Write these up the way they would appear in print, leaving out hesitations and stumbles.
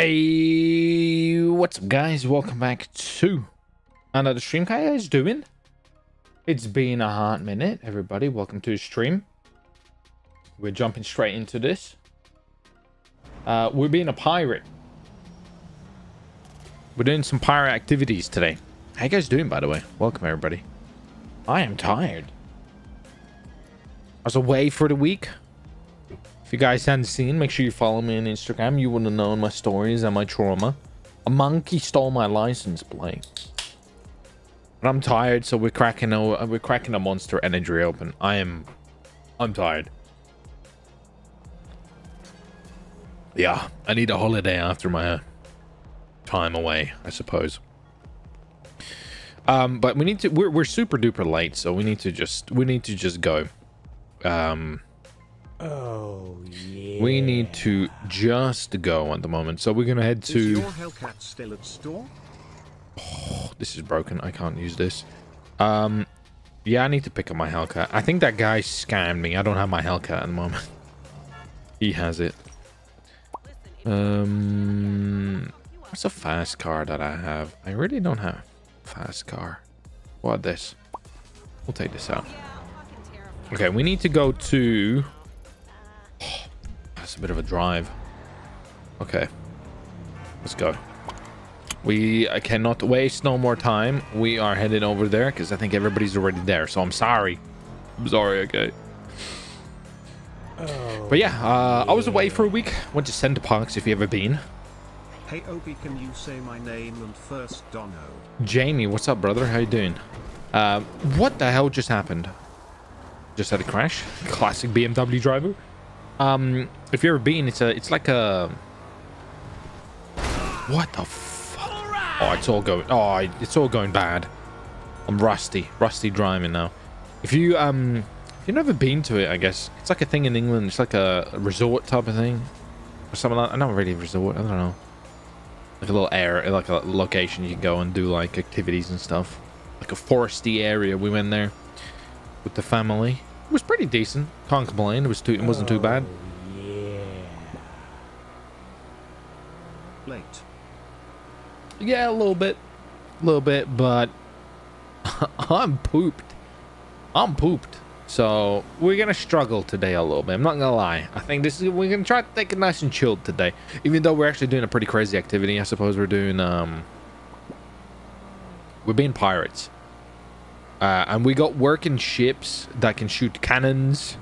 Hey, what's up guys, welcome back to another stream. How you guys doing? It's been a hot minute everybody, welcome to the stream. We're jumping straight into this. We're being a pirate. We're doing some pirate activities today. How you guys doing by the way? Welcome everybody. I am tired. I was away for the week. If you guys hadn't seen, make sure you follow me on Instagram. You wouldn't have known my stories and my trauma. A monkey stole my license plate. But I'm tired, so we're cracking a monster energy open. I'm tired. Yeah, I need a holiday after my time away, I suppose. But we need to. We're super duper late, so we need to just go. Oh yeah. We need to just go at the moment. So we're gonna head to. Is your Hellcat still at store? Oh, this is broken. I can't use this. Yeah, I need to pick up my Hellcat. I think that guy scammed me. I don't have my Hellcat at the moment. He has it. What's a fast car that I have? I really don't have a fast car. What this? We'll take this out. Okay, we need to go to. Oh, that's a bit of a drive. Okay, let's go. I cannot waste no more time. We are headed over there because I think everybody's already there, so I'm sorry. Okay. Oh, but yeah, I was away for a week. Went to Center Parks if you ever been. Hey Obi, can you say my name and first Dono? Jamie, what's up brother, how you doing? What the hell just happened? Just had a crash. Classic BMW driver. If you've ever been, it's like a, what the fuck? Oh, it's all going bad. I'm rusty driving now. If you've never been to it, I guess it's like a thing in England. It's like a resort type of thing or something like that. Not really a resort. I don't know. Like a little area, like a location you can go and do like activities and stuff. Like a foresty area. We went there with the family. It was pretty decent. Can't complain. It wasn't too bad. Yeah. Late. Yeah, a little bit, but I'm pooped. So we're gonna struggle today a little bit. I'm not gonna lie. I think we're gonna try to take it nice and chilled today, even though we're actually doing a pretty crazy activity. I suppose we're doing we're being pirates. And we got working ships that can shoot cannons.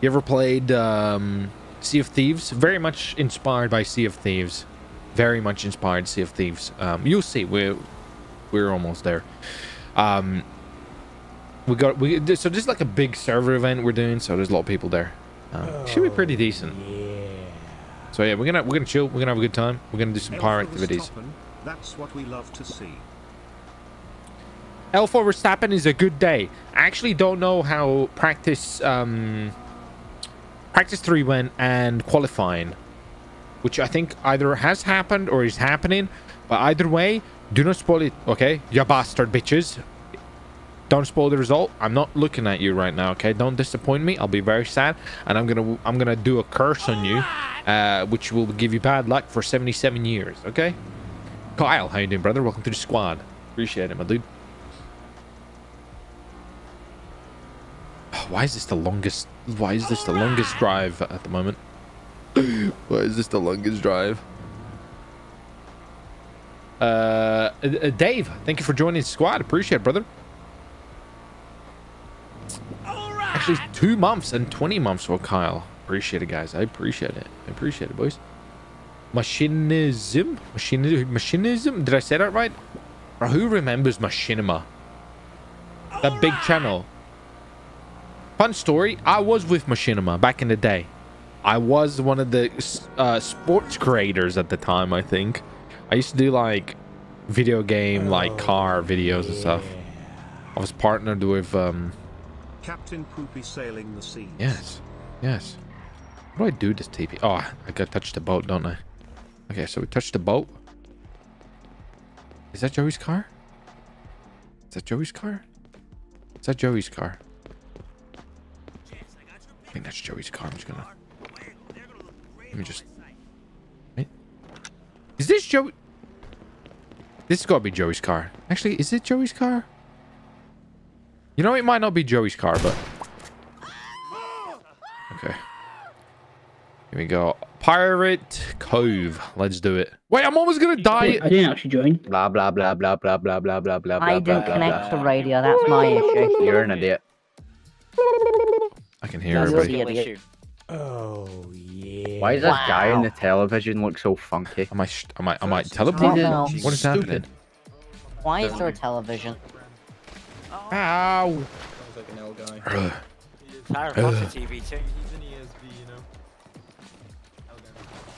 You ever played Sea of Thieves? Very much inspired by Sea of Thieves. Very much inspired Sea of Thieves. You'll see, we're almost there. So this is like a big server event we're doing. So there's a lot of people there. Should be pretty decent. Yeah. So yeah, we're gonna chill. We're gonna have a good time. We're gonna do some pirate activities. That's what we love to see. Alpha Verstappen is a good day. I actually don't know how practice 3 went and qualifying, which I think either has happened or is happening. But either way, do not spoil it, okay? You bastard bitches. Don't spoil the result. I'm not looking at you right now, okay? Don't disappoint me. I'll be very sad, and I'm gonna do a curse on you, which will give you bad luck for 77 years, okay? Kyle, how you doing, brother? Welcome to the squad. Appreciate it, my dude. Why is this the longest drive at the moment? Why is this the longest drive? Dave, thank you for joining the squad. Appreciate it, brother. Right. Actually, 2 months and 20 months for Kyle. Appreciate it, guys. I appreciate it. I appreciate it, boys. Machinism? Did I say that right? Or who remembers Machinima? That big channel. Fun story, I was with Machinima back in the day. I was one of the sports creators at the time, I think. I used to do like video game, like car videos and stuff. I was partnered with Captain Poopy sailing the seas. Yes, yes. What do I do this TP? Oh, I gotta touch the boat, don't I? Okay, so we touched the boat. Is that Joey's car? Is that Joey's car? Is that Joey's car? I think that's Joey's car. I'm just gonna. Let me just. Wait. Joey? This has got to be Joey's car. Actually, is it Joey's car? You know, it might not be Joey's car, but... Okay. Here we go. Pirate Cove. Let's do it. Wait, I'm almost going to die. I didn't actually join. Blah, blah, blah, blah, blah, blah, blah, blah, blah, I didn't connect to radio. That's my issue. You're an idiot. I can hear everybody. Oh, yeah. Why does that guy in the television look so funky? Am I teleporting? What is happening? Why is there a television? Ow. Sounds like an old guy. Potter TV too. He's an ESV, you know.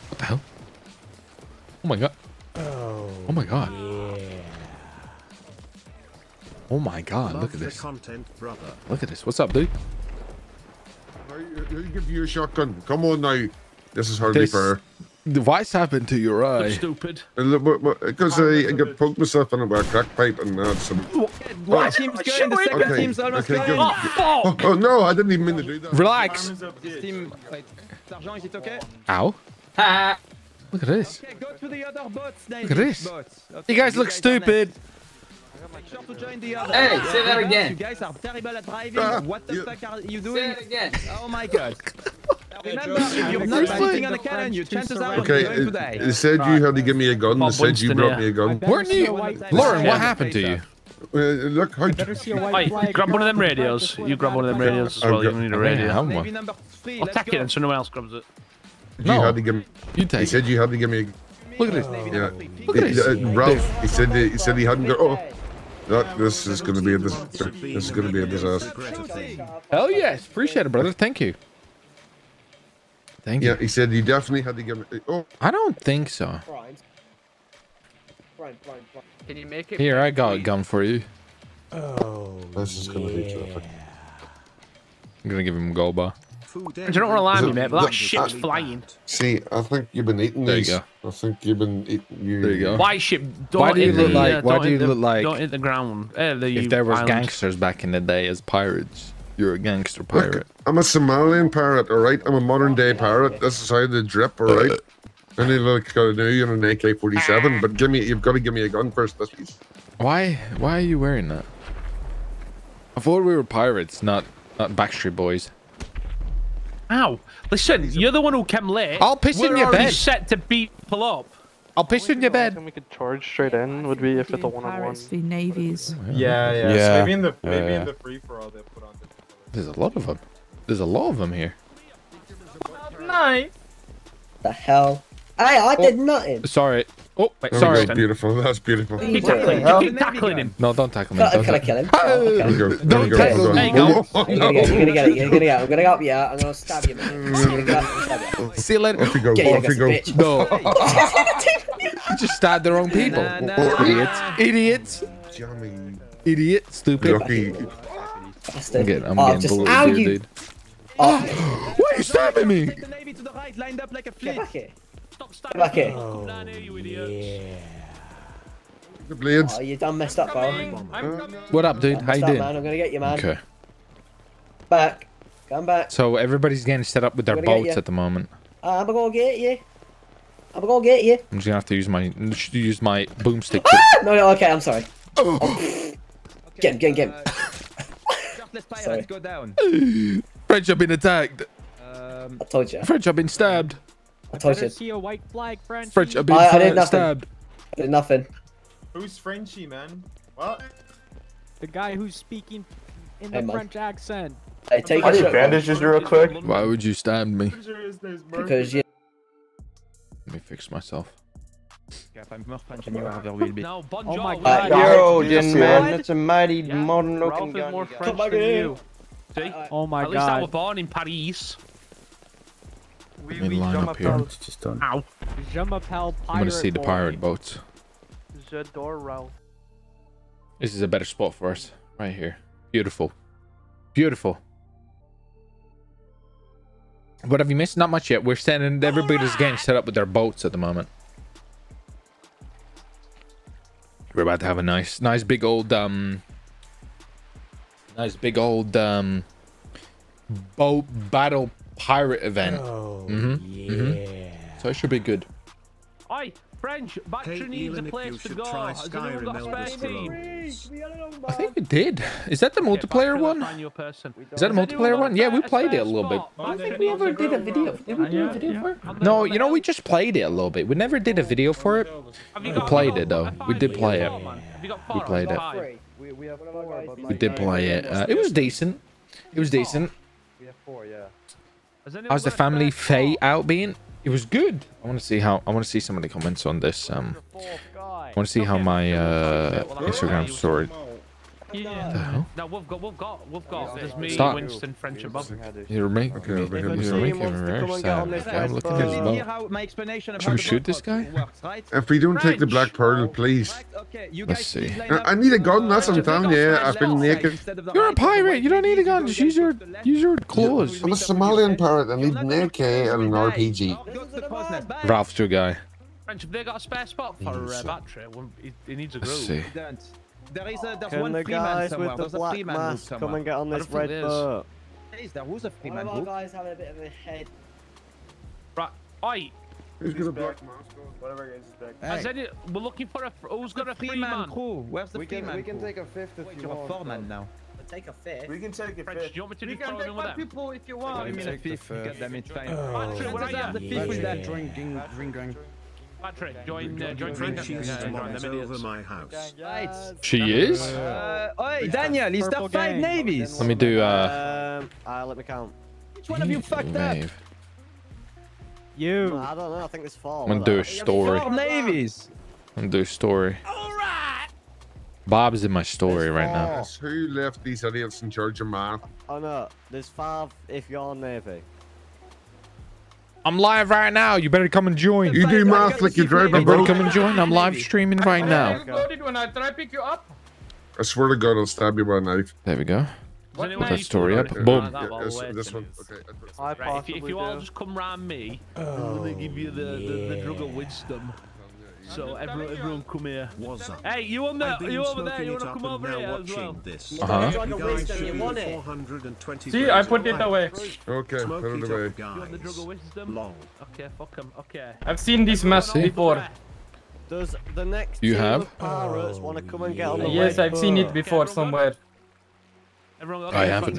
What the hell? Oh my god. Oh my god. Yeah. Oh my god, look at this. Content, brother. Look at this. What's up, dude? Who give you a shotgun? Come on now. This is hardly fair. The vice happened to your eye. Stupid. Because I got poked myself in a crack pipe and had some. One team's going, the second team's almost going. Oh, fuck! Oh, no, I didn't even mean to do that. Relax. Ow. Look at this. Okay, go to the other bots, look at this. Okay, you guys look stupid. Hey, say that again. You guys are terrible at driving. What the fuck are you doing? Say it again. Oh my god. Remember, if you're not sitting on a cannon, your chances are going to die. They said you had to give me a gun. They said you brought me a gun. Weren't you? Lauren, what happened to you? Look how... Hey, grab one of them radios. You grab one of them radios as well. You don't need a radio. I'll take it and so no one else grabs it. No. You had to give me... You take it. He said you had to give me a... Look at this. Yeah. Look at this. Ralph, he said he hadn't got... Oh. This is going to be a disaster. This is going to be a disaster. Hell yes. Appreciate it, brother. Thank you. Thank you. Yeah, he said you definitely had to give me... Oh. I don't think so. Can you make it? Here, I got a gun for you. Oh, this is going to be terrific. I'm going to give him a gold bar. You don't rely on me, mate, but that ship's flying. See, I think you've been eating these. There you go. I think you've been eating... There you go. Why ship? Why do you look like... Why do you look like... Don't hit the ground. If there was gangsters back in the day as pirates, you're a gangster pirate. Look, I'm a Somalian pirate, alright? I'm a modern day pirate. This is how they drip, alright? And they look like a new and an AK-47, but give me... You've got to give me a gun first, this piece. Why are you wearing that? I thought we were pirates, not Backstreet Boys. Ow! Listen, you're the one who came late. I'll piss in your bed. We're already set to beat people up. I'll piss in your bed. And we could charge straight in. Would be if it's a one-on-one. The navies. Yeah. Maybe in the free for all they put on. There's a lot of them. There's a lot of them here. Nice. The hell. I did nothing. Sorry. Oh, wait, sorry. That's beautiful. That's beautiful. Keep tackling him. No, don't tackle him. Can I kill him? Don't tackle him. You're gonna get it. You're gonna get it. I'm gonna help you out. I'm gonna stab you. See you later. Off you go. No. You just stabbed the wrong people. Idiot. Stupid. Bastard. I'm getting bullied here, dude. Why are you stabbing me? Get back here. Stop here. Oh, yeah. The blades. Oh, you done messed up, bro. What up, dude? How you doing? Man. I'm gonna get you, man. Okay. Back. Come back. So everybody's getting set up with their boats at the moment. I'm gonna get you. I'm gonna get you. I'm just gonna have to use my boomstick. No. Okay, I'm sorry. Get him. Sorry. Go down. French have been attacked. I told you. French have been stabbed. I see a white flag, French. French, I did nothing. Stabbed. I did nothing. Who's Frenchy, man? What? The guy who's speaking in the French accent. Hey, take I need bandages real quick. Why would you stab me? Because you... Let me fix myself. No, oh my god. Yo, man, that's a mighty modern looking guy. More French than you. See? Oh my god. At least I was born in Paris. We line up here. It's just done. Ow. I'm gonna see the pirate boats. This is a better spot for us, right here. Beautiful. What have you missed? Not much yet. We're standing. Everybody's getting set up with their boats at the moment. We're about to have a nice big old boat battle. Pirate event. Oh, yeah. So it should be good. Oi, French, Battery needs a place to go. Has anyone got a spare team? I think we did. Is that the multiplayer one? Is that a multiplayer one? Yeah, we played it a little bit. I think we ever did a video. Did we do a video for it? No, you know, we just played it a little bit. We never did a video for it. We played it though. We did play it. We played it. We did play it. It was decent. It was decent. We have four, yeah. How's the family Faye out being? It was good. I want to see some of the comments on this. I want to see how my Instagram story. Yeah. The hell? No, we've got. There's me, Winston, French, and Bob. You're making Should we shoot this guy? If we don't take the Black Pearl, please. Let's see. I need a gun. That's what I'm telling you. Yeah, I've been naked. You're a pirate. You don't need a gun. Just use your claws. I'm a Somalian pirate. I need an AK and an RPG. Ralph's your guy. French, have they got a spare spot for a battery? He needs a group. Let's see. There's one guy with the black mask come and get on this red boat. There was a free man. Guys having a bit of a head. Right, oi. Who's got a black mask? Whatever it is, it's back. I said it. We're looking for a. Who's got a free man? Where's the free man? We can take a fifth if you want. We're a four-man now. Take a fifth. We can take a fifth. Do you want me to do something with that? People, if you want. You mean a fifth? God damn it, fine. Patrick, what are the people that drinking? Patrick, join French. She is? Oi, Daniel, is that five navies? Let me do, let me count. Which one of you fucked up? You. I don't know, I think there's four. I'm gonna do a story. Four navies. I'm gonna do a story. Alright! Bob's in my story right now. Who left these idiots in charge of mine? Oh no, there's five if you're navy. I'm live right now. You better come and join. You do math like you drive a boat. Come and join. I'm live streaming right now. When I try pick you up. I swear to God, I'll stab you by a knife. There we go. Put that story up. Boom. This one. Okay. If you all just come round me, I'm gonna give you the drug of wisdom. So everyone come here. Hey, you over there? You wanna come over here as well? See, I put it away. Okay, put it away. You want the drug of wisdom? Okay, fuck them. Okay. I've seen these masks before. Does the next team of pirates wanna come and get on the way? Yes, I've seen it before somewhere. I haven't.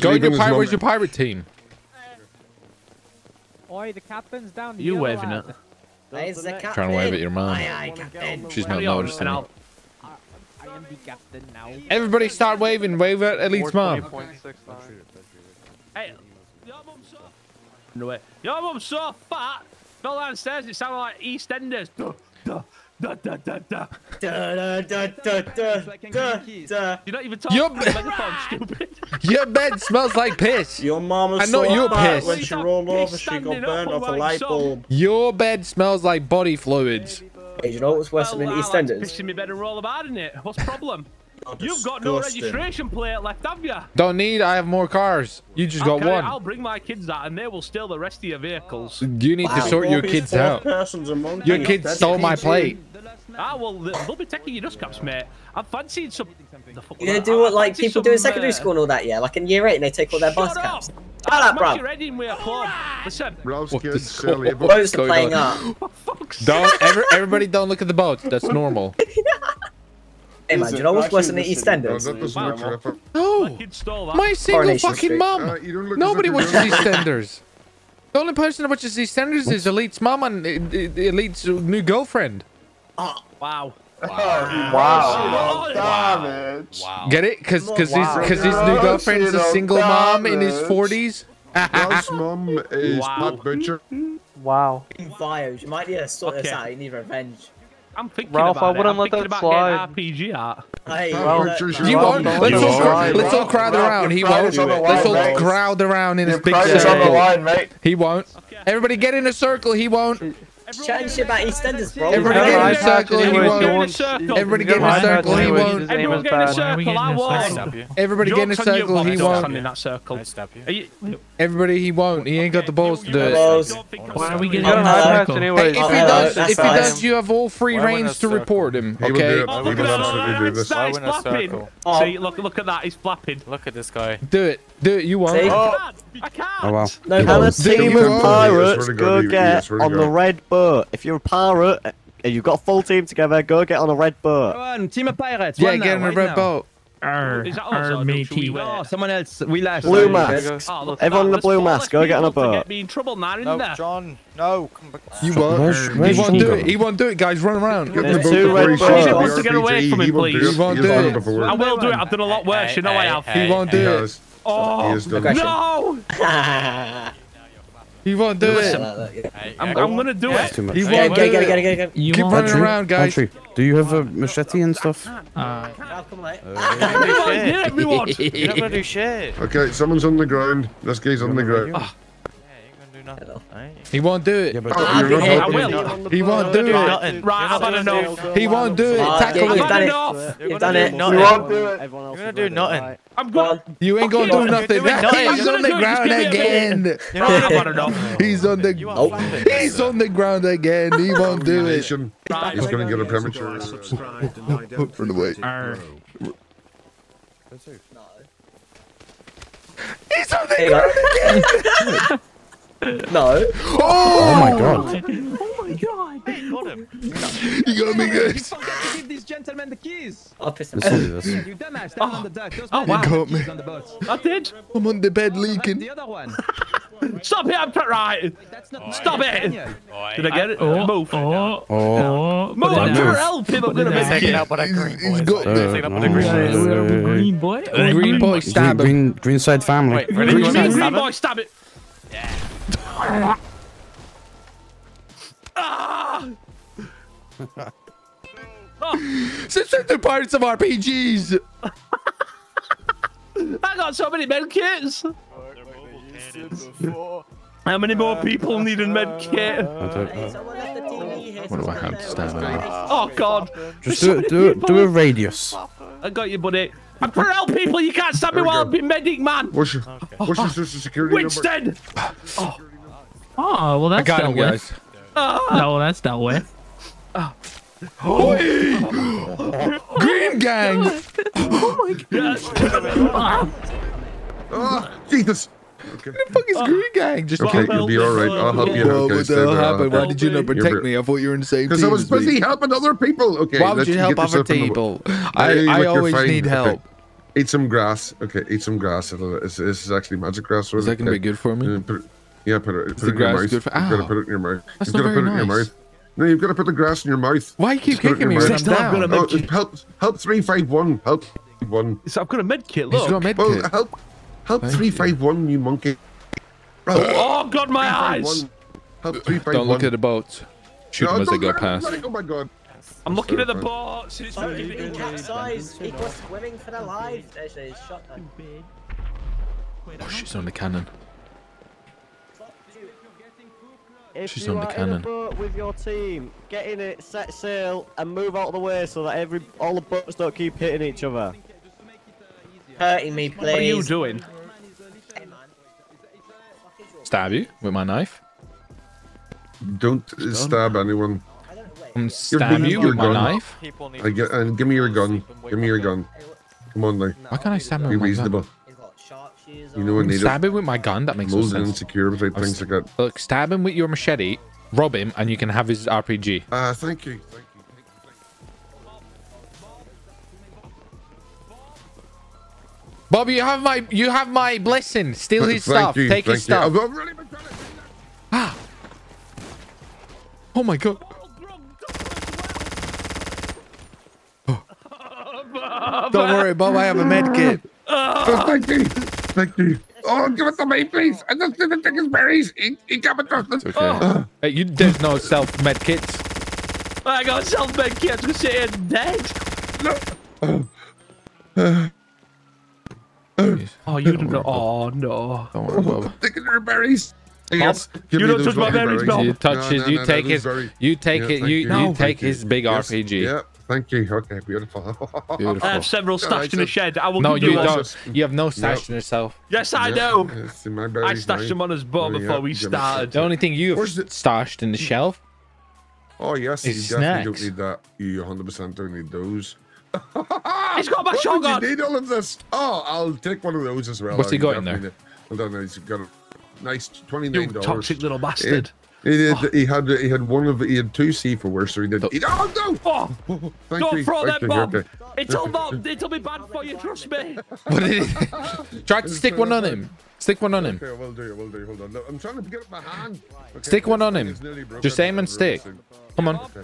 Go with your pirate team. Oi, the captain's down. You waving it? Trying to wave at your mom. She's not noticing. I am the captain now. Everybody start waving. Wave at Elite's mom. Hey, your mum's so fat. Fell downstairs and it sounded like EastEnders. You're not even talking about the microphone, stupid. Your bed smells like piss. Your mom is so fat when she rolled over, she got burnt off a light bulb. Your bed smells like body fluids. Hey, you know what's worse than EastEnders? Pissing me better roll about in it. What's the problem? You've got no registration plate left, have you? Don't need. I have more cars. You just got one. I'll bring my kids out, and they will steal the rest of your vehicles. You need to sort your kids out. Your kids stole my plate. Ah, well, they'll be taking your dust caps, mate. I've fancied some. You know, do what like people do in secondary school and all that, yeah. Like in year 8, and they take all their bus caps. Shut up, bro. Listen, boats are playing up. Don't everybody don't look at the boats. That's normal. Hey man, you know what's worse than the EastEnders? No! My single fucking mum! Nobody watches EastEnders! The only person that watches EastEnders is Elite's mum and Elite's new girlfriend. Oh, wow. Wow. Damage. Get it? Because his new girlfriend is a single mom in his 40s? His mum is Pat Butcher. Wow. Bios, you might need to sort this out, you need revenge. I'm thinking Ralph, about I wouldn't let that slide. RPG out. Hey, let's all crowd around. He won't. Let's all crowd around in his big circle. He won't. Everybody get in a circle. He won't. Chatting shit about EastEnders, bro. Everybody get in a circle. He won't. Everybody get in a circle. He won't. Everyone get in a circle. I won't. Everybody get in a circle. He won't. Everybody, he won't. He ain't got the balls to do it. Why are we getting in a circle? Hey, if he does, you have all free reigns to report him. Okay. Look at that. He's flapping. Look at this guy. Do it. You won't. I can't. Oh, wow. No, I'm a team of pirates. Go get on the red boat. If you're a pirate and you've got a full team together, go get on a red boat. Go on, team of pirates. Yeah, get on a red boat. Oh, someone else. We last. Blue masks. Everyone in the blue mask. Go get on a boat. Get me in trouble now, no, John. No. You won't. He won't do it. He won't do it, guys. Run around. There's two red boats. He wants to get away from him, please. He won't do it. I will do it. I've done a lot worse. You know I have. He won't do it. Oh, no! He won't do it. I'm gonna do it. He won't do it. Keep running around, guys. Do you have a machete and stuff? I'll come later. Everyone, you're not gonna do shit. Okay, someone's on the ground. This guy's on the ground. He won't do it. He won't do it. Right, I've had enough. He won't do it. Tackle him. I've had enough. You've done it. You won't do it. You're gonna do nothing. I'm gone. You ain't gonna do nothing. He's on the ground again. He's on the ground. He's on the ground again. He won't do it. He's gonna get a premature. Run away. He's on the ground again. No. Oh! Oh my god. Oh my god. Hey, got him. You got me, guys. You forgot to give these gentlemen the keys. I'll piss him off. You dumbass. Stand on the deck. Oh, wow. You got me. I did. I'm on the bed leaking. The other one. Stop it. I'm trying. Right. Stop it. Did I get it? Oh. Move. Oh. Oh. Move. I'm trying to help him. I'm going to miss it. He's up on a green boy. Green boy. Green boy. Stab him. Green side family. Green boy. Stab it. Yeah. Ah! Since they're the pirates of RPGs, I got so many med kits. How many more people need a med kit? What do I have to stand there? Oh god! Just do a radius. I got you, buddy. I'm trying to help people. You can't stab me while I'm being medic, man. What's your social security number? Winston. Oh, well, that's dealt with. No, that's dealt with. Green gang! Oh my god. Oh, Jesus. Okay. What the fuck is Green Gang? Just okay, you'll be alright. I'll help you. Okay, what the hell happened? Why did you not protect me? I thought you were in the same team. Because I was busy helping other people. Okay, why would you help other people? I always need help. Eat some grass. Okay, eat some grass. This is actually magic grass. Is that going to be good for me? Yeah, put it in your mouth. You've got to put it in your mouth. You've got to put it in your mouth. No, you've got to put the grass in your mouth. Why you keep kicking me? Help 351. Help 1. I've got a med kit. Look. He's got a med kit. Help 351, you monkey. Oh god, my eyes! Help 351. Don't look at the boats. Shoot them as they go past. Oh my god. I'm looking at the boats. It's fucking capsized. People swimming for their lives. There's a shotgun. Oh, she's on the cannon. She's on the cannon. If you are in a boat with your team, get in it, set sail, and move out of the way so that all the boats don't keep hitting each other. Hurting me, please. What are you doing? Stab you with my knife. Don't stab anyone. Stab you with my knife. Give me your gun. Give me your gun. Come on now. Why can't I stab him with my gun? You know I need it. Stab him with my gun. That makes no sense. Things like that. Look, stab him with your machete. Rob him, and you can have his RPG. Thank you. Bobby, you have my blessing. Steal his stuff. Take his stuff. Ah! Oh my god! Don't worry, Bob. I have a med kit. Thank you. Oh, give it to me, please. I just didn't take his berries. He can't trust us. Okay. Hey, you did no self med kits. I got self med kits. We're sitting dead. No. Oh, you don't know. Oh, no. Don't worry, Bob. Take your berries. Yes. You don't touch my berries, Bob. You touch his. You take his. You take it. You take his big RPG. Yeah. Thank you. Okay. Beautiful. I have several stashed in the shed. I will. No, you don't. You have no stash in yourself. Yes, I do. I stashed them on his bum before we started. The only thing you have stashed in the shelf. Oh yes. You definitely don't need that. You 100% don't need those. He's got my shotgun. Why would you need all of this? Oh, I'll take one of those as well. What's he got in there? Well done. He's got a nice $29. You toxic little bastard. He had two C for worse, so he did. Oh no! Oh, don't throw that bomb. Okay. It'll be bad for you. Trust me. Try to stick one on him. Stick one on him. Okay, we'll do. Hold on. Look, I'm trying to get up my hand. Okay, stick one on him. Just aim and stick. Come on. Okay.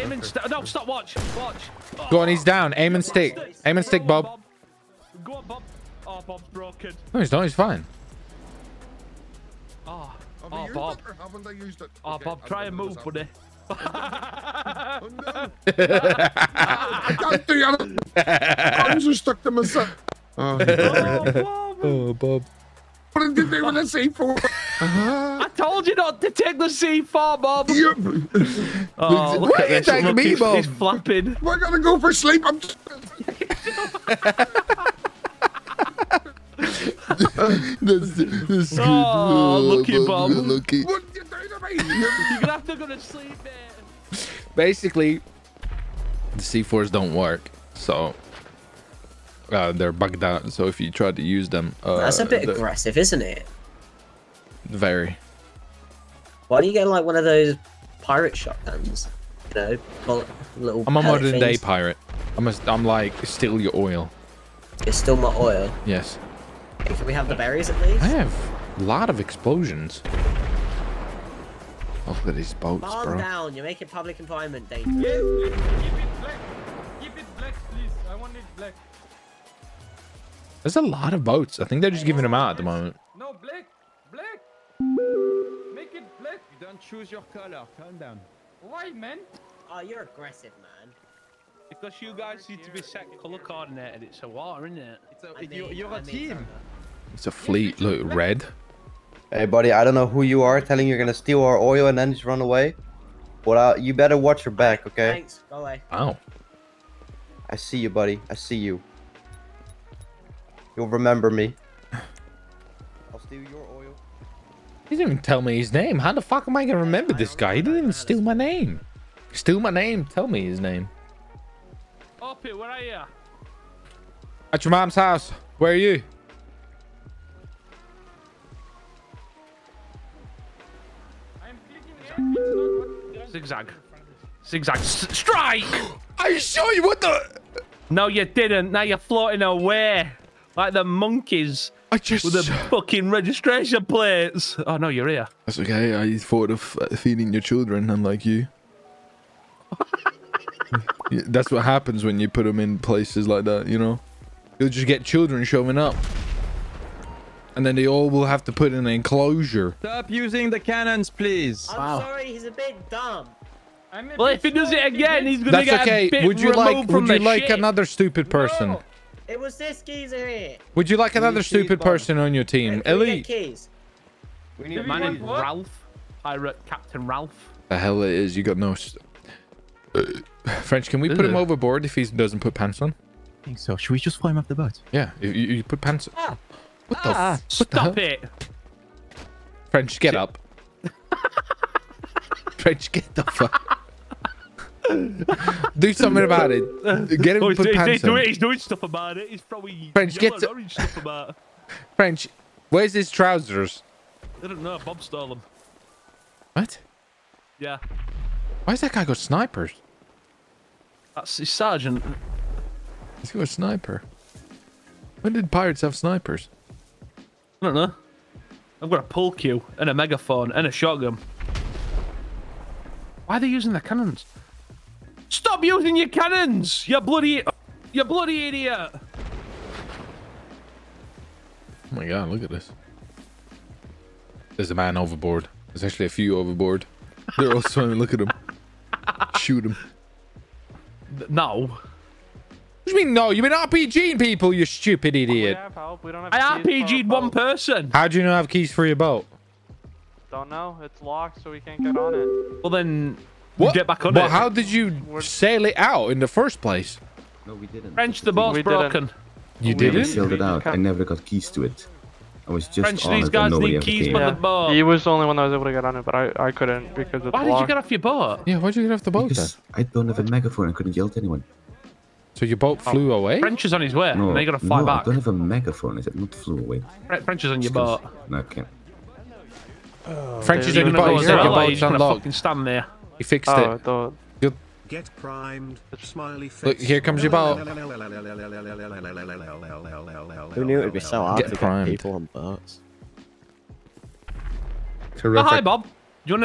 Aim and stick. No, stop. Watch. Oh. Go on. He's down. Aim and stick. Aim and stick, Bob. Go on, Bob. Oh, Bob's broken. No, he's not. He's fine. Oh. Oh, Bob. Oh, okay, Bob, try and move, buddy. Oh, no. I can't do it. I'm just stuck to myself. Oh, Bob. Oh, Bob. What did they want to see for? I told you not to take the C4, Bob. Oh, look at this. Look, me, Bob. He's flapping. We're going to go for sleep. I'm just... Oh, lucky Bob. Lucky. What did you do to me? You're gonna have to go to sleep, man. Basically, the C4s don't work, so they're bugged out. So if you try to use them, that's a bit aggressive, isn't it? Very. Why do you get like one of those pirate shotguns? You know, little. I'm a modern day pirate. I'm like, steal your oil. It's still my oil. Yes. Can we have the berries at least? I have a lot of explosions. Oh, look at these boats, Calm bro. Down, you're making public environment dangerous. Yes, please. Keep it black. Keep it black, please. I want it black. There's a lot of boats. I think they're just giving them out at the moment. No, black. Black. Make it black. You don't choose your color. Calm down. Why, man? Oh, you're aggressive, man. Because you guys need to be set color coordinated. It's a war, isn't it? You're a team. It's a fleet. Look, red. Hey, buddy, I don't know who you are telling you're going to steal our oil and then just run away. But you better watch your back, okay? Thanks. Go away. Wow. I see you, buddy. I see you. You'll remember me. I'll steal your oil. He didn't even tell me his name. How the fuck am I going to remember this guy? He didn't even steal my name. Steal my name. Tell me his name. Poppy, where are you? At your mom's house. Where are you? I'm clicking it. Zigzag. Zigzag. Strike! I saw you. What the? No, you didn't. Now you're floating away like the monkeys. I just with the fucking registration plates. Oh no, you're here. That's okay. I thought of feeding your children, unlike you. That's what happens when you put them in places like that, you know? You'll just get children showing up. And then they all will have to put in an enclosure. Stop using the cannons, please. I'm sorry, he's a bit dumb. Well, if he does it again, he's gonna get a bit removed from the shit. That's okay. Would you like another stupid person? No. It was this geezer here. Would you like another stupid person on your team? Elite. We need a man named Ralph. Pirate Captain Ralph. The hell it is. You got no... French, can we put him overboard if he doesn't put pants on? I think so. Should we just fly him up the boat? Yeah, you put pants on. What the stop it! French, get up. French, get the fuck. Do something about it. Get him to put pants on. He's doing stuff about it. He's probably French, get orange stuff about it. French, where's his trousers? I don't know. Bob stole them. What? Yeah. Why's that guy got snipers? That's his sergeant. He's got a sniper. When did pirates have snipers? I don't know. I've got a pull cue and a megaphone and a shotgun. Why are they using their cannons? Stop using your cannons! You bloody idiot! Oh my god! Look at this. There's a man overboard. There's actually a few overboard. They're all swimming. Look at them. Shoot him. No. What do you mean no? You mean RPGing people, you stupid idiot. I RPG'd one person. How do you not have keys for your boat? Don't know. It's locked, so we can't get on it. Well then, what? Get back on it. Well, how did you sail it out in the first place? No, we didn't. French, the boat's broken. You didn't? I sailed it out. I never got keys to it. I was just French, these guys need keys for the boat. He was the only one that was able to get on it, but I couldn't because it's locked. Why did you get off your boat? Yeah, why did you get off the boat? Because I don't have a megaphone. I couldn't yell to anyone. So your boat flew away? French is on his way. No, and they got to fly back. I don't have a megaphone. Is it not flew away? French is on your boat. No, I can't. Oh, French is on your boat. Your boat's unlocked. Fucking stand there. You fixed it. Good. Get primed. Smiley face. Look, here comes your boat. Who knew it would be so hard to get people on boats? Terrific. Oh, hi, Bob. Do you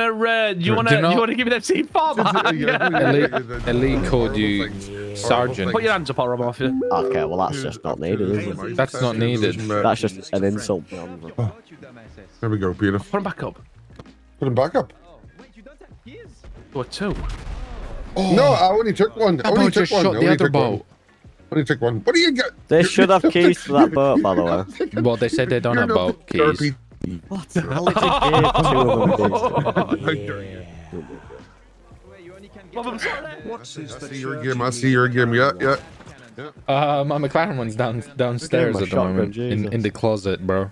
want to give me that seed farm? Elite called you Sergeant. Put your hands up, I'll rub off you. Okay, well, that's just not needed, is it? That's not needed. That's just an insult. Oh. There we go, Peter. Put him back up. Put him back up. What, two? Oh. No, I only took one. I only took one. The other boat. Only took one. What do you get? They should have keys to that boat, by the way. Well, they said they don't have boat keys. What the hell is it? I see your game, yeah. My McLaren one's downstairs at the moment, in the closet, bro.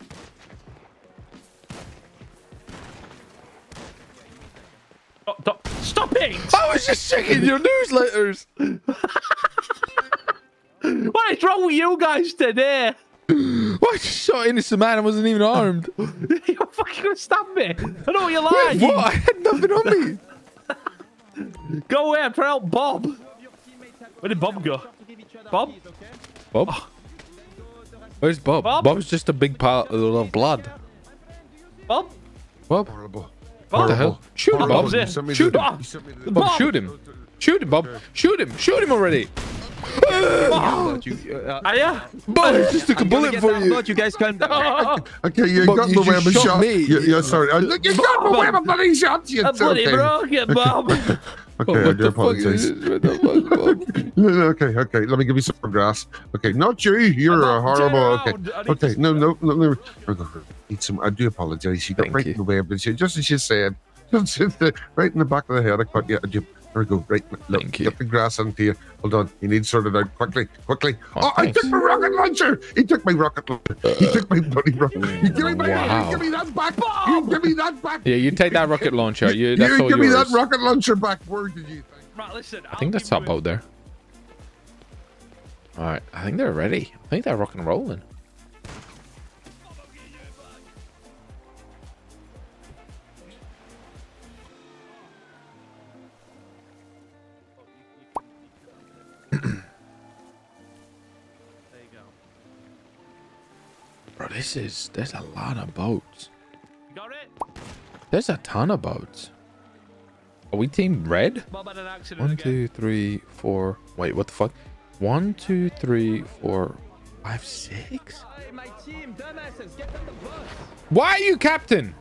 Stop it! I was just checking your newsletters! What is wrong with you guys today? Why you shot innocent man? I wasn't even armed. You're fucking gonna stab me. I know you're lying. Wait, what? I had nothing on me. Go away. I'm trying to help Bob. Where did Bob go? Bob? Bob? Oh. Where's Bob? Bob's just a big pile of blood. Bob? Bob? Horrible. What the hell? Shoot him, Bob. Shoot him. Bob, shoot him. Shoot him, Bob. Shoot him. Shoot him already. Bob, I just took a bullet for you. You guys can't. Okay, you got the web and shot me. Yeah, sorry. You got the web and bloody shot you. I'm bloody broken, Bob. Okay, I do apologize. Okay. Let me give you some grass. Okay, not you. You're a horrible. Okay. No. I do apologize. You got right in the web and shit. Just as you said, right in the back of the head. I caught you. There we go. Right. Look, get the grass onto you. Hold on. You need sorted out quickly. Oh, I took my rocket launcher. He took my rocket launcher. He took my bloody rocket. You give me that back. Bob! You give me that back. Yeah, you take that rocket launcher. You give me that rocket launcher back. Where did you think? Right, listen. I think that's that boat there. All right. I think they're ready. I think they're rock and rolling. Bro, there's a lot of boats. Got it. There's a ton of boats. Are we team red? 1, 2, 3, 4. Wait, what the fuck? 1, 2, 3, 4, 5, 6. Why are you captain?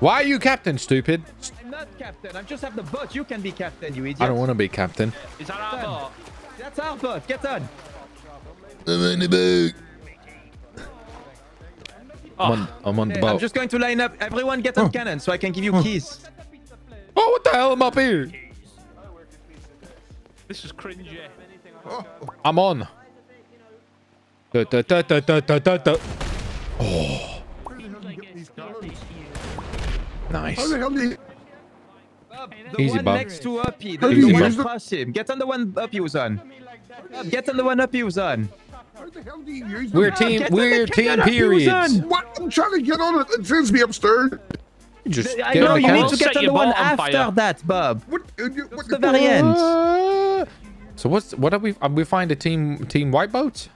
Why are you captain, stupid? I'm not captain. I just have the boat. You can be captain, you idiot. I don't want to be captain. Is that our boat? That's our boat. Get on. I'm on the boat. I'm just going to line up. Everyone get on cannon so I can give you keys. Oh, what the hell? I'm up here. This is cringy. Oh. I'm on. Oh. Nice. Easy, Bob. Next to Uppy. Get on the one Uppy was on. Get on the one Uppy was on. We're team periods. What? I'm trying to get on it. It sends me upstairs. I know you need to get on the one after that, Bob. What's the very end? So what have we? We find a team white boat.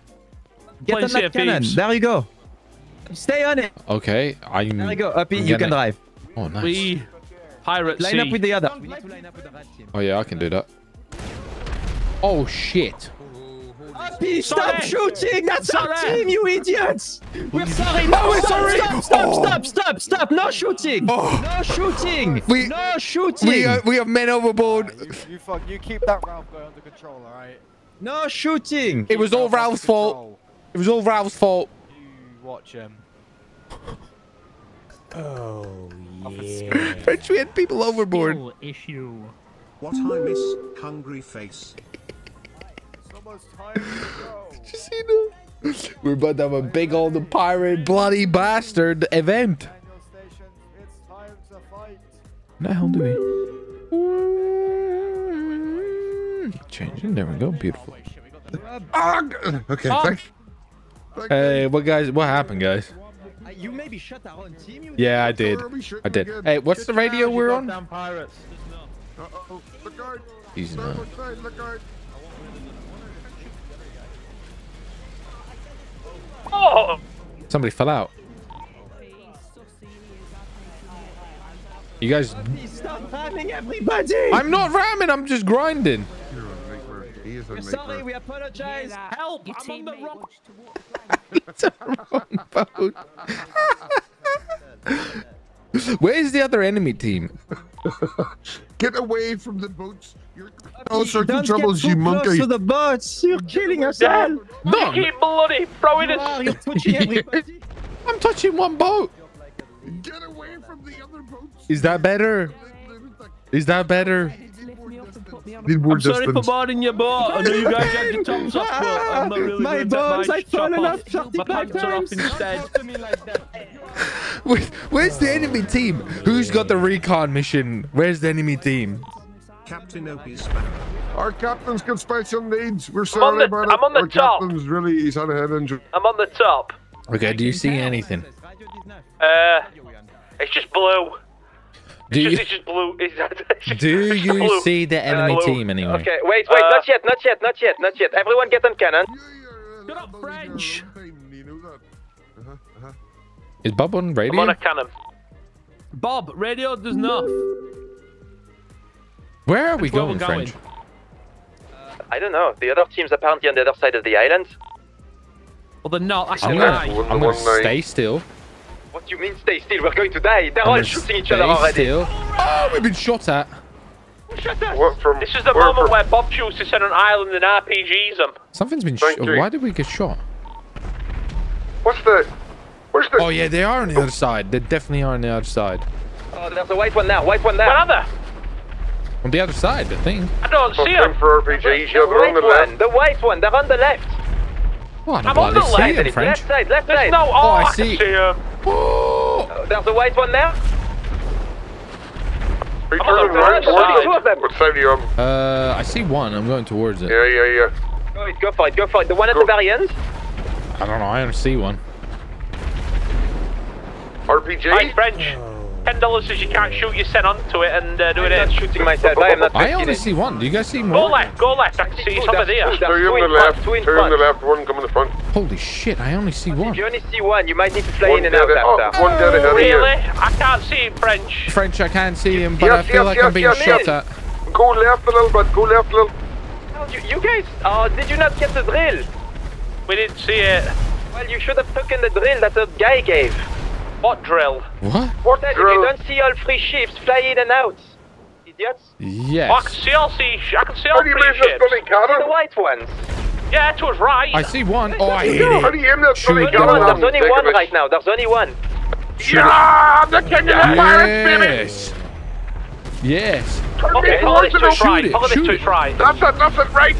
Get on that cannon. There you go. Stay on it. Okay, there you go, Uppy. You can drive. Oh, nice. We pirates. Line up with the other. We need to line up with the red team. Oh yeah, I can do that. Oh shit. Uppy, stop shooting! That's our team, you idiots! We're sorry! No, we're sorry! Stop! No shooting! Oh. No shooting! We have men overboard! You keep that Ralph boy under control, alright? No shooting! It was all Ralph's fault! It was all Ralph's fault! You watch him. Oh, yeah. French, we had people overboard. Still issue. What I miss, hungry face. Did you see that? We're about to have a big old pirate bloody bastard event. It's time to fight. What the hell do we? Changing. There we go. Beautiful. Okay. Hey, what guys? What happened, guys? You maybe shut that on team. You yeah, I did. I did. Hey, what's the radio we're on? Uh-oh. Look out. He's not. Look out. Oh! Somebody fell out. You guys. Stop ramming everybody! I'm not ramming. I'm just grinding. You're sorry, we apologize. Help! I'm on the wrong. It's a wrong boat. Where is the other enemy team? Get away from the boats. You're causing troubles, you monkey. To the boats. You're killing us all. No. You keep bloody throwing it. I'm touching one boat. Get away from the other boats. Is that better? Is that better? I'm sorry for boarding your boat. I know you guys had your tops off, but I'm not really my bones, I've fallen off 35 times. Where's the enemy team? Who's got the recon mission? Where's the enemy team? Captain Opie's back. Our captain's got special needs. We're sorry about it. I'm on the top. Our captain's really, he's had a head injury. I'm on the top. Okay, do you see anything? It's just blue. Do you see the enemy team anyway? Okay, wait, not yet. Everyone get on cannon. Shut up, French! Is Bob on radio? I'm on a cannon. Bob, radio does not. Where are we going, French? I don't know. The other team's apparently on the other side of the island. Well, they're not. I'm gonna stay still. What do you mean stay still? We're going to die. They're all shooting each other already. Still. Oh, we've been shot at. Shut up. This is the moment where Bob chooses to send an island and RPGs them. Something's been shot. Why did we get shot? Where's the... Oh, yeah, they are on the other side. They definitely are on the other side. Oh, there's a white one now. White one there. What other? On the other side, I think. I don't see them. For RPGs, you're on the left. The white one. They're on the left. Well, I'm on the left. Left side, left side. No, oh, I see him. There's a white one there. Are you turning right towards it? What side are you on? I see one. I'm going towards it. Yeah. Go for it. The one at the very end? I don't know. I don't see one. RPG? Hi, French. $10 says you can't shoot. You send onto it and do it. I'm not shooting myself. I only see one. Do you guys see more? Go left. I can see somebody there. Turn the left. One coming in the front. Holy shit! I only see one. If you only see one, you might need to fly in and out after. One dead ahead of you. Really? I can't see him, French. French, I can't see him, but I feel like I'm being shot at. Go left a little bit. You guys, did you not get the drill? We didn't see it. Well, you should have taken the drill that the guy gave. What drill? What? What drill? If you don't see all three ships, fly in and out. Idiots. Yes. I can see all three ships. How do you mean this bloody cannon? The white ones. Yeah, that was right. I see one. Oh, I hit it. How do you aim that bloody cannon? There's only one right now. There's only one. Yeah, I'm the king of the pirates, baby. Yes. Okay, hold it to try. That's it, right.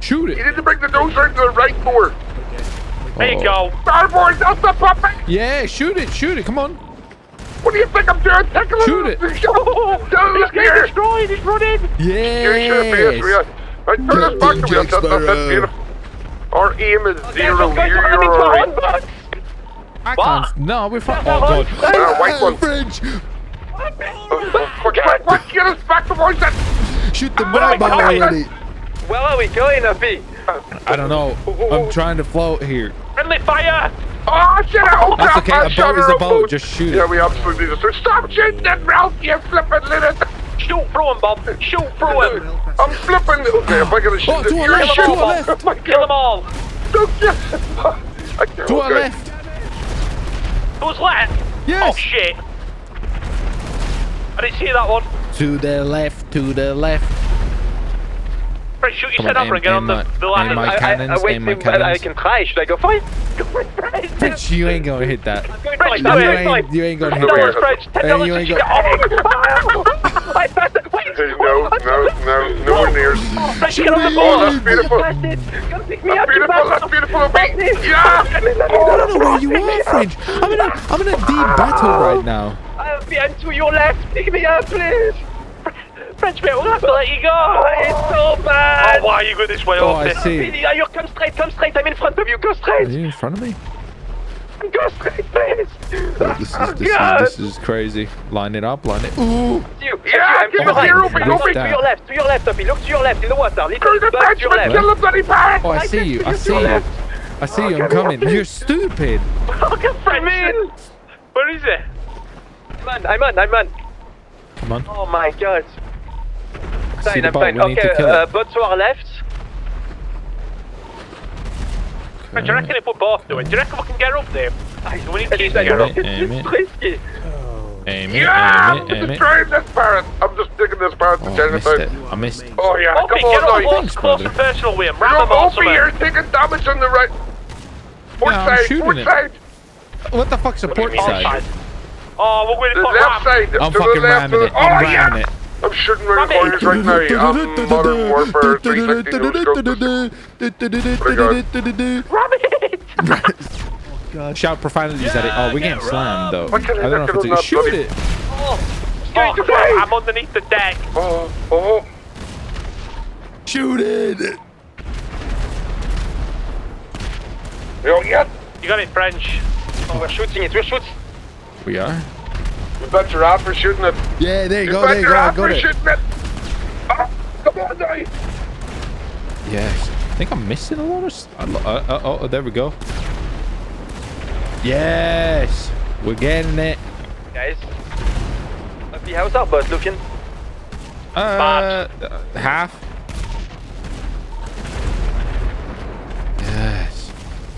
Shoot it. You need to bring the nose right to the right more. There you go. Starboard, that's the puppet! Yeah, shoot it, come on. What do you think I'm doing? Shoot it! He's getting destroyed, he's running! Yes! Right, turn us back to us, that's beautiful. Our aim is zero, you're alright. No, we're fine. Oh god. White one. Quick, get us back towards that! Shoot the black one already! Where are we going, Afi? I don't know. I'm trying to float here. Friendly fire! Oh shit! That's okay. A boat is a boat. Just shoot it. Yeah, we absolutely need to stop shooting that, Ralph. You flippin' little. Shoot through him, Bob. Shoot through him. I'm flipping. Okay, if I gotta shoot this, you're gonna shoot him. Kill them all. To our left. Who's left? Yes. Oh shit! I didn't see that one. To the left. Shoot yourself up and get on the line. I can try. Should I go for it? French, you ain't gonna hit that. You ain't gonna hit that. You ain't gonna. No, nowhere near. French, get on the board. That's beautiful. That's beautiful of me. Yeah. I don't know where you are, French. I'm in a deep battle right now. I'm to your left. Pick me up, please. French mate, we'll have to let you go. It's so bad. Oh, why are you going this way? Oh, I see. You're, come straight, I'm in front of you, go straight. Are you in front of me? Go straight, please. This is crazy. Line it up, line it. Ooh. Yeah, give it here, open, open. To your left, Uppy. Look to your left, in the water. Kill the French mate, kill the bloody French. Oh, I see you, I see you. I see you, I'm coming. You're stupid. Look at Frenchman. Where is it? I'm on. Come on. Oh my god. I'm fine. Okay, boat to our left. Okay. Do you reckon they put both to it? Do you reckon we can get up there? We need to keep that up. It's risky. Yeah, I'm destroying this parrot. I'm just digging this parrot to genocide. I missed it. Oh yeah, come on, no. Thanks, brother. Close and personal with him. Ram him over here, taking damage on the right. Port side, port side. What the fuck's a port side? Oh, we're going to the left side. I'm fucking ramming it. I'm ramming it. I'm shooting right corners right now. Modern Warfare 360 Rabbit! Shout profanities at it. Oh, we getting slammed though. I don't know if it's a shoot it. Oh, I'm underneath the deck. Oh. Shoot it. You got it, French. Oh, we're shooting it. We're shooting. We are. You bet your ass we're shooting it. Yeah, there you go. There you go. Got it. Oh, come on, now. Yes. I think I'm missing a lot of stuff. Oh, there we go. Yes. We're getting it. Guys. How's our boat looking? Half.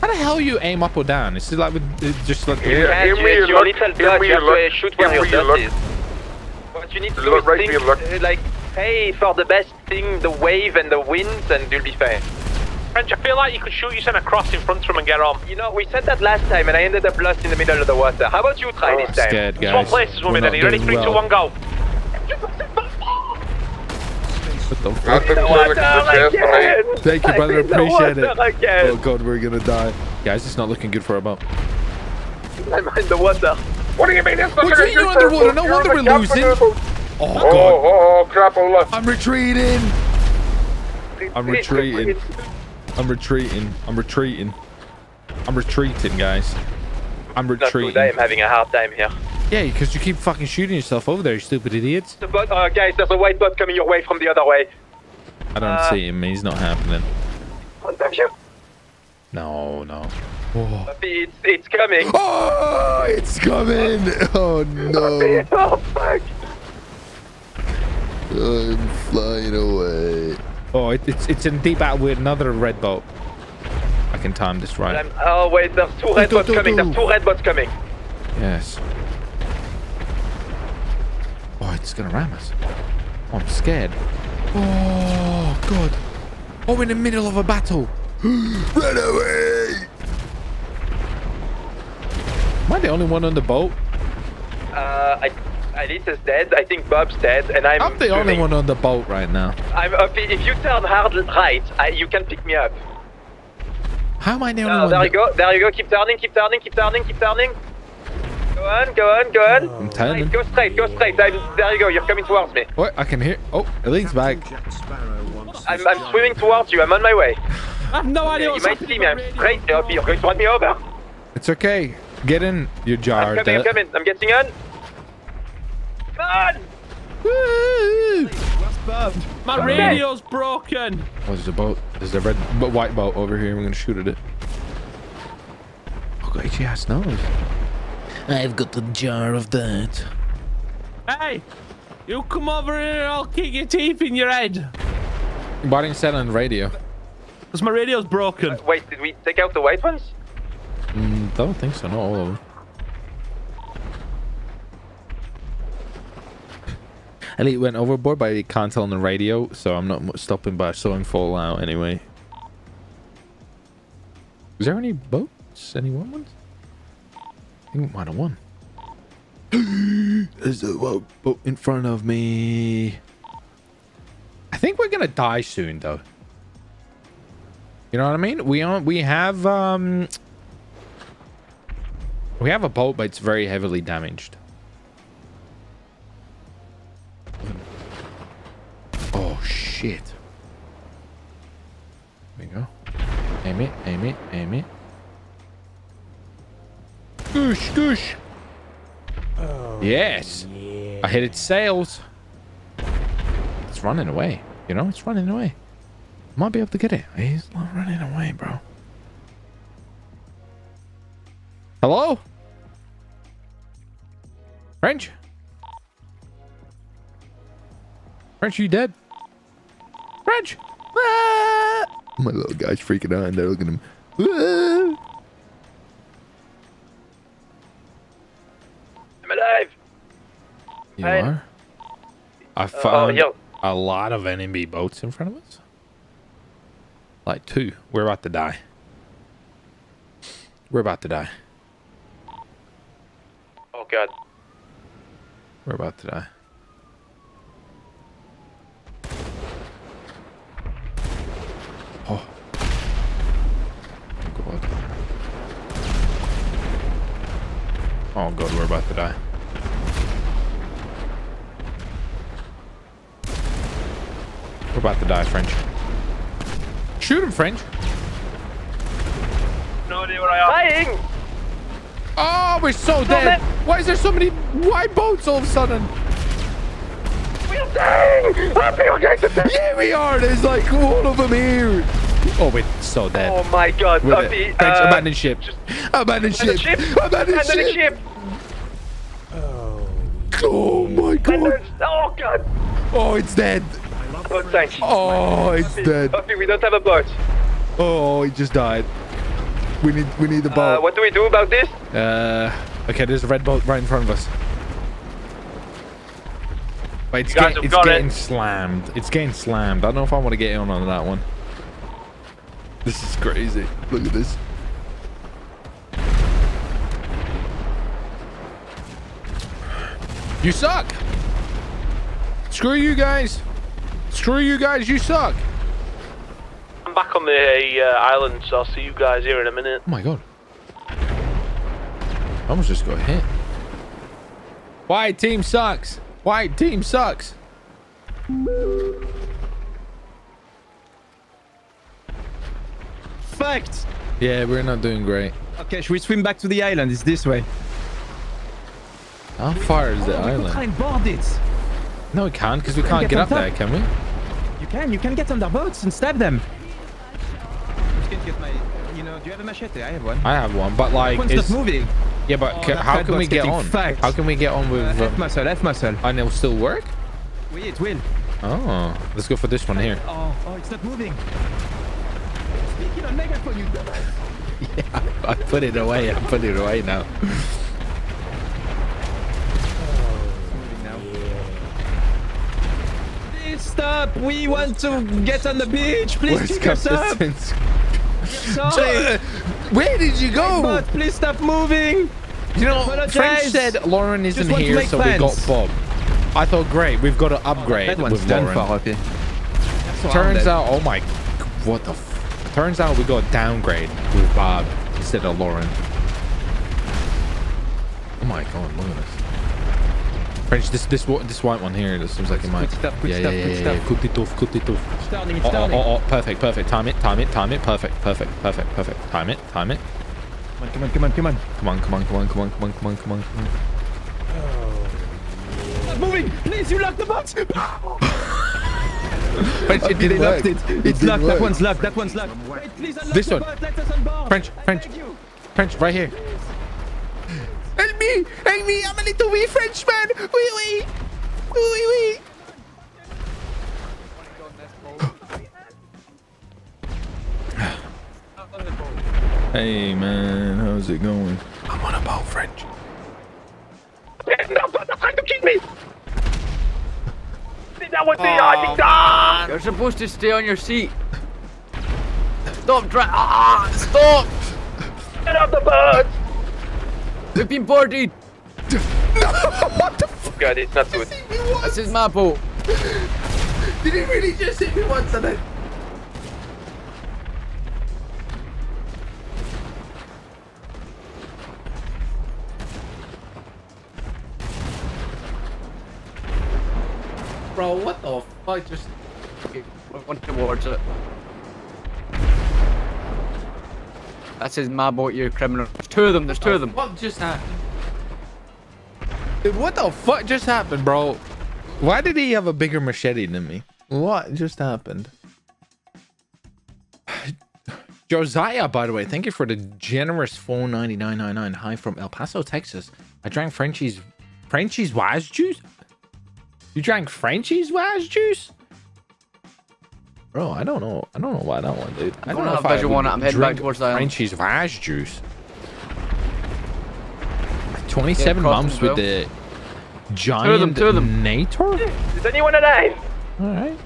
How the hell you aim up or down? It's like with just like you can't use your little dot. You have to shoot where your dot is. What you need to do is think like, hey, for the best thing, the wave and the winds, and you'll be fine. French, I feel like you could shoot yourself across in front of him and get on. You know, we said that last time, and I ended up lost in the middle of the water. How about you try this time? I'm scared, guys. Small places, women. Are you ready? 3, 2, 1, go. Thank you, brother. Appreciate it. Oh god, we're gonna die, guys. It's not looking good for a bump. I'm in the water. What do you mean? This not looking good for a bump. No wonder we're losing. Oh god. Crap! I'm retreating. I'm retreating, guys. I'm retreating. I'm having a hard time here. Yeah, because you keep fucking shooting yourself over there, you stupid idiots. The boat, guys, there's a white boat coming your way from the other way. I don't see him, he's not happening. No. Oh. It's coming. Oh, it's coming. Oh, no. Oh, fuck. I'm flying away. Oh, it's in deep out with another red boat. I can time this right. Oh, wait, there's two red boats coming. There's two red boats coming. Yes. Oh, it's gonna ram us. Oh, I'm scared. Oh, God. Oh, we're in the middle of a battle. Run away! Am I the only one on the boat? Alita's dead. I think Bob's dead. And I'm the only one on the boat right now. I'm up. If you turn hard right, you can pick me up. How am I the only one? There you go. There you go. Keep turning, keep turning, keep turning, keep turning. Go on. I'm telling him. Go straight. There you go. You're coming towards me. What? I can hear. Oh, it leads back. I'm swimming towards you. I'm on my way. I have no idea what's happening. You might see me. I'm straight. You're going to run me over. It's okay. Get in, you jarred. I'm coming. I'm getting on. Come on. Woo! My radio's broken. Oh, there's a boat. There's a white boat over here. We're going to shoot at it. Oh, great ass nose. I've got a jar of that. Hey! You come over here, I'll kick your teeth in your head. Why didn't you set on the radio? Because my radio's broken. Wait, did we take out the white ones? Don't think so, not all of them. Elite went overboard, but he can't tell on the radio, so I'm not stopping by sewing Fallout anyway. Is there any boats? Any one ones? I think we might have won. There's a boat in front of me. I think we're gonna die soon, though. You know what I mean? We have a boat, but it's very heavily damaged. shit. There we go. Aim it, aim it, aim it. Goosh, goosh. Oh, yes. Yeah. I hit its sails. It's running away. You know, it's running away. Might be able to get it. He's not running away, bro. Hello? French? French, you dead? French! Ah! My little guy's freaking out and they're looking at him. Ah! I'm alive. You are? I found a lot of enemy boats in front of us. Like two. We're about to die. We're about to die. Oh, God. We're about to die. Oh. God. Oh, God, we're about to die. We're about to die, French. Shoot him, French. No idea where I am. Dying. Oh, we're so dead. Why is there so many white boats all of a sudden? We're dying. Our people guys are dead. Yeah, we are. There's like all of them here. Oh, we're so dead. Oh my God. French, abandon ship. Abandon ship. Abandon ship. Oh. Oh my God. Oh God. Oh, it's dead. Oh, thank you. Oh, it's dead. Puppy, we don't have a boat. Oh, he just died. We need a boat. What do we do about this? Okay, there's a red boat right in front of us. But it's getting slammed. It's getting slammed. I don't know if I want to get in on that one. This is crazy. Look at this. You suck. Screw you guys. Screw you guys, you suck. I'm back on the island, so I'll see you guys here in a minute. Oh my God. I almost just got hit. White team sucks. White team sucks. Fucked. Yeah, we're not doing great. Okay, should we swim back to the island? It's this way. How far is the island? We can try and board it. No, we can't, because we can't get up there, can we? You can get on their boats and stab them. Do you have a machete? I have one. I have one, but like... It's not moving. Yeah, but how can we get on? How can we get on with... F muscle. And it'll still work? Oui, it will. Oh, let's go for this one here. Oh, it's not moving. Speaking on megaphone, you dumbass. Yeah, I put it away. I put it away now. Stop! We want to get on the beach. Please pick us up. Sorry. Where did you go? But please stop moving. You know, French said Lauren isn't here, so we got Bob. I thought, great, we've got to upgrade with Lauren. Okay. Turns out, oh my, what the? Turns out we got a downgrade with Bob instead of Lauren. Oh my God! Look at this. French, this white one here, it seems like it might. Yeah. Cut it off, cut it off. Oh, perfect. Time it. Perfect. Time it. Come on. Stop moving! Please, you lock the box! French, it didn't work. It's locked. That one's locked. Wait, please unlock this one. Let us on board. French, right here. Help me, I'm a little wee Frenchman. Wee. Hey man, how's it going? I'm on a boat, French. No, kill me. You're supposed to stay on your seat. Stop driving. Stop. Get off the boat. We've been boarded! No! What the fuck? God, it's not good. This is my boat. Did he really just hit me once on it? Bro, what the fuck just... We're going towards it. That says my boat, you criminal. There's two of them, there's two of them. What just happened? Dude, what the fuck just happened, bro? Why did he have a bigger machete than me? What just happened? Josiah, by the way, thank you for the generous $4.99.99 hi from El Paso, Texas. I drank Frenchie's wise juice. You drank Frenchie's wise juice? Bro, I don't know. I don't know why that one, dude. I don't know if I want it. I'm heading back towards that. Frenchie's wise juice. 27 bumps with the giant Nator? Is anyone alive? All right.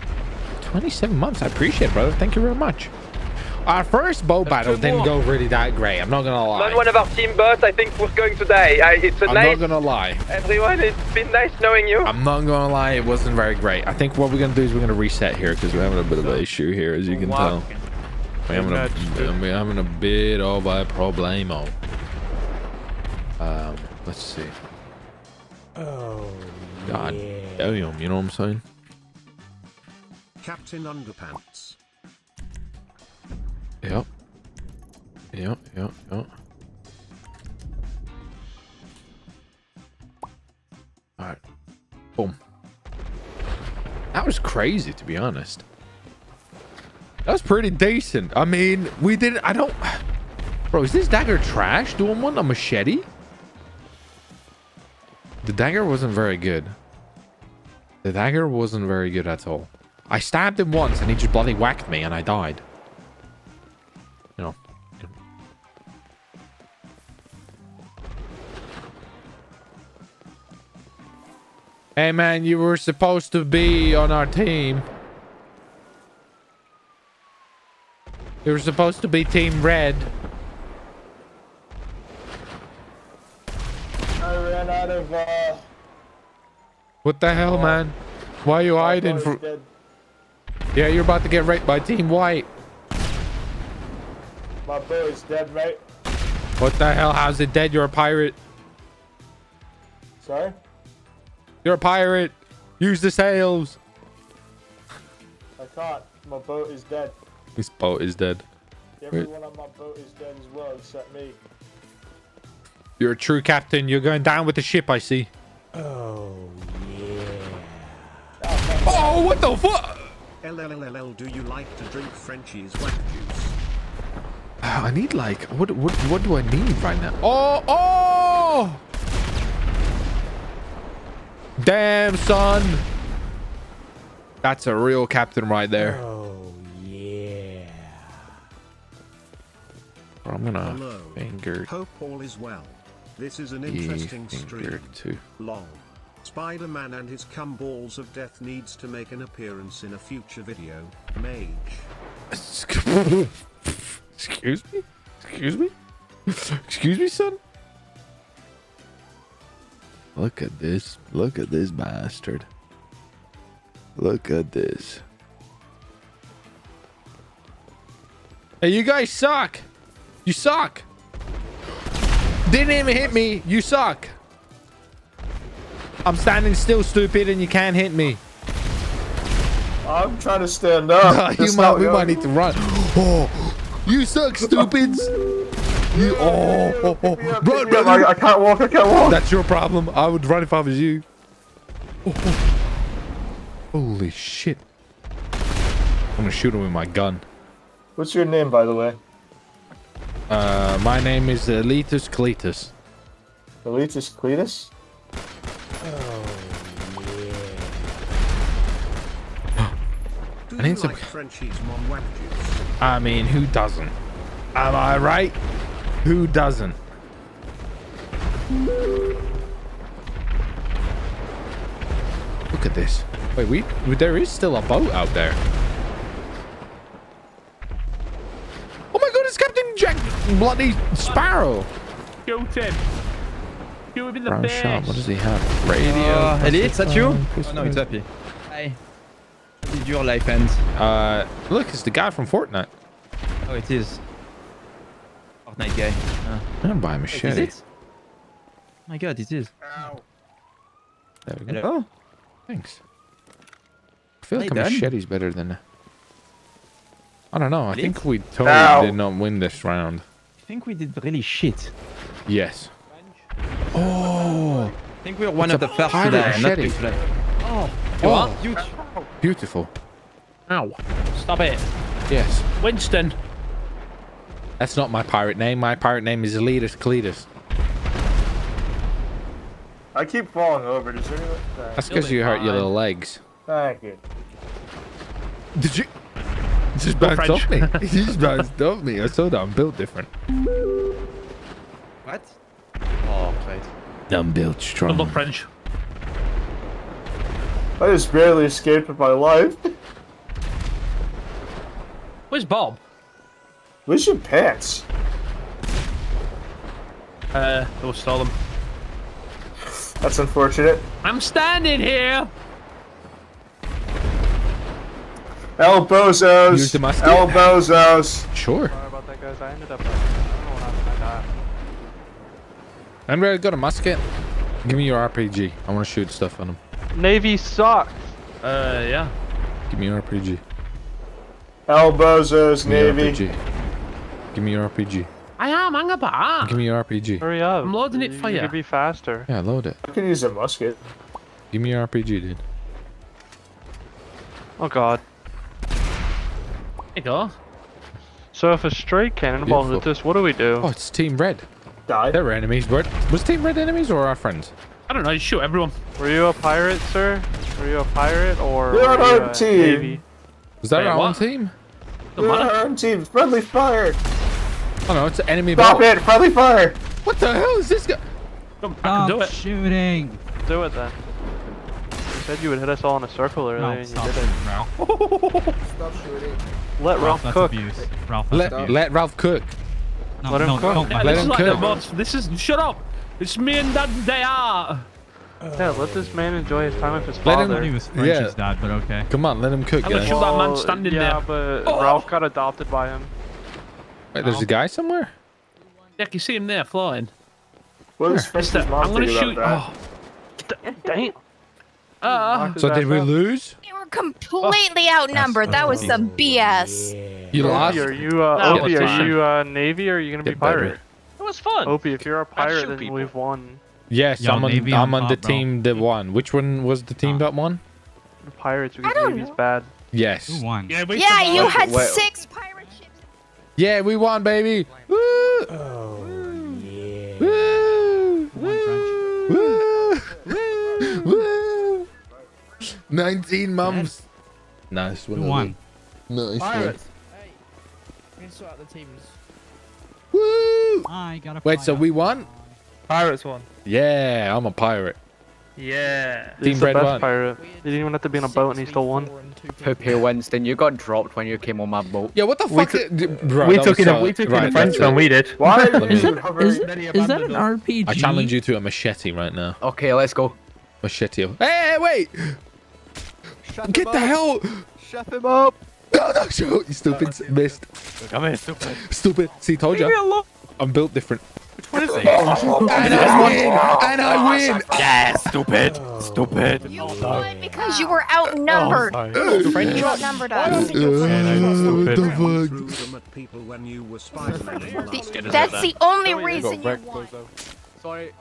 27 months. I appreciate it, brother. Thank you very much. Our first boat battle didn't go really that great. I'm not gonna lie. Not one of our team boats, I think, was going today. I'm not gonna lie. Everyone, it's been nice knowing you. I'm not gonna lie. It wasn't very great. I think what we're gonna do is we're gonna reset here because we're having a bit of an issue here, as you can tell. We're having a bit of a problemo. Let's see. Oh. God damn, you know what I'm saying? Captain Underpants. Yep. Yep, yep, yep. Alright. Boom. That was crazy, to be honest. That was pretty decent. I mean, we did... I don't... Bro, is this dagger trash? Do I want a machete? The dagger wasn't very good. The dagger wasn't very good at all. I stabbed him once and he just bloody whacked me and I died. You know. Hey man, you were supposed to be on our team. You were supposed to be Team Red. I ran out of what the hell, man? Why are you hiding from? Yeah, you're about to get raped by Team White. My boy is dead, mate. What the hell? How's it dead? You're a pirate. Sorry? You're a pirate. Use the sails. I can't. My boat is dead. This boat is dead. Everyone on my boat is dead as well, except me. You're a true captain. You're going down with the ship, I see. Oh, yeah. Oh, what the fuck? LLLL, do you like to drink Frenchie's wet juice? I need like what do I need right now? Oh, oh! Damn, son. That's a real captain right there. Oh, yeah. I'm gonna finger. Hope all is well. This is an interesting stream. Lol. Spider-Man and his cumballs of death needs to make an appearance in a future video. Mage. Excuse me? Excuse me? Excuse me, son? Look at this. Look at this bastard. Look at this. Hey, you guys suck. You suck. Didn't even hit me. You suck. I'm standing still, stupid, and you can't hit me. I'm trying to stand up. We might need to run. Oh. You suck, stupids! You run, brother! I can't walk. I can't walk. That's your problem. I would run if I was you. Oh, oh. Holy shit! I'm gonna shoot him with my gun. What's your name, by the way? My name is Elitus Cletus. Elitus Cletus? Oh yeah. I need some. I mean, who doesn't? Am I right? Who doesn't? Look at this. Wait, there is still a boat out there. Oh my God, it's Captain Jack Bloody Sparrow. Shoot him. Shoot him in the face. What does he have? Radio. Elite, that you? Oh, no, it's Happy. Hi. Did your life end? Look, it's the guy from Fortnite. Oh, it is. Fortnite guy. I'm gonna buy a machete. Wait, is it? Oh my God, it is. Ow. There we go. Hello. Oh, thanks. I feel like a machete's better than I don't know. I think we totally did not win this round. I think we did really shit. Yes. Oh. I think we were one of the first today. Not today. Oh. Oh. Beautiful. Beautiful. Ow. Stop it. Yes. Winston. That's not my pirate name. My pirate name is Elitus Cletus. I keep falling over. Does anyone... That's because you hurt your little legs. Thank you. Did you... It just bounced off me. It just bounced off me. I saw that I'm built different. What? Oh, great. I'm built strong. I'm not French. I just barely escaped with my life. Where's Bob? Where's your pants? They stole them. That's unfortunate. I'm standing here! El Bozos! El Bozos! Sure. Sorry about that, guys. I ended up... Anybody got a musket? Give me your RPG. I want to shoot stuff on him. Navy sucks! Yeah. Give me your RPG. El Bozos, Navy. Give me your RPG. I am, I'm about. Give me your RPG. Hurry up. I'm loading it for you. You can be faster. Yeah, load it. I can use a musket. Give me your RPG, dude. Oh god. There you go. So if a stray cannon bombs at this, what do we do? Oh, it's Team Red. Die. They're enemies, but was Team Red enemies or our friends? I don't know, you shoot everyone. Were you a pirate, sir? Were you a pirate or we're on our team? Navy? Was that our own team? We're on our own team. Friendly fire! Oh no, it's an enemy boat. Stop it! Friendly fire! What the hell is this guy? I can do it. Shooting. Do it then. You said you would hit us all in a circle earlier, and you did it. Ralph. Stop shooting. Let Ralph cook. Ralph, let Ralph cook. No, let him cook. Yeah, let him cook. This is shut up. It's me and that they are. Yeah, let this man enjoy his time with his father. Let him, his dad, but okay. Come on, let him cook. I'm sure that man standing there. Yeah, but Ralph got adopted by him. Wait, there's a guy somewhere? Yeah, you see him there, flying. Well, I'm gonna shoot. Oh. Damn. So did we lose? We were completely outnumbered. That was some BS. Yeah. You lost? Are you, Opie, are you Navy or are you gonna be pirate? It was fun. Opie, if you're a pirate, then we've won. Yes, yeah, I'm on the team that won. Which one was the team that won? The pirates, because Navy's bad. Yes. Who won? Yeah, you had 6 pirates. Yeah, we won, baby! Woo! Oh, yeah. Woo! Woo! Woo! Woo! Woo! 19 mums! Nice one. Won. Nice one. Hey, we can sort out the teams. Woo! I got a pirate. Wait, so we won? Pirates won. Yeah, I'm a pirate. Yeah. Team Red won. Pirate. He didn't even have to be on a boat and he still won. Poopy Winston, you got dropped when you came on my boat. Yeah, what the fuck? We took it in the French when we did. Why? Is that an RPG? I challenge you to a machete right now. Okay, let's go. Machete. Hey, wait! Get the hell! Shut him up! No, no, shoot! You stupid missed. Come here, stupid. Stupid. See, told you. I'm built different. What is it? And I win! And I win! Yes! Stupid! Stupid! You won because you were outnumbered! You outnumbered us. That's the only reason you won. Sorry.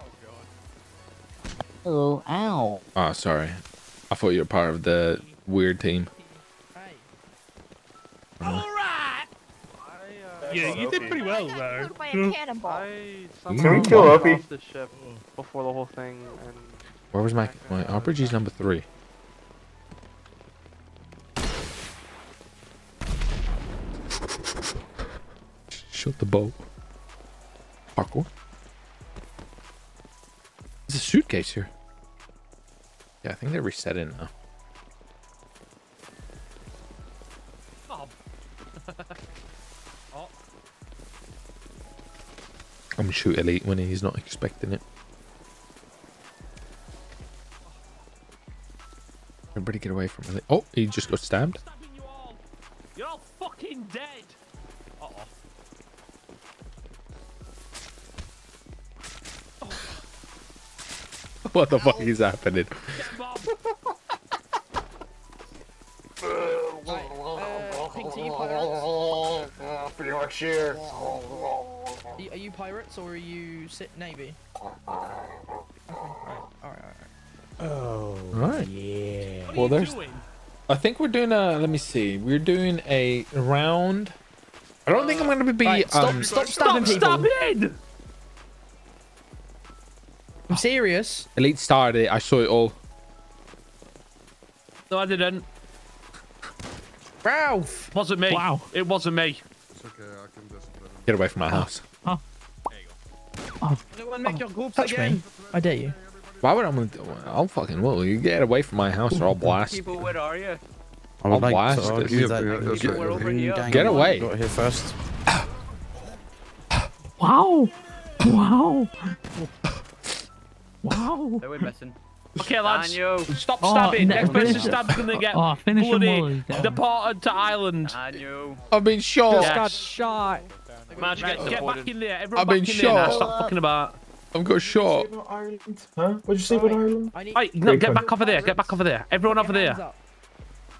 Hello. Ow. Oh, sorry. I thought you were part of the weird team. Alright! Yeah, you did pretty well there. Can we kill Opie? Before the whole thing. And where was my RPG's number 3? Shut the boat. Parkour. There's a suitcase here. Yeah, I think they're resetting now. Oh. I'm gonna shoot Elite when he's not expecting it. Everybody get away from Elite. Oh, he just got stabbed. You're all fucking dead. What the fuck is happening? pretty much here. Are you pirates or are you Navy? Okay, alright. Oh, right. Yeah. What are you doing? I think we're doing a. Let me see. We're doing a round. I don't think I'm gonna be. Right, stop it! I'm serious. Elite started it. I saw it all. No, I didn't. Ralph! Wasn't me. Wow. It wasn't me. It's okay, I can just... Get away from my house. Huh? There you go. Everyone make your groups again. Me. I dare you. Why would I... I'll fucking... Will you get away from my house or I'll blast. People, where are you? I'll blast it. Get away. Got here first. Wow. Wow. Wow. They were missing. Okay, lads, stop stabbing. Next person stabs gonna get bloody deported to Ireland. I've been shot. Just got shot. Marge, get back in there. Everyone back in there now. Stop fucking about. I've got shot. Huh? What'd you say about Ireland? Right, no, get back over there. Get back over there. Everyone over there.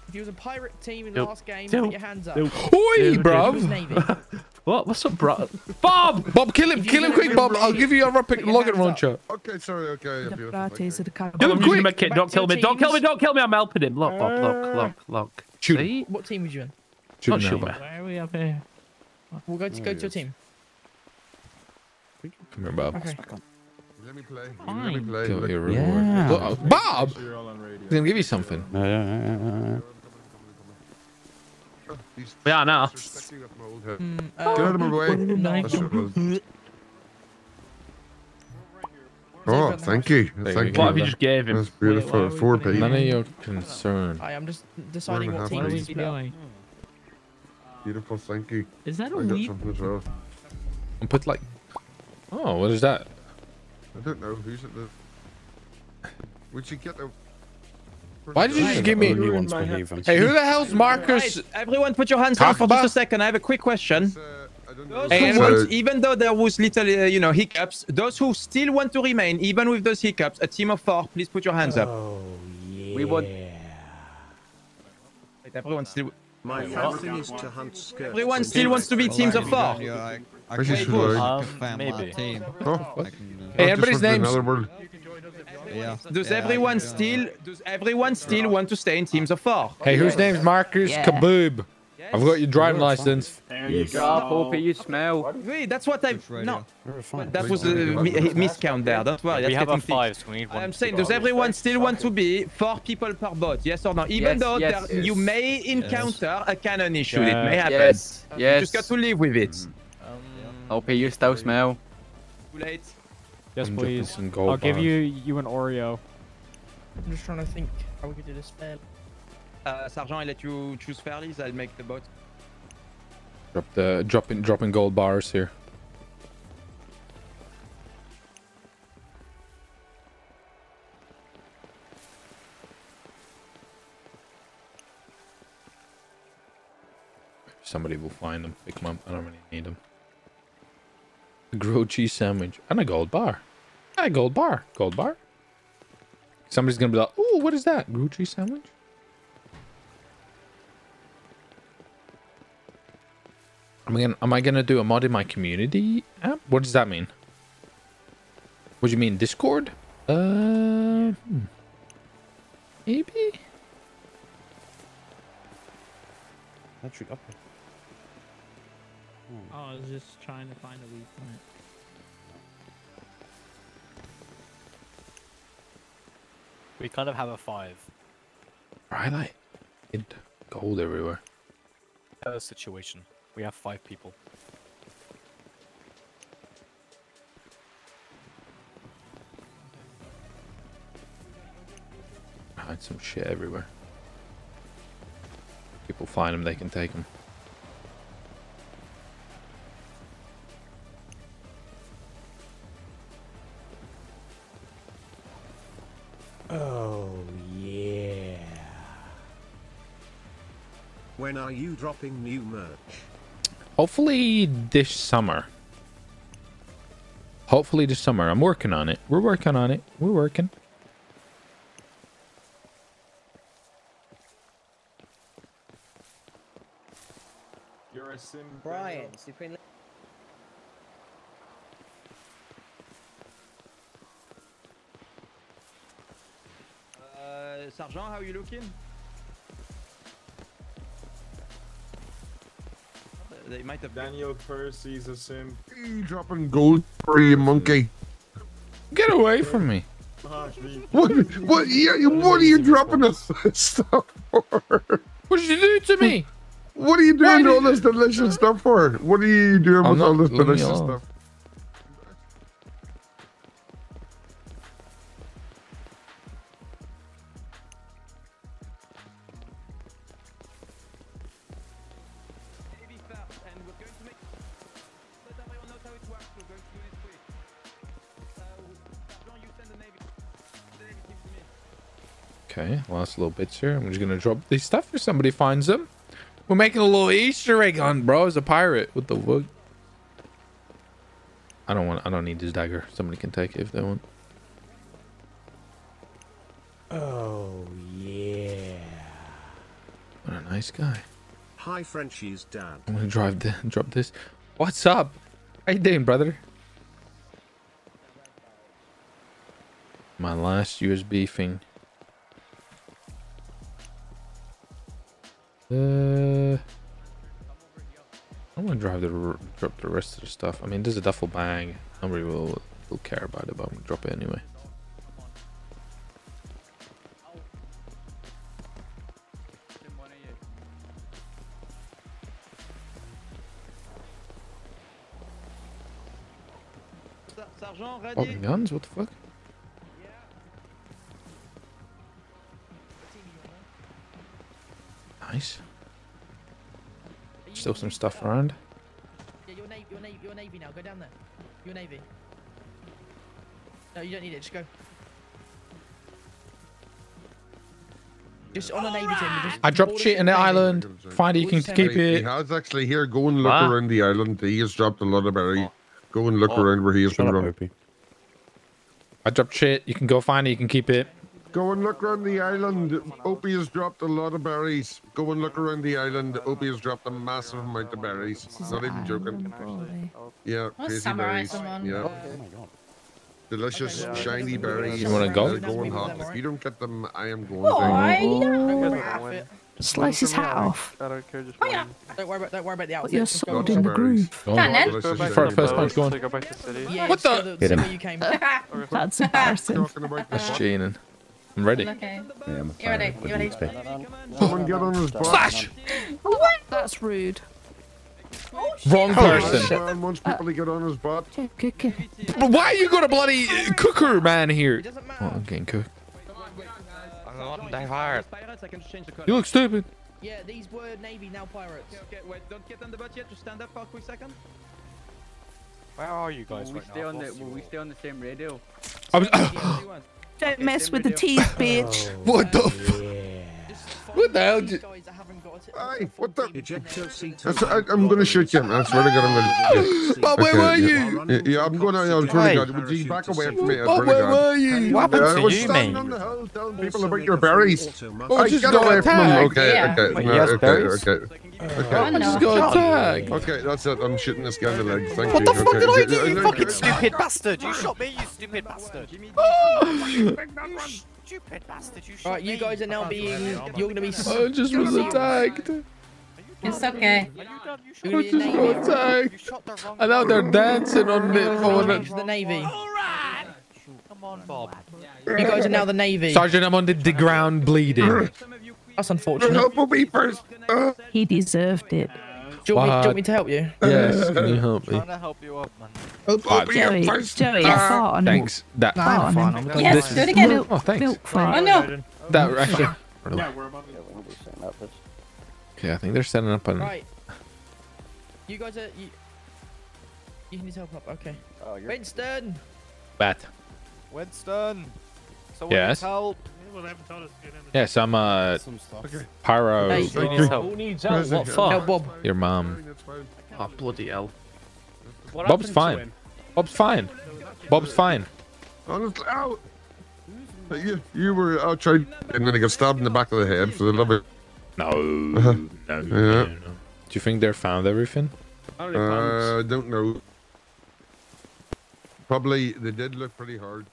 If you was a pirate team in the last game, put your hands up. Oi, bruv. What? What's up, bro? Bob! Bob, kill him! Kill him quick, Bob! I'll give you a rocket launcher. Okay, sorry, okay. Kill him quick! Don't kill me! Don't kill me! Don't kill me! I'm helping him. Look, Bob! Look! Shoot him! What team was you in? Not sure. Where are we up here? We'll go to a team. Come here, Bob. Okay. Let me play. Let me play. Yeah. Bob! I'm gonna give you something. We are now. Get out of my way. Oh, thank you. Thank you. What have you just gave him? That's beautiful. None of your concern. I am just deciding what team he's playing. Beautiful, thank you. Is that a weed? Well. And put like... Oh, what is that? I don't know. Who's at the... Would you get the... Why did you just give me? Hey, who the hell's Marcus? Right. Everyone, put your hands up for just a second. I have a quick question. Hey, even though there was little, you know, hiccups, those who still want to remain, even with those hiccups, a team of 4, please put your hands up. Oh yeah. We would. Everyone still. My family is to hunt skirts. Everyone still wants to be teams of 4. Yeah, maybe. Huh? Hey, everybody's names. Yeah. Does everyone still want to stay in teams of 4? Hey, whose name's Marcus Kaboob? Yes. I've got your driving license. There you go, Poopy, you smell. Wait, that's what I've... No, that was a miscount there. Don't worry, that's getting fixed. I'm saying, does everyone still want to be 4 people per boat? Yes or no? Even though you may encounter a cannon issue, it may happen. Yes, yes. You just got to live with it. Poopy, you still smell. Too late. Yes, please. I'll give you an Oreo. I'm just trying to think how we could do this fairly. Sergeant, I let you choose fairly. I'll make the boat. Dropping gold bars here. Somebody will find them, pick them up. I don't really need them. A grilled cheese sandwich and a gold bar. Yeah, gold bar. Somebody's gonna be like, "Ooh, what is that? Grilled cheese sandwich?" Am I gonna do a mod in my community app? What does that mean? What do you mean, Discord? Maybe. That should up. Oh, I was just trying to find a weak point. We kind of have a 5. Right, like, it gold everywhere. That's the situation. We have 5 people. Hide some shit everywhere. People find them, they can take them. Oh, yeah. When are you dropping new merch? Hopefully this summer. Hopefully this summer. I'm working on it. We're working on it. We're working. You're a Brian, Supreme. Sergeant, how you looking? They might have Daniel Percy's a simp. You dropping gold for you, monkey. Get away from me. What are you dropping this stuff for? What did you do to me? What are you doing all this delicious stuff for? What are you doing with all this delicious stuff? Okay, last little bits here. I'm just gonna drop this stuff if somebody finds them. We're making a little Easter egg hunt, bro. As a pirate with the wood. I don't need this dagger. Somebody can take it if they want. Oh yeah. What a nice guy. Hi, Frenchie's dad. I'm gonna drop this. What's up? How you doing, brother? My last USB thing. I'm gonna drop the rest of the stuff. I mean, there's a duffel bag. Nobody will care about it, but I'm gonna drop it anyway. Oh, guns? What the fuck? Nice. Still some stuff around. Yeah, your navy now. Go down there. Your navy. No, you don't need it. Just go. Just on the navy team. I dropped shit in the island. Find it. You can keep it. He has actually here. Go and look around the island. He has dropped a lot of berries. Go and look around where he has been running. I dropped shit. You can go find it. You can keep it. Go and look around the island. Opie has dropped a lot of berries. Go and look around the island. Opie has dropped a massive amount of berries. Not even joking. Yeah, crazy berries. Yeah. Delicious, shiny berries. You want to go? Going hot. If you don't get them, I am going. Oh, slice his hat off. Don't worry about the outfit. You're sold in the groove. Go on, then. First punch, go on. What the? Hit him. That's embarrassing. That's cheating. I'm ready. Okay. Yeah, I'm ready. You ready? Someone get on his bike. Slash! What? That's rude. Oh, wrong person. Once people get on his butt. But why are you got a bloody cooker man here? Oh, I'm getting cooked. I'm not that hard. You look stupid. Yeah, these were Navy, now pirates. Okay, wait, don't get on the butt yet. Just stand up for a quick second. Where are you guys? Will we stay on the same radio? Don't mess with the teeth, bitch. What the fuck? What the hell? Hey, what the? I'm gonna shoot you. I swear to God, I'm gonna. But where were you? Yeah, I'm gonna. I was trying to God. Would you back away from me? But where were you? What happened to you, man? On the hill telling people about your berries. Oh, just got away from them. Okay. I just got attacked. Okay, that's it. I'm shooting this guy in the legs. Thank you. What the fuck did I do, you fucking stupid bastard? You shot me, you stupid bastard. Stupid bastard, you shot me. Alright, you guys are now being... You're gonna be... I just was attacked. It's okay. I just got attacked. And now they're dancing on it for the Navy. Alright! Come on, Bob. You guys are now the Navy. Sergeant, I'm on the ground bleeding. That's unfortunate. He deserved it. Do you want me to help you? Yes, can you help me? I'm trying to help you up, man. Joey, fart on him. Thanks. That fart on him. Yes, do it again. Oh, thanks. Milk fart. Oh, no. That actually... Yeah, we're about to setting up this. Okay, I think they're setting up on... Right. You guys are... You need help up, okay. Oh, Winston! Bat. Winston! Someone needs help. Yes, I'm a pyro. Hey, who needs help? Who needs help? What for? Help Bob. Your mom. Oh, bloody hell. Bob's fine. Bob's fine. Bob's fine. Honestly, ow. You were outside and then I got stabbed in the back of the head for the love of... No. No. Yeah. Do you think they found everything? I don't know. Probably they did look pretty hard.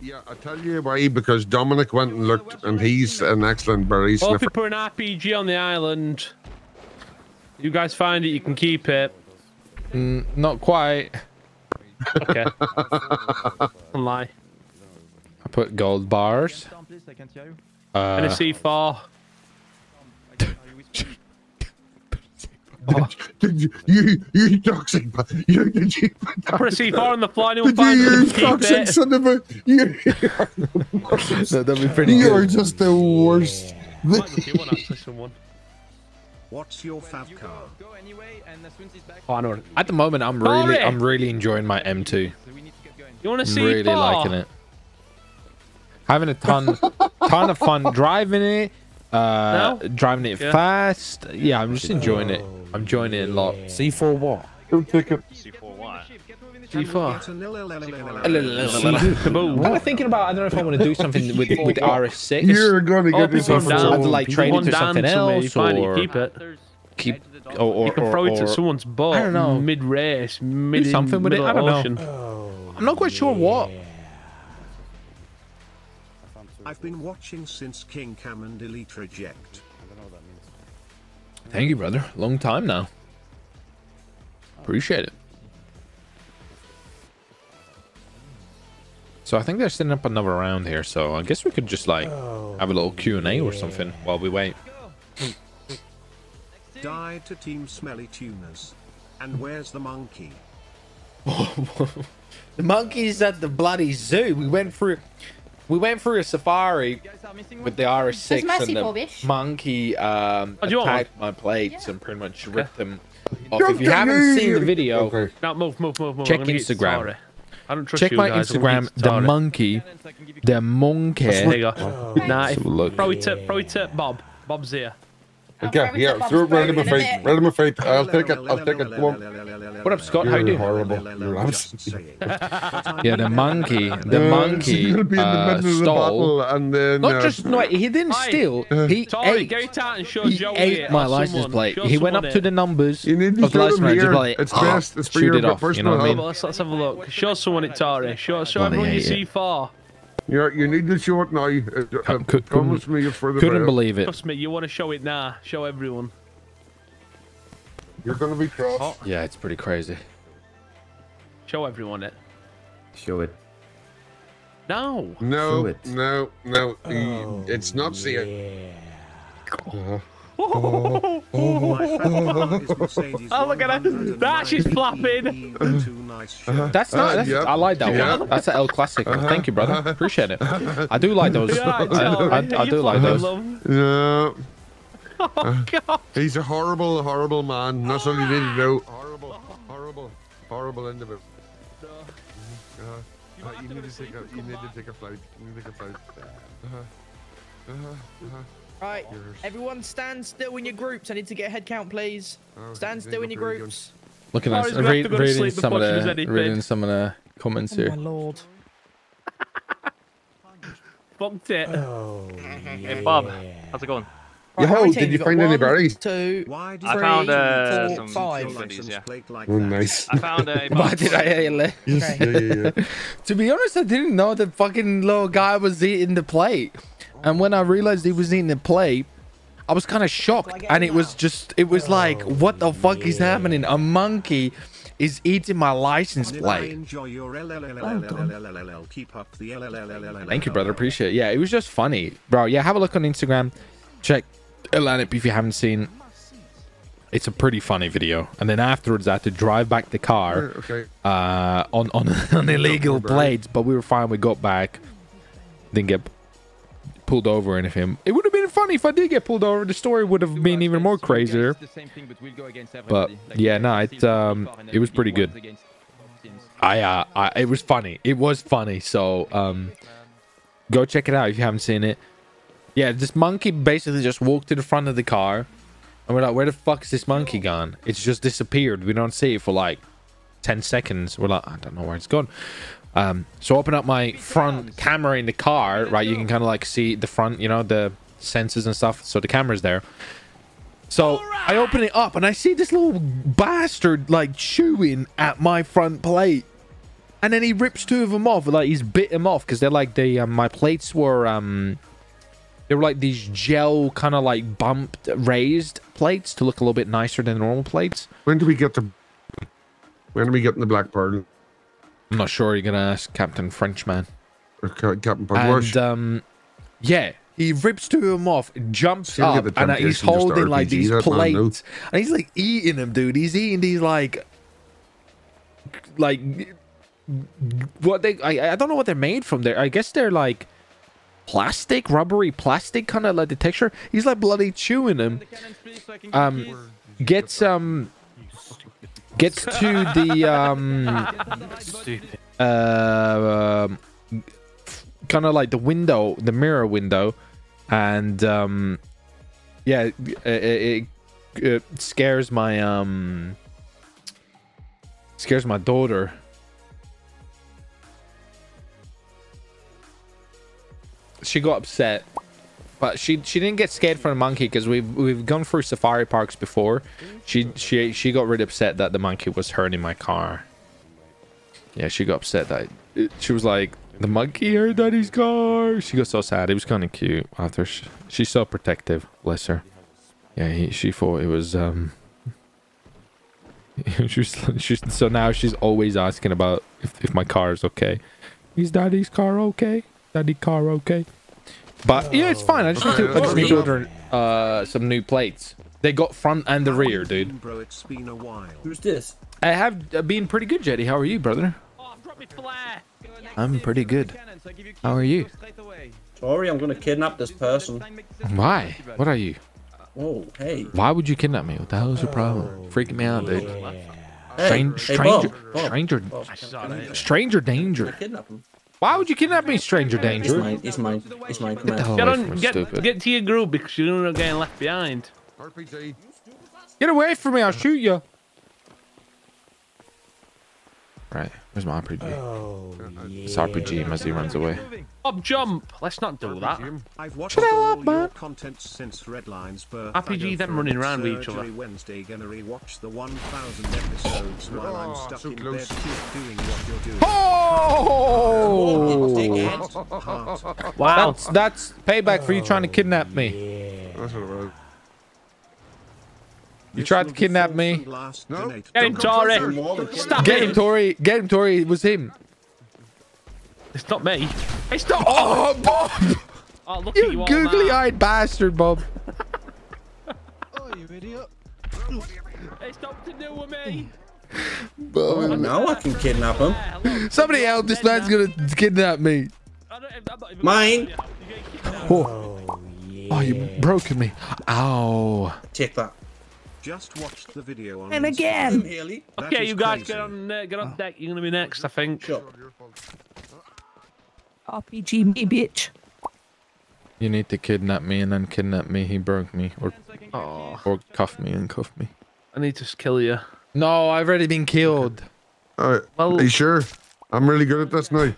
Yeah, I tell you why, because Dominic went and looked, and he's an excellent berry sniffer. Well, if you put an RPG on the island, you guys find it, you can keep it. Not quite. Okay. Don't lie. I put gold bars. And a C4. Oh. You toxic, did you put that, C4 on the fly, did you use toxic son of a, that'd be pretty good. You're just the worst. What's your fav car? Oh, I know. At the moment, I'm really enjoying my M2. You want to see? Really liking it. Having a ton of fun driving it. Driving it fast. Yeah, I'm just enjoying it. I'm enjoying it a lot. C4 what? C4 what? C4. I'm thinking about, I don't know if I want to do something with RS6. You're going to get this one down. Like trade it to something else, or keep it. Or you can throw it to someone's butt. I don't know. Mid race, mid something with it. I don't know. I'm not quite sure what. I've been watching since King Cam and Elite Reject. I don't know what that means. Thank you, brother. Long time now. Appreciate it. So I think they're setting up another round here. So I guess we could just like have a little Q&A or something while we wait. Die to Team Smelly Tuners. And where's the monkey? The monkey's at the bloody zoo. We went through a safari with the RS6 and the monkey attacked my plates and pretty much ripped them off. If you haven't seen the video, check Instagram. I don't trust you guys. Check my Instagram, the monkey. Throw it at Bob. Bob's here. Okay, yeah, throw it right in my face. Right in my face. I'll take it. What up, Scott? How you doing? Horrible. Yeah, the monkey stole. And then, not just, no, he didn't steal. He ate my license plate. He went up to the numbers of the license plate. Like, it's best. It's for your personal health. Let's have a look. Show someone it, Tari. Show everyone your C4. You need to show it now. Promise me for the couldn't believe it. Trust me, you want to show it now. Show everyone. You're gonna be cross. Oh. Yeah, it's pretty crazy. Show everyone it. Show it. No. No. It. No. No. Oh, it's not seeing. Yeah. Oh, look at that! That she's flapping. That's I like that one. That's an El Classic. Thank you, brother. Appreciate it. I do like those. I do like those. No. Oh God! He's a horrible, horrible man. That's all you need to know. Horrible, horrible, horrible individual. You need to take a flight. You need to take a flight. Right, everyone stand still in your groups. I need to get a head count, please. Stand still in your groups. Look at us. Reading some of the comments here. Oh my lord. Bumped it. Oh, hey, Bob. How's it going? Right, yo, did you find any berries? I found some berries, yeah. Oh, nice. I found a box. Yeah. To be honest, I didn't know the fucking little guy was eating the plate. And when I realized he was eating the plate, I was kind of shocked. And it was like, what the fuck is happening? A monkey is eating my license plate. Thank you, brother. Appreciate it. Yeah, it was just funny, bro. Yeah, have a look on Instagram. Check Atlantic if you haven't seen. It's a pretty funny video. And then afterwards, I had to drive back the car on illegal plates. But we were fine. We got back. Didn't get pulled over or anything. It would have been funny if I did get pulled over. The story would have been even more crazier. But yeah, no, it was pretty good. It was funny. It was funny. So go check it out if you haven't seen it. Yeah, this monkey basically just walked to the front of the car, and we're like, where the fuck is this monkey gone? It's just disappeared. We don't see it for like 10 seconds. We're like, I don't know where it's gone. So open up my front camera in the car, right? You can kind of like see the front, you know, the sensors and stuff. So the camera's there. So I open it up and I see this little bastard like chewing at my front plate. And then he rips two of them off. Like he's bit them off because they're like the my plates were they were like these gel kind of like bumped raised plates to look a little bit nicer than normal plates. When do we get the Black Pearl? I'm not sure. You're gonna ask Captain Frenchman. Or Captain Poopy. Yeah, he rips two of them off, jumps up, and he's holding like these plates, and he's like eating them, dude. He's eating these like. What they I don't know what they're made from. There I guess they're like plastic, rubbery plastic kind of like the texture. He's like bloody chewing them. Gets to the kind of like the window, the mirror window, and yeah, it scares my daughter. She got upset, but she didn't get scared from the monkey because we've gone through safari parks before. She got really upset that the monkey was hurting my car. Yeah, she got upset that she was like, the monkey hurt daddy's car. She got so sad. It was kind of cute after she's so protective, bless her. Yeah, she thought it was so now she's always asking about if my car is okay. Is daddy's car okay? Daddy car okay? But yeah, it's fine. I just need to order some new plates. They got front and the rear, dude. Bro, it's been a while. Who's this? I have been pretty good, Jetty. How are you, brother? Oh, I'm pretty good. How are you? Sorry, I'm gonna kidnap this person. Why? What are you? Oh, hey. Why would you kidnap me? What the hell is your problem? Freaking me out, dude. Hey, stranger danger. Why would you kidnap me, stranger danger? It's mine. Get to your group because you're not getting left behind. RPG. Get away from me, I'll shoot you. Right, where's my RPG? Oh, yeah. It's RPG as he runs away. Bob, jump! Let's not do that. Shut up, man. RPG them running around with each other. Wednesday, gonna rewatch the 1,000 episodes while I'm stuck in bed. Doing what you're doing. Oh! Wow, that's payback for you trying to kidnap me. Yeah. That's what it was. You tried to kidnap me. No. Get him, Tory. Stop him. Get him, Tory. It was him. It's not me. It's not. Oh, Bob. Oh, look at you googly-eyed bastard, Bob. Oh, you idiot. It's not to do with me. Well, now I can kidnap him. Somebody else. This man's going to kidnap me. Mine. Oh, yeah. Oh, you've broken me. Ow. Take that. Just watched the video on and again. Okay, you guys get on deck. You're gonna be next, I think. Sure. RPG me, bitch. You need to kidnap me and then kidnap me. He broke me or cuff me and cuff me. I need to kill you. No, I've already been killed. All right. Well, are you sure? I'm really good at this now.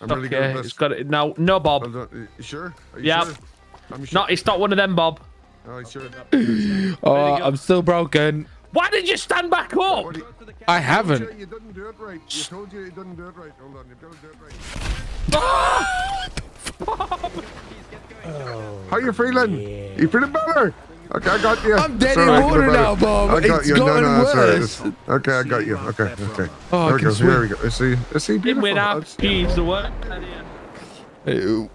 I'm really good at this. It's got it. No, no, Bob. You sure? Yeah. Sure? Sure. No, it's not one of them, Bob. Oh, sure. Oh, I'm still broken. Why did you stand back up? I haven't. You didn't do it right. You told you didn't do it right. Hold on, you've got to do it right. Oh, how you feeling? Yeah. You feeling better? Okay, I got you. I'm dead in water now, Bob. It's gotten worse. Okay, I got you. Okay, okay. Oh, there it goes. Here we go. Is he beautiful? He's the one. Hey.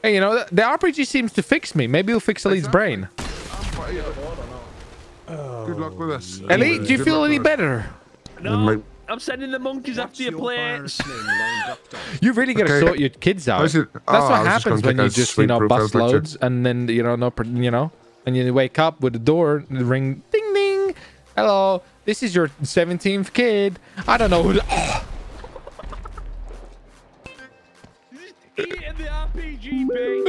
Hey, you know, the RPG seems to fix me. Maybe it'll fix Elite's brain. Good luck with us. Elite, do you feel any better? No, I'm sending the monkeys after your plates. You really got to sort your kids out. That's what happens when you just, you know, bust loads and then, you know, and you wake up with the door ring, ding, ding. Hello, this is your 17th kid. I don't know who... Eating the RPG, bitch.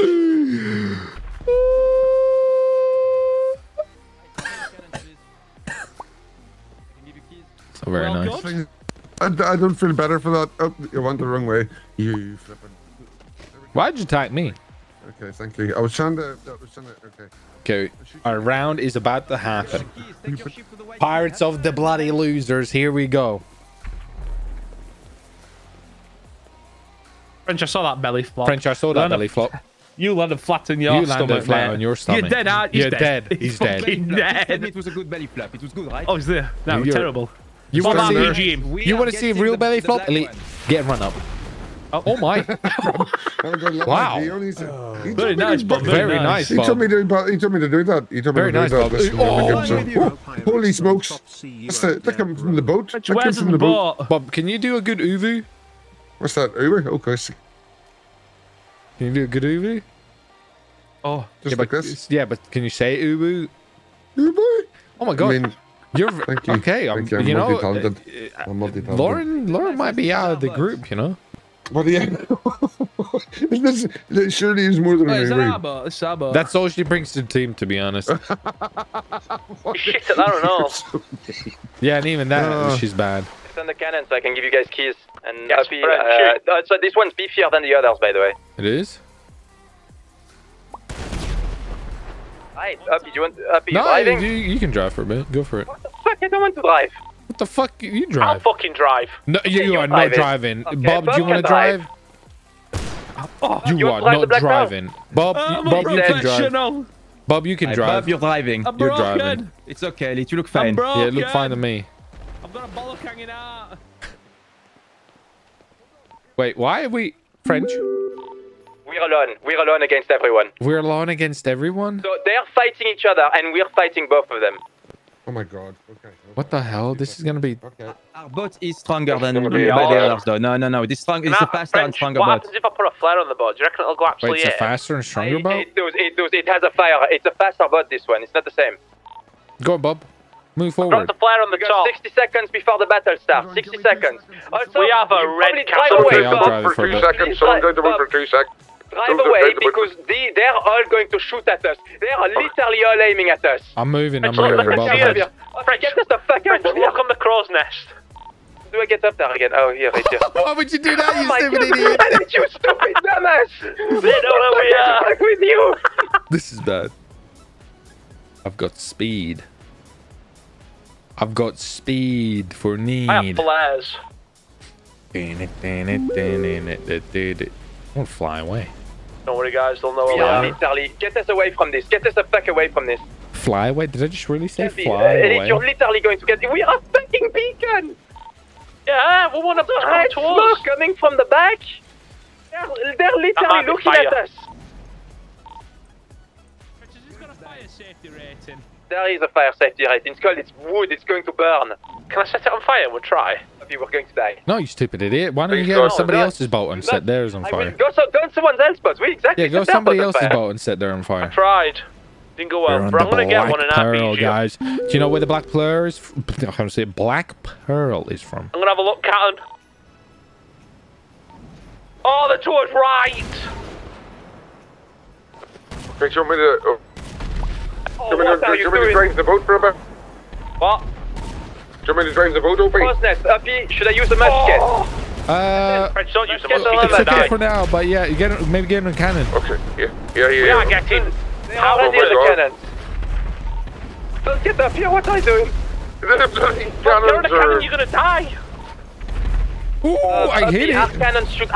So very nice. I don't feel better for that. Oh, you went the wrong way. You flippin'. Why'd you attack me? Okay, thank you. I was trying to... Okay, our round is about to happen. Pirates of the bloody losers, here we go. French, I saw that belly flop. French, I saw that belly flop. You landed flat on your stomach. You landed flat on your stomach. You're dead, aren't you? You're dead. He's dead. It was a good belly flop. It was good, right? Oh, it's there. That was terrible. You want to see? You want to see a real belly flop? Elite, get run up. Oh my! Wow! Very nice, Bob. Very nice. He told me to do that. Very nice, Bob. Holy smokes! That comes from the boat. That comes from the boat. Bob, can you do a good uvu? What's that? Uvu? Okay. Can you do a good uvu? Oh, just like this. Yeah, but can you say uvu? Uvu? Oh my god! You're okay. You know, Lauren might be out of the group. You know. Well, yeah. This surely is more than a... That's all she brings to the team, to be honest. Shit, I don't know. Yeah, and even that, she's bad. Send the cannons, I can give you guys keys. And yes, happy, so this one's beefier than the others, by the way. It is? Hi, Happy, do you want Happy driving? You can drive for a bit. Go for it. What the fuck? I don't want to drive. What the fuck? You drive. I'll fucking drive. No, you are not driving. Okay, Bob, do you want to drive? Oh, you are not driving. Bob, you can drive. Bob, you can drive. Bob, you're driving. You're driving. It's okay, Elite. You look fine. Yeah, you look fine to me. I've got a bollock hanging out. Wait, why are we French? We're alone. We're alone against everyone. We're alone against everyone? So they're fighting each other, and we're fighting both of them. Oh my god. Okay. What the hell? This is gonna be... Okay. Our boat is stronger than the others though. No. This strong is a faster and stronger boat. What happens if I put a flare on the boat? Do you reckon it'll go absolutely... Wait, it's a faster and stronger boat? It has a fire. It's a faster boat, this one. It's not the same. Go on, Bob. Move forward. Drop the flare on the top. 60 seconds before the battle starts. 60 seconds. Also, we have a red cap. Okay, I'll drive for a bit. Someone go to move for 2 seconds. Drive away because they're all going to shoot at us. They are literally all aiming at us. I'm moving. Get us the fuck out. Walk on the crow's nest. Do I get up there again? Oh, here, right here. Why would you do that, you stupid idiot? You stupid dumbass. They don't know we are. With you. This is bad. I've got speed. I've got speed for need. I have flares. I won't fly away. Don't worry, guys. They'll know where we are. Get us away from this. Get us the fuck away from this. Fly away? Did I just really say fly away? You're literally going to get... We are a fucking beacon! Yeah, we want to fly towards... coming from the back. They're literally looking at us. Just got a fire safety rating. There is a fire safety rating. It's cold. It's wood. It's going to burn. Can I set it on fire? We'll try. We're going to die. No, you stupid idiot. Why don't you go somebody else's boat and set theirs on fire? Go on someone else's boat. Yeah, go somebody else's boat and set there on fire. I tried. Didn't go well. But I'm going to get one in Pearl, guys. Do you know where the Black Pearl is from? I'm going to say Black Pearl is from. I'm going to have a look, Captain. Oh, the tour's right. Okay, show me the... Do you want me to drive the boat for a bit? What? Do you want me to drive the boat open? Should I use the musket? French, don't use the musket. It's okay for now, but yeah, you get, maybe get a cannon. Okay, yeah. We are getting... How are they the cannon? Don't get up here, what are you doing? You're gonna die! Ooh, I hit it! Our cannons shoot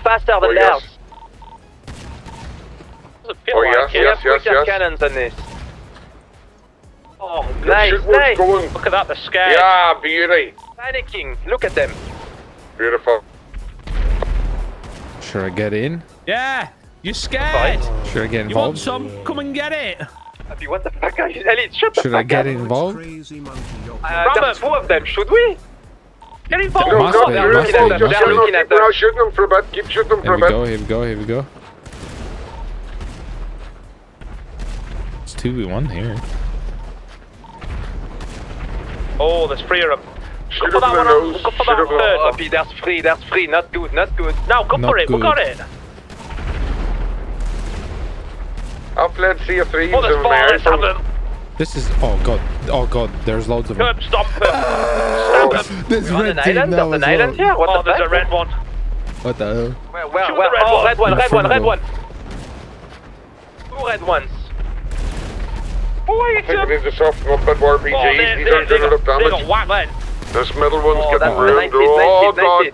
faster than theirs. Oh yes. Cannons on this. Oh, nice. Look at that, the sky. Yeah, beauty. Panicking. Look at them. Beautiful. Should I get in? Yeah. You're scared. Should I get involved? You want some? Come and get it. Happy, what the fuck are you? Elite, shut the fuck up. Should I get involved? There's 4 of them, should we? Get involved. They're looking at them. Shoot them for a bit. Keep shooting them for a bit. Here we go. It's 2v1 here. Oh, there's 3 of them. Go for that one. Go for that one. Happy, that's free. Not good. Now, go for it. We got it. I've played Sea of Thieves. This is... Oh, God. There's loads of them. Stop them. There's red team now as well. Yeah, what the fuck? There's a red one. What the hell? Where? Red one. All at once. Boy, it's a... Taking into soft open RPG. Oh, he's done good enough damage. This middle one's getting ruined. Oh, God.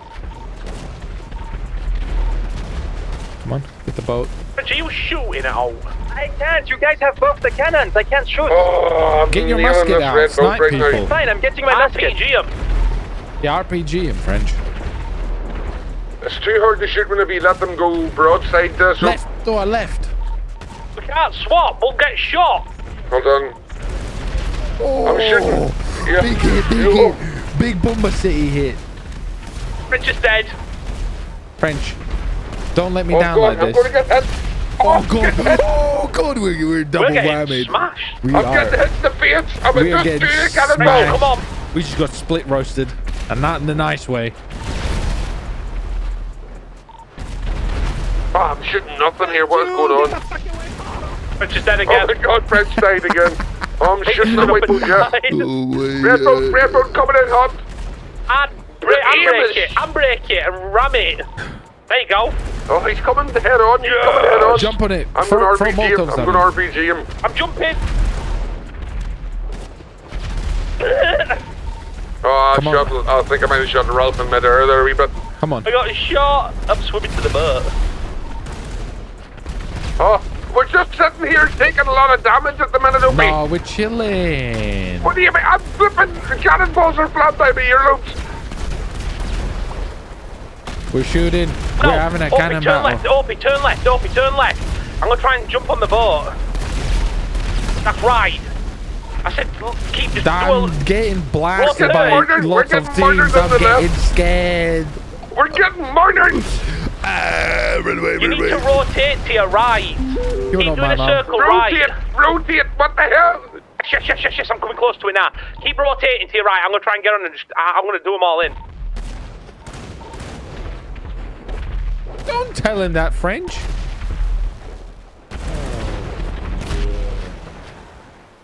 Come on, get the boat. What are you shooting at? I can't. You guys have buffed the cannons. I can't shoot. Oh, get your musket out. Snipe people. Fine, I'm getting my musket. RPG him. Yeah, RPG in French. It's too hard to shoot whenever you let them go broadside there. So left door, left. We can't swap. We'll get shot. Hold on. Oh, I'm shooting. Yeah. Big hit, big hit. Big Bomber City hit. French is dead. French, don't let me down God, like this. I'm gonna get hit. Oh God! Oh God! We're double whammy. We are. I'm getting hit in the face. I'm a good dude. Come on! We just got split roasted, and not in the nice way. Oh, I'm shooting nothing here. What's going on? French is dead again. Oh my God! French died again. I'm shooting away. Redbone coming in hot. Unbrake it and ram it. There you go. Oh, he's coming head on. He's coming head on. Jump on it. I'm going to RPG him. I'm going to RPG him. I'm jumping. Oh, I shot. I think I might have shot Ralph in mid-air there a wee bit. Come on. I got shot. I'm swimming to the boat. Oh, we're just sitting here taking a lot of damage at the minute, don't we? No, we're chilling. What do you mean? I'm flipping. Cannonballs are flat by my earlobes. We're shooting. No. We're having a cannon battle. Left. Opie, turn left. Opie, turn left. I'm going to try and jump on the boat. That's right. I said keep just... I'm getting blasted by lots of teams. I'm getting scared. We're getting murdered. You need to rotate to your right. Keep doing a circle right. Rotate. What the hell? Yes. I'm coming close to it now. Keep rotating to your right. I'm going to try and get on and just... I'm going to do them all in. Don't tell him that, French.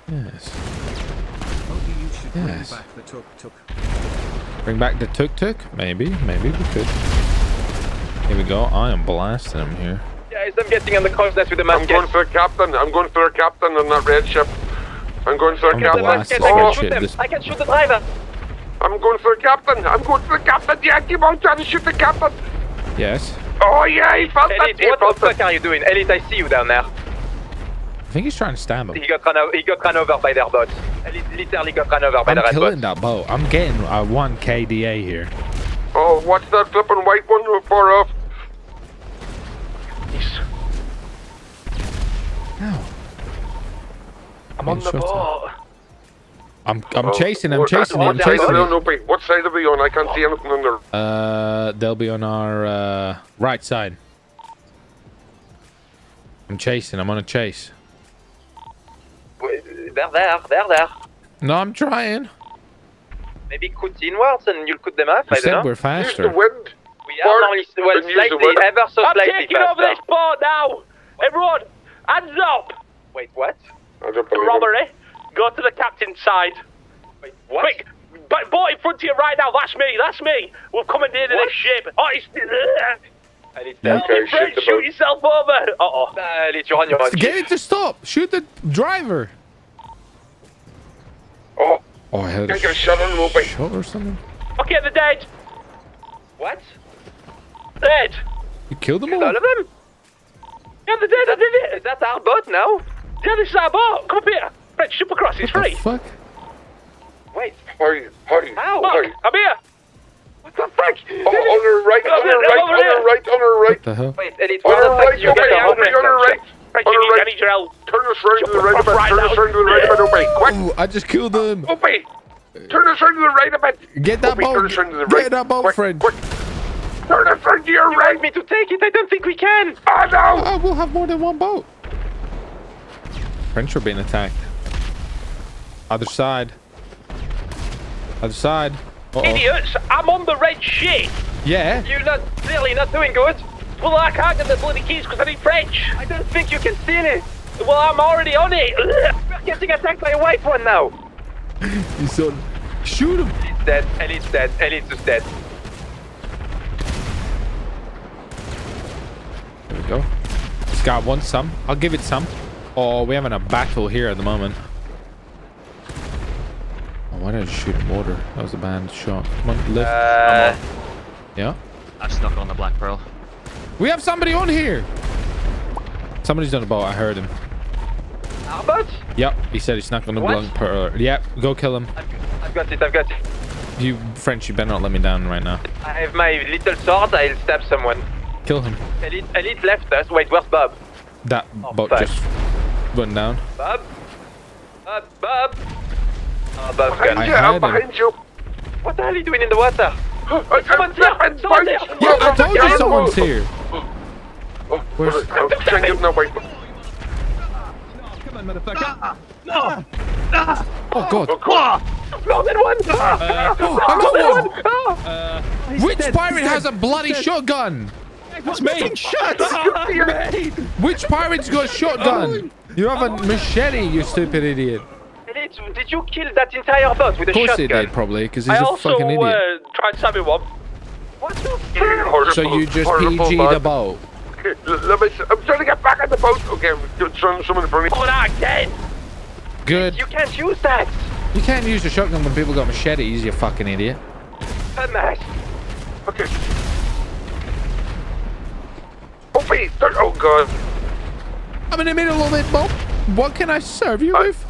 Yes. Yes. Bring back the tuk-tuk? Maybe we could. Here we go. I am blasting him here. Guys, I'm getting on the coast with the musket. I'm going for a captain. I'm going for a captain on that red ship. I'm going for a captain. I can shoot the driver. I'm going for a captain. I'm going for a captain. Yeah, keep on trying to shoot the captain. Yes. Oh yeah, he felt Elite, that. What the fuck are you doing? Elite, I see you down there. I think he's trying to stab him. He got run over by their boat. Elite literally got run over by the red boat. I'm killing that boat. I'm getting one KDA here. Oh, what's that flipping white one far off? Ow. I'm on the boat. I'm chasing him, chasing him. No, what side are they on? I can't see anything on there. They'll be on our right side. I'm chasing. I'm on a chase. They're there. No, I'm trying. Maybe cut inwards and you'll cut them off. I don't know. We're faster. Use the wind. We are normally, well, slightly, ever so slightly faster. I'm taking over this boat now. Everyone, hands up. Wait, what? Robbery. Go to the captain's side. Wait, what? Quick, boat in front of you right now. That's me. We've commandeered this ship. Oh, it's... Shoot yourself over. Uh-oh. You're on your own. Get it to stop. Shoot the driver. Oh. Oh, I had a shot or something. Okay, they're dead. What? Dead. You killed them all? None of them? Yeah, they're dead. I did it. Is that our boat now? Yeah, this is our boat. Come up here. French, Supercross is free. What the fuck? Wait. How are you? I'm here. What the fuck? On her right. What the hell? Wait, Elite, on her right. French, I need your help. Turn us around to the right a bit. Quick. Ooh, I just killed him. Opie, turn us around to the right a bit. Get that boat. Get that boat, French. Turn us around to your right. You want me to take it? I don't think we can. Oh, no. I will have more than one boat. French are being attacked. Other side. Uh-oh. Idiots! I'm on the red ship. Yeah. You're clearly not doing good. Well, I can't get the bloody keys because I need French. I don't think you can steal it. Well, I'm already on it. We're getting attacked by a white one now. He's on. Shoot him. He's dead. Elite's dead. There we go. This guy wants some. I'll give it some. Oh, we're having a battle here at the moment. Oh, why did I shoot water? That was a bad shot. Come on, lift. Yeah? I've snuck on the Black Pearl. We have somebody on here! Somebody's on the boat, I heard him. Albert? Yep, he said he snuck on the Black Pearl. Yep, go kill him. I've got it, I've got it. You French, you better not let me down right now. I have my little sword, I'll stab someone. Kill him. Elite left us. Wait, where's Bob? That boat just went down. Bob? Bob? Oh, Bob's gone. I'm behind you. What the hell are you doing in the water? Someone's here! Yeah, I told you someone's here! Where's... I'm trying to get my way. Come on, motherfucker. No! Oh, God. Wrong than one! I got one! Which pirate has a bloody shotgun? It's me! Shut up! Which pirate's got a shotgun? You have a machete, you stupid idiot. Did you kill that entire boat with a shotgun? Of course he did, probably, because he's a fucking idiot. I also tried stabbing one. What the fuck? So you just PG'd the boat? I'm trying to get back at the boat. Okay, I'm throwing someone in front of me. Oh, again! Good. You can't use that! You can't use a shotgun when people got machetes, you fucking idiot. Nice. Okay. Oh, wait. Oh, God. I'm in the middle of it, Bob. What can I serve you with?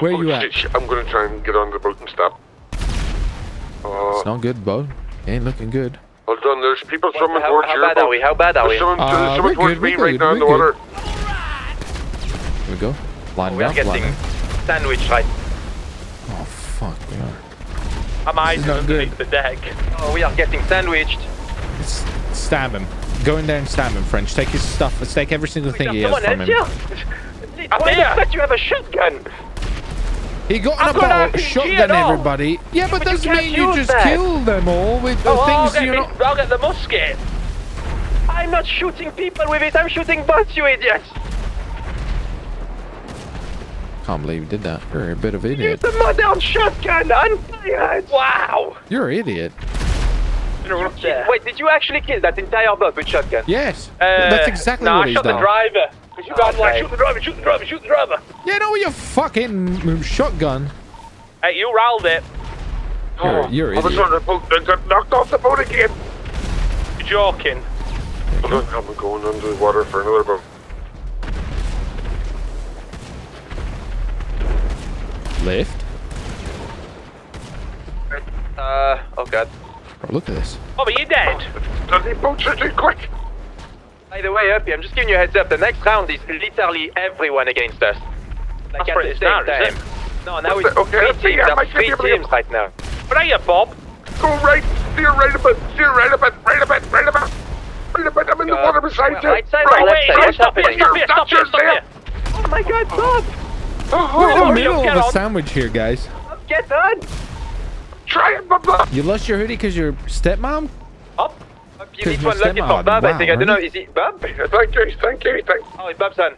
Where are you at? I'm going to try and get on the boat and stop. It's not good, Bob. It ain't looking good. Hold on. There's people swimming towards you. How bad are we? How bad are we? Someone towards me right now in the water. Here we go. Line down. We're getting sandwiched right. Oh, fuck. Yeah. I'm underneath the deck. Oh, we are getting sandwiched. Stab him. Go in there and stab him, French. Take his stuff. Let's take every single thing he has from him. Why the fuck do you have a shotgun? He got in a boat, shotgun everybody. Yeah, but doesn't mean you just kill them all with the things you're not... I'll get the musket. I'm not shooting people with it. I'm shooting bots, you idiots. Can't believe you did that. You're a bit of an idiot. Use the modern shotgun on fire! Wow! You're an idiot. Wait, did you actually kill that entire boat with shotgun? Yes. That's exactly what he's done. No, I shot the driver. You guys like, shoot the driver, shoot the driver, shoot the driver. Yeah, no, with your fucking shotgun. Hey, you rolled it. You're an idiot. I got knocked off the boat again. You're joking. I'm going under the water for another boat. Lift. Oh god. Oh, look at this. Oh, but you're dead. The boats are too quick. By the way, Uppy, I'm just giving you a heads up. The next round is literally everyone against us. Like that's at the same time. No, now it's three teams right now. Right here, Bob. Go right. Steer right about. Steer right about. Right about. Right about. Right about. I'm in the water beside you. Right side or left side? Stop here. Stop here. Stop here. Oh my god, Bob. We're in the middle of a sandwich here, guys. Get on! Try it, Baba! You lost your hoodie because your stepmom? Up! You need to unlock it for Bob, I think. I don't know. Is it Bob? Thank you, thank you, thank you. Oh, it's Bob's son.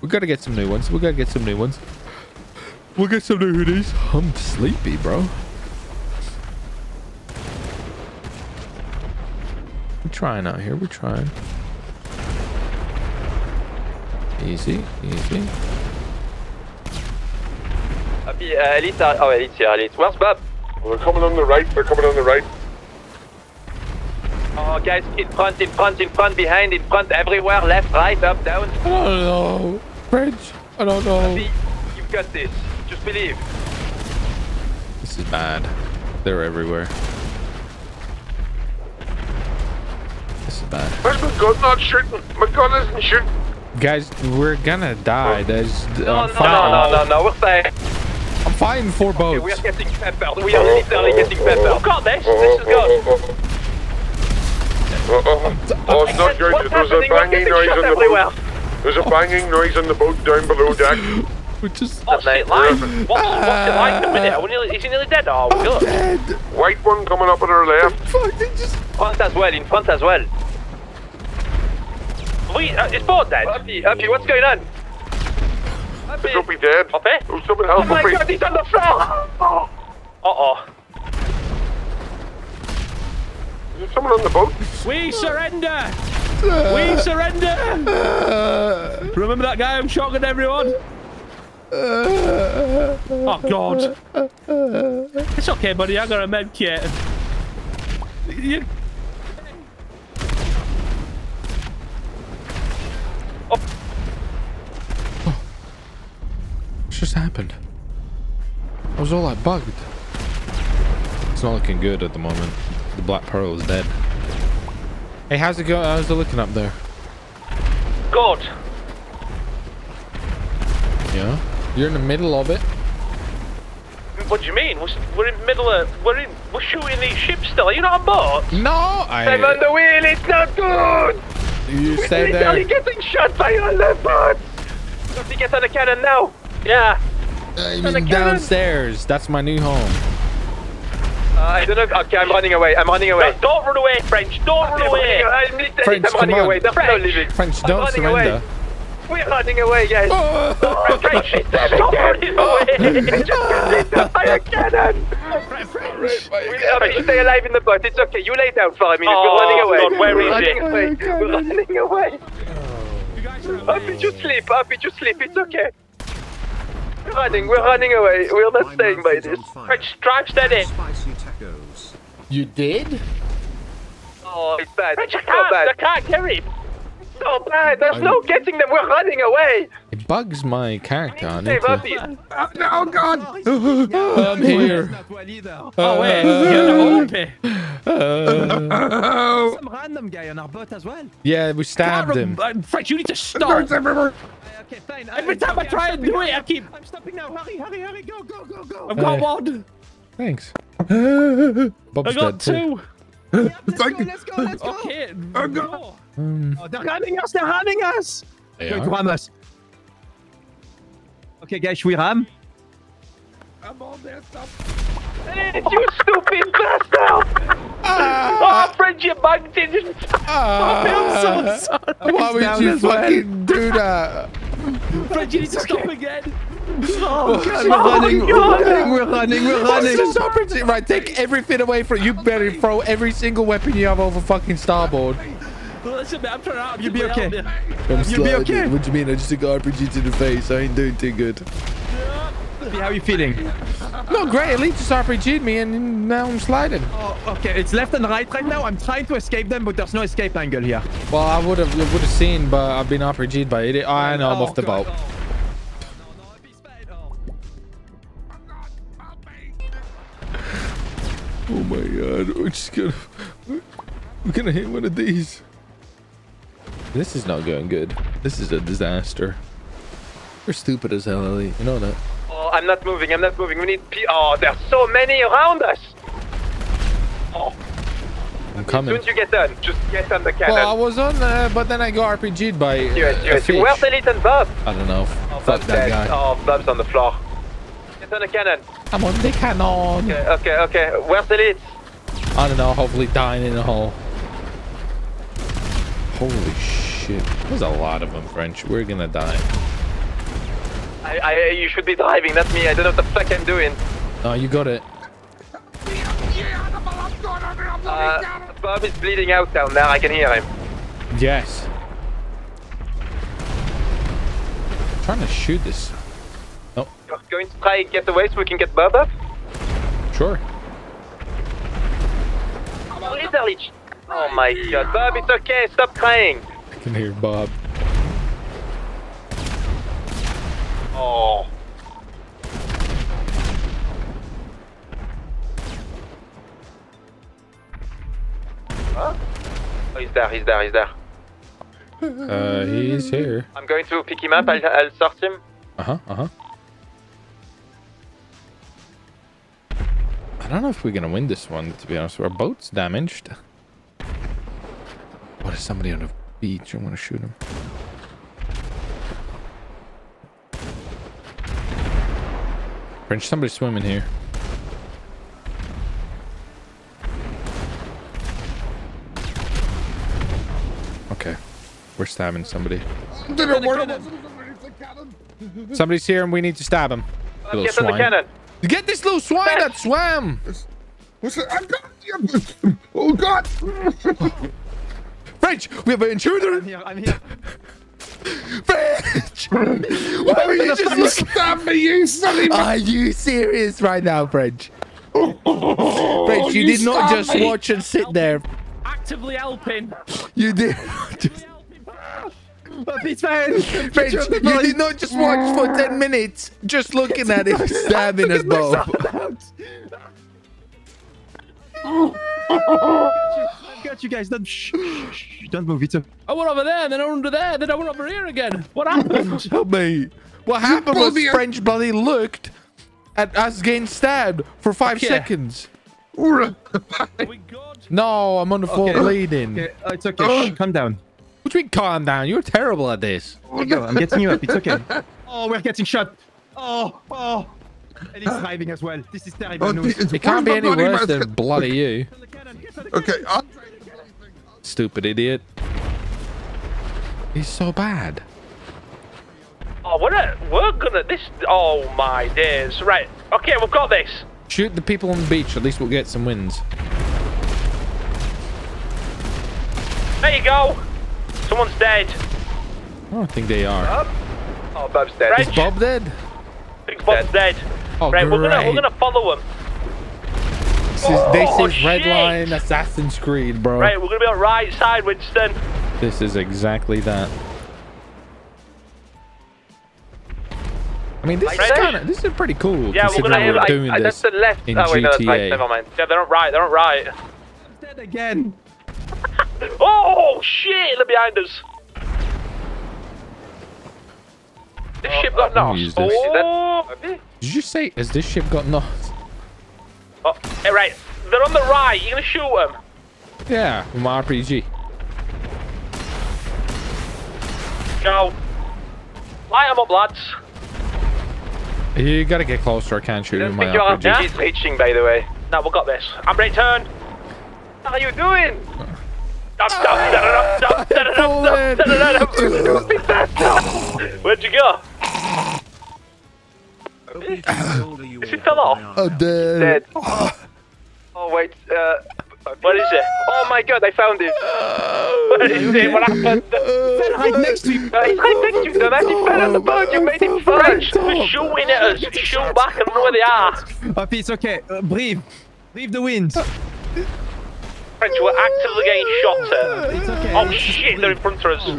We gotta get some new ones. We gotta get some new ones. We'll get some new hoodies. I'm sleepy, bro. We're trying out here. We're trying. Easy, easy. Elite, oh, Elite's here, Elite. Where's Bob? We're coming on the right, we're coming on the right. Oh, guys, in front, in front, in front, behind, in front, everywhere, left, right, up, down. I don't know. French, I don't know. You've got this. Just believe. This is bad. They're everywhere. This is bad. Where's my gun not shooting? My gun isn't shooting. Guys, we're gonna die. There's... No, we're safe. I'm fighting four boats. Okay, we are getting peppered. We are literally getting peppered. Look at this. This is good. Oh, it's not good. There's a banging noise on the boat. There's a banging noise on the boat down below deck. We just... What's it like? What's it like in a minute? Is he nearly dead? Oh, we're good. Dead. White one coming up on our left. Fuck, they just... Front as well, in front as well. It's bored, Dad. Uppy, what's going on? Uppy. It could be dead. Uppy? Someone help Uppy. Oh my god, he's on the floor! Uh-oh. There's someone on the boat. We surrender! We surrender! Remember that guy who shotgunned everyone? Oh, God. It's okay, buddy. I got a med kit. You... Oh. Oh. What just happened? I was all like bugged. It's not looking good at the moment. The Black Pearl is dead. Hey, how's it going? How's it looking up there? Good. Yeah. You're in the middle of it. What do you mean? We're in the middle of... We're shooting these ships still. Are you not on board? No! I'm on the wheel. It's not good! You stay there. Are you getting shot by your left boat? You have to get on the cannon now. Yeah. I mean, downstairs. That's my new home. I don't know. Okay, I'm running away. I'm running away. No, don't run away, French. Don't run away. French, I'm running away. That's no living. French, don't surrender. We're running away, guys. Oh. French, stop running away. Just hit the fire cannon. French, stay alive in the boat. It's okay. You lay down for a minute. We're running away. God, where is it? We're running away. Happy to sleep. Happy to sleep. It's okay. We're running away. We're not staying by this. French, drive steady. You did? Oh, it's bad. French, I can't carry it. It's so bad. There's no getting them. We're running away. It bugs my character. Oh, God. I'm here. Oh, wait. Some random guy on our boat as well. Yeah, we stabbed him. French, you need to stop. Okay, fine. Every time I try and do it, I keep... I'm stopping now. Hurry, hurry, hurry. Go, go, go, go. I've got one. Thanks. I got two. Yeah, let's go. Okay. Go. Oh, they're running us. They're running us. They are. Going to ram us. Okay, guys, should we ram? I'm on there. Stop. Hey, you stupid bastard. Oh, French, you bugged it. I'm so sorry. Why would you fucking do that? French, you need to stop again. Oh, God, we're running. Right, take everything away from you. Better throw every single weapon you have over fucking starboard. Listen, man, I'm trying to help you. You'll be okay. You'll be okay. What do you mean? I just got RPG to the face. I ain't doing too good. How are you feeling? Not great. At least just RPG'd me and now I'm sliding. Oh, okay. It's left and right now. I'm trying to escape them, but there's no escape angle here. Well, I would have seen, but I've been RPG'd by it. I know. I'm off the boat. Oh my God, we're gonna hit one of these. This is not going good. This is a disaster. We're stupid as hell, Ellie. You know that. Oh, I'm not moving. I'm not moving. We need P. Oh, there's so many around us. Oh, I'm coming. As soon as you get done, just get on the cannon. Well, I was on, but then I got RPG'd by a fish. Where's Elite and Bob? I don't know. Oh, Bob's that guy. Oh, Bob's on the floor. Get on the cannon. I'm on the cannon. Okay, okay, okay. Where's Elite? I don't know. Hopefully dying in a hole. Holy shit. There's a lot of them, French. We're gonna die. You should be driving, not me. I don't know what the fuck I'm doing. Oh, you got it. Bob is bleeding out down there. I can hear him. Yes. I'm trying to shoot this. Oh. You're going to try and get away so we can get Bob up? Sure. Oh my God. Bob, it's okay. Stop crying. I can hear Bob. Oh. Huh? Oh, he's there, he's there, he's there. He's here. I'm going to pick him up, I'll sort him. I don't know if we're gonna win this one, to be honest. Our boat's damaged. What is somebody on the beach? I wanna shoot him. French, somebody swimming here. Okay, we're stabbing somebody. Somebody's here and we need to stab him. Get on the cannon. Get this little swine that swam. What's that? Oh God! Reg, we have an intruder. I'm here. Reg! Why were you just stab me, you silly man? Are you serious right now, Reg? Reg, you did not just watch and sit there. Actively helping. You did not just... Reg, you did not just watch for 10 minutes just looking at him stabbing us both. I've got you guys. Don't move. It's a... I went over there, then I went under there, then I went over here again. What happened? Help me. What happened was French bloody looked at us getting stabbed for 5 seconds. No, I'm on the floor bleeding. Okay. Oh, it's okay. Shh, calm down. What do you mean calm down? You're terrible at this. Go, I'm getting you up. It's okay. Oh, we're getting shot. Oh, oh. And he's driving as well. This is terrible news. It can't be any worse than bloody you. Okay. Stupid idiot. He's so bad. Oh, we're gonna... This... Oh, my days. Right. Okay, we've got this. Shoot the people on the beach. At least we'll get some wins. There you go. Someone's dead. I don't think they are. Oh, Bob's dead. Is Bob dead? I think Bob's dead. Oh, right, we're gonna follow him. This is Redline Assassin's Creed, bro. Right, we're gonna be on right side, Winston. This is exactly that. I mean, this is pretty cool. Yeah, we're gonna that's the left. Oh wait, no, that's right. Never mind. Yeah, they're not right. They're not right. I'm dead again. Oh shit! They're behind us. This ship got knocked. Oh. Did you say, has this ship got knocked? Oh, right. They're on the right. You're gonna shoot them. Yeah, with my RPG. Go. Light them up, lads. You gotta get closer. I can't shoot with my RPG. Your RPG's pitching, by the way. No, we got this. I'm ready to turn. How are you doing? Where'd you go? Is he fell off? I'm dead. Oh wait, what is it? Oh my god, I found him. What is it? What happened? He's right next to you. He's right next to you. The man fell on the boat. You made him French. They're shooting at us. Shoot back. I don't know where they are. Puppy, it's okay. Breathe. Leave the wind. French, we're actively getting shot at. It's okay. Oh shit, they're in front of us. Oh.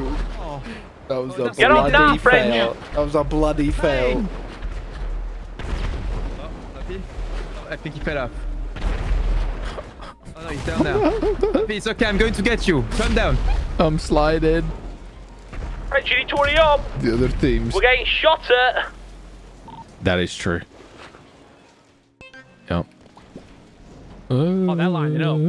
That was a bloody fail. That was a bloody fail. I think he fell off. Oh no, he's down now. It's okay, I'm going to get you. Come down. I'm sliding. French, you need to hurry up. The other teams. We're getting shot at. That is true. Yep. Oh, they're lining up.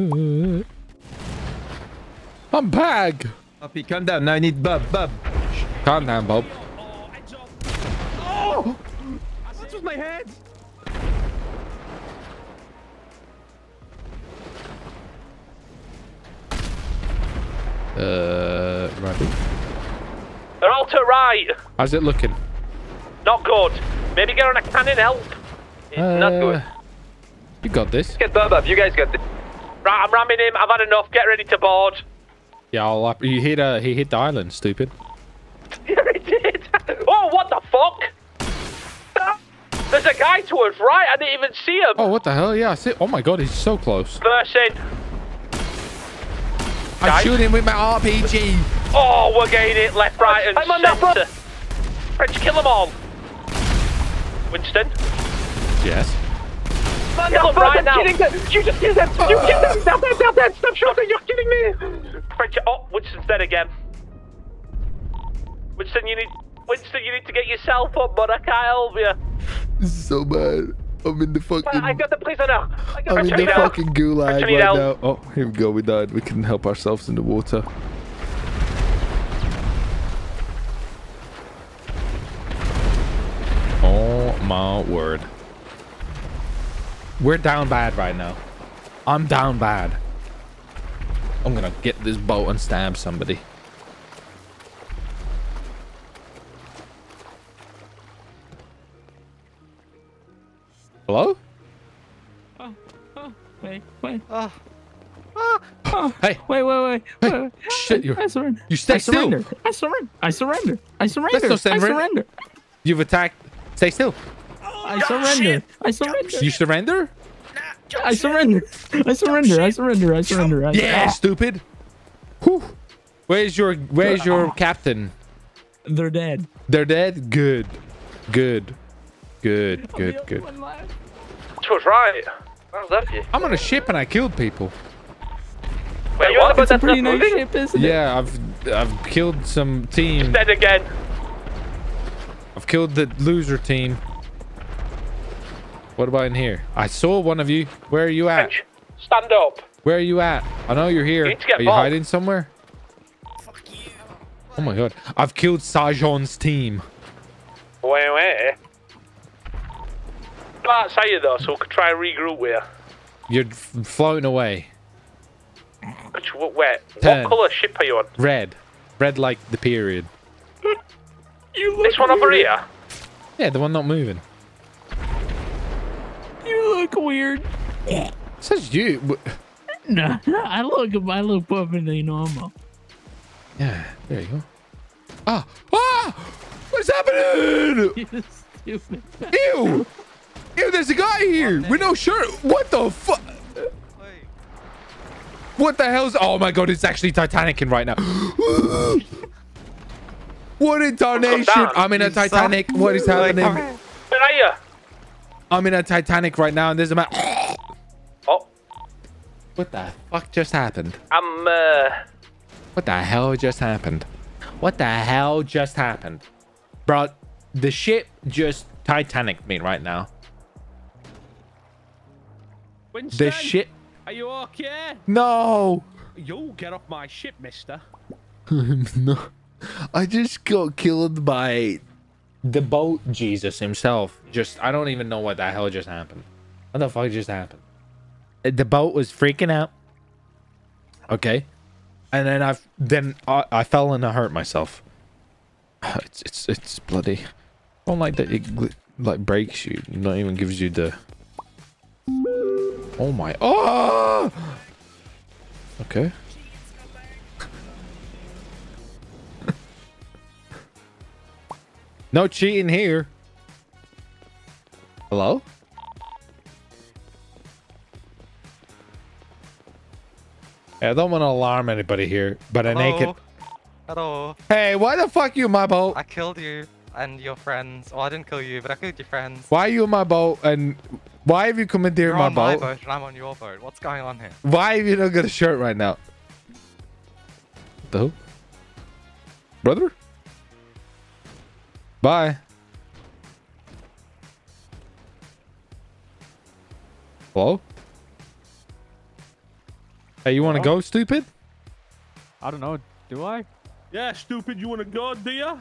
I'm back. Puppy, calm down. Now I need Bob. Bob. Calm down, Bob. Oh! That's with my head. Right. They're all to right. How's it looking? Not good. Maybe get on a cannon help. It's not good. You got this. Get Bob. You guys got this. Right, I'm ramming him. I've had enough. Get ready to board. Yeah, I'll up. He hit the island, stupid. Yeah, he did. Oh, what the fuck? There's a guy to us, right? I didn't even see him. Oh, what the hell? Yeah, I see. Oh my god, he's so close. Flashing. I'm shooting with my RPG. Oh, we're getting it left, right, and center. French, kill them all. Winston. Yes. Kill them right now. You just killed them. You killed them. They're dead. Stop shooting. You're killing me. French, oh, Winston's dead again. Winston, you need to get yourself up, but I can't help you. This is so bad. I'm in the fucking... I got the prisoner. I'm in the fucking gulag right now. Oh, here we go. We died. We couldn't help ourselves in the water. Oh, my word. We're down bad right now. I'm down bad. I'm gonna get this boat and stab somebody. Hello? Oh, oh, wait, wait. Ah, ah, Oh, hey. Wait. Shit, you surrender. You stay still. I surrender. That's no surrender. You've attacked. Stay still. Oh, I surrender. You surrender? Nah, I surrender. Yeah, stupid. Whew. Where's your captain? They're dead. Good. She was right. I'm on a ship and I killed people. Wait, you what? That's pretty nice ship, isn't it? Yeah, I've killed some team. It's dead again. I've killed the loser team. What about in here? I saw one of you. Where are you at? Stand up. Where are you at? I know you're here. Are you hiding somewhere? Fuck you. Oh my god. I've killed Sajon's team. Wait. I'm outside you though, so we could try and regroup with you. You're floating away. What colour ship are you on? Red. Red like the period. You look this one weird. Over here? Yeah, the one not moving. You look weird. Yeah. Says you. No, I look perfectly normal. Yeah, there you go. Ah! Ah! What's happening? You're stupid. Ew! Ew, there's a guy here with no shirt. What the fuck? What the hell's... Oh my god, it's actually Titanicing right now. What in tarnation? I'm in a Titanic. What is happening? Where are you? I'm in a Titanic right now and there's a man... Oh. What the fuck just happened? What the hell just happened? What the hell just happened? Bro, the ship just Titaniced me right now. Winston, the ship. Are you okay? No. You get off my ship, mister. No. I just got killed by the boat Jesus himself. Just, I don't even know what the hell just happened. What the fuck just happened? The boat was freaking out. Okay. And then I fell and I hurt myself. It's bloody. I don't like that it like breaks you. It not even gives you the... Oh my! Oh! Okay. No cheating here. Hello? I don't want to alarm anybody here, but I naked. Hello. Hey, why the fuck you in my boat? I killed you and your friends. Well, I didn't kill you, but I killed your friends. Why are you in my boat and? Why have you come in there in my boat? You're on my boat and I'm on your boat. What's going on here? Why have you not got a shirt right now? The who? Brother? Bye. Hello? Hey, you want to go, stupid? I don't know. Do I? Yeah, stupid. You want to go, do you?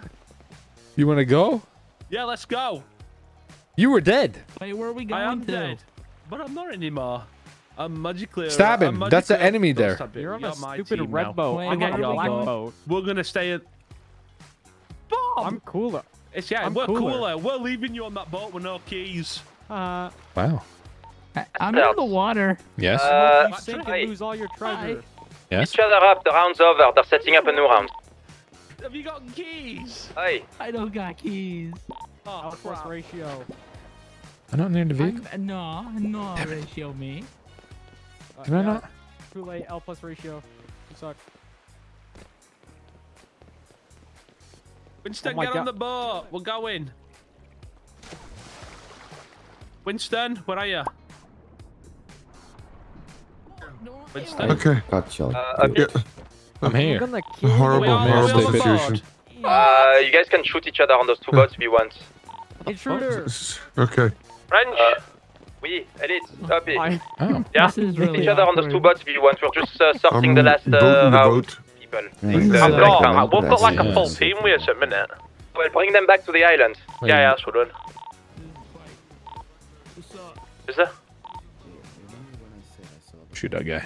You want to go? Yeah, let's go. You were dead. Wait, where are we going to? I am dead, but I'm not anymore. I'm magically... Stab him. That's the enemy there. You're on a stupid red boat. I'm on a black boat. We're going to stay in... Bob! I'm cooler. Yeah, we're cooler. We're leaving you on that boat with no keys. Wow. I'm in the water. Yes. You sink and lose all your treasure. Yes. Each other up. The round's over. They're setting up a new round. Have you got keys? Hey. I don't got keys. Oh, cross ratio. I don't need the vehicle. No, ratio me. Can I not? Too late. L plus ratio. You suck. Winston, get on the boat. We're going. Winston, where are you? Winston. Okay. Gotcha. I'm here. Horrible situation. You guys can shoot each other on those two boats if you want. Intruder. Okay. French. Oui, Elite. Copy. Oh. Yeah. Really each other on those two boats if you want. We're just sorting the last round. People. Yeah, we've got like a full team with us at the minute. Well, bring them back to the island. Wait. Yeah, that's what we're doing. Is there? Shoot that guy.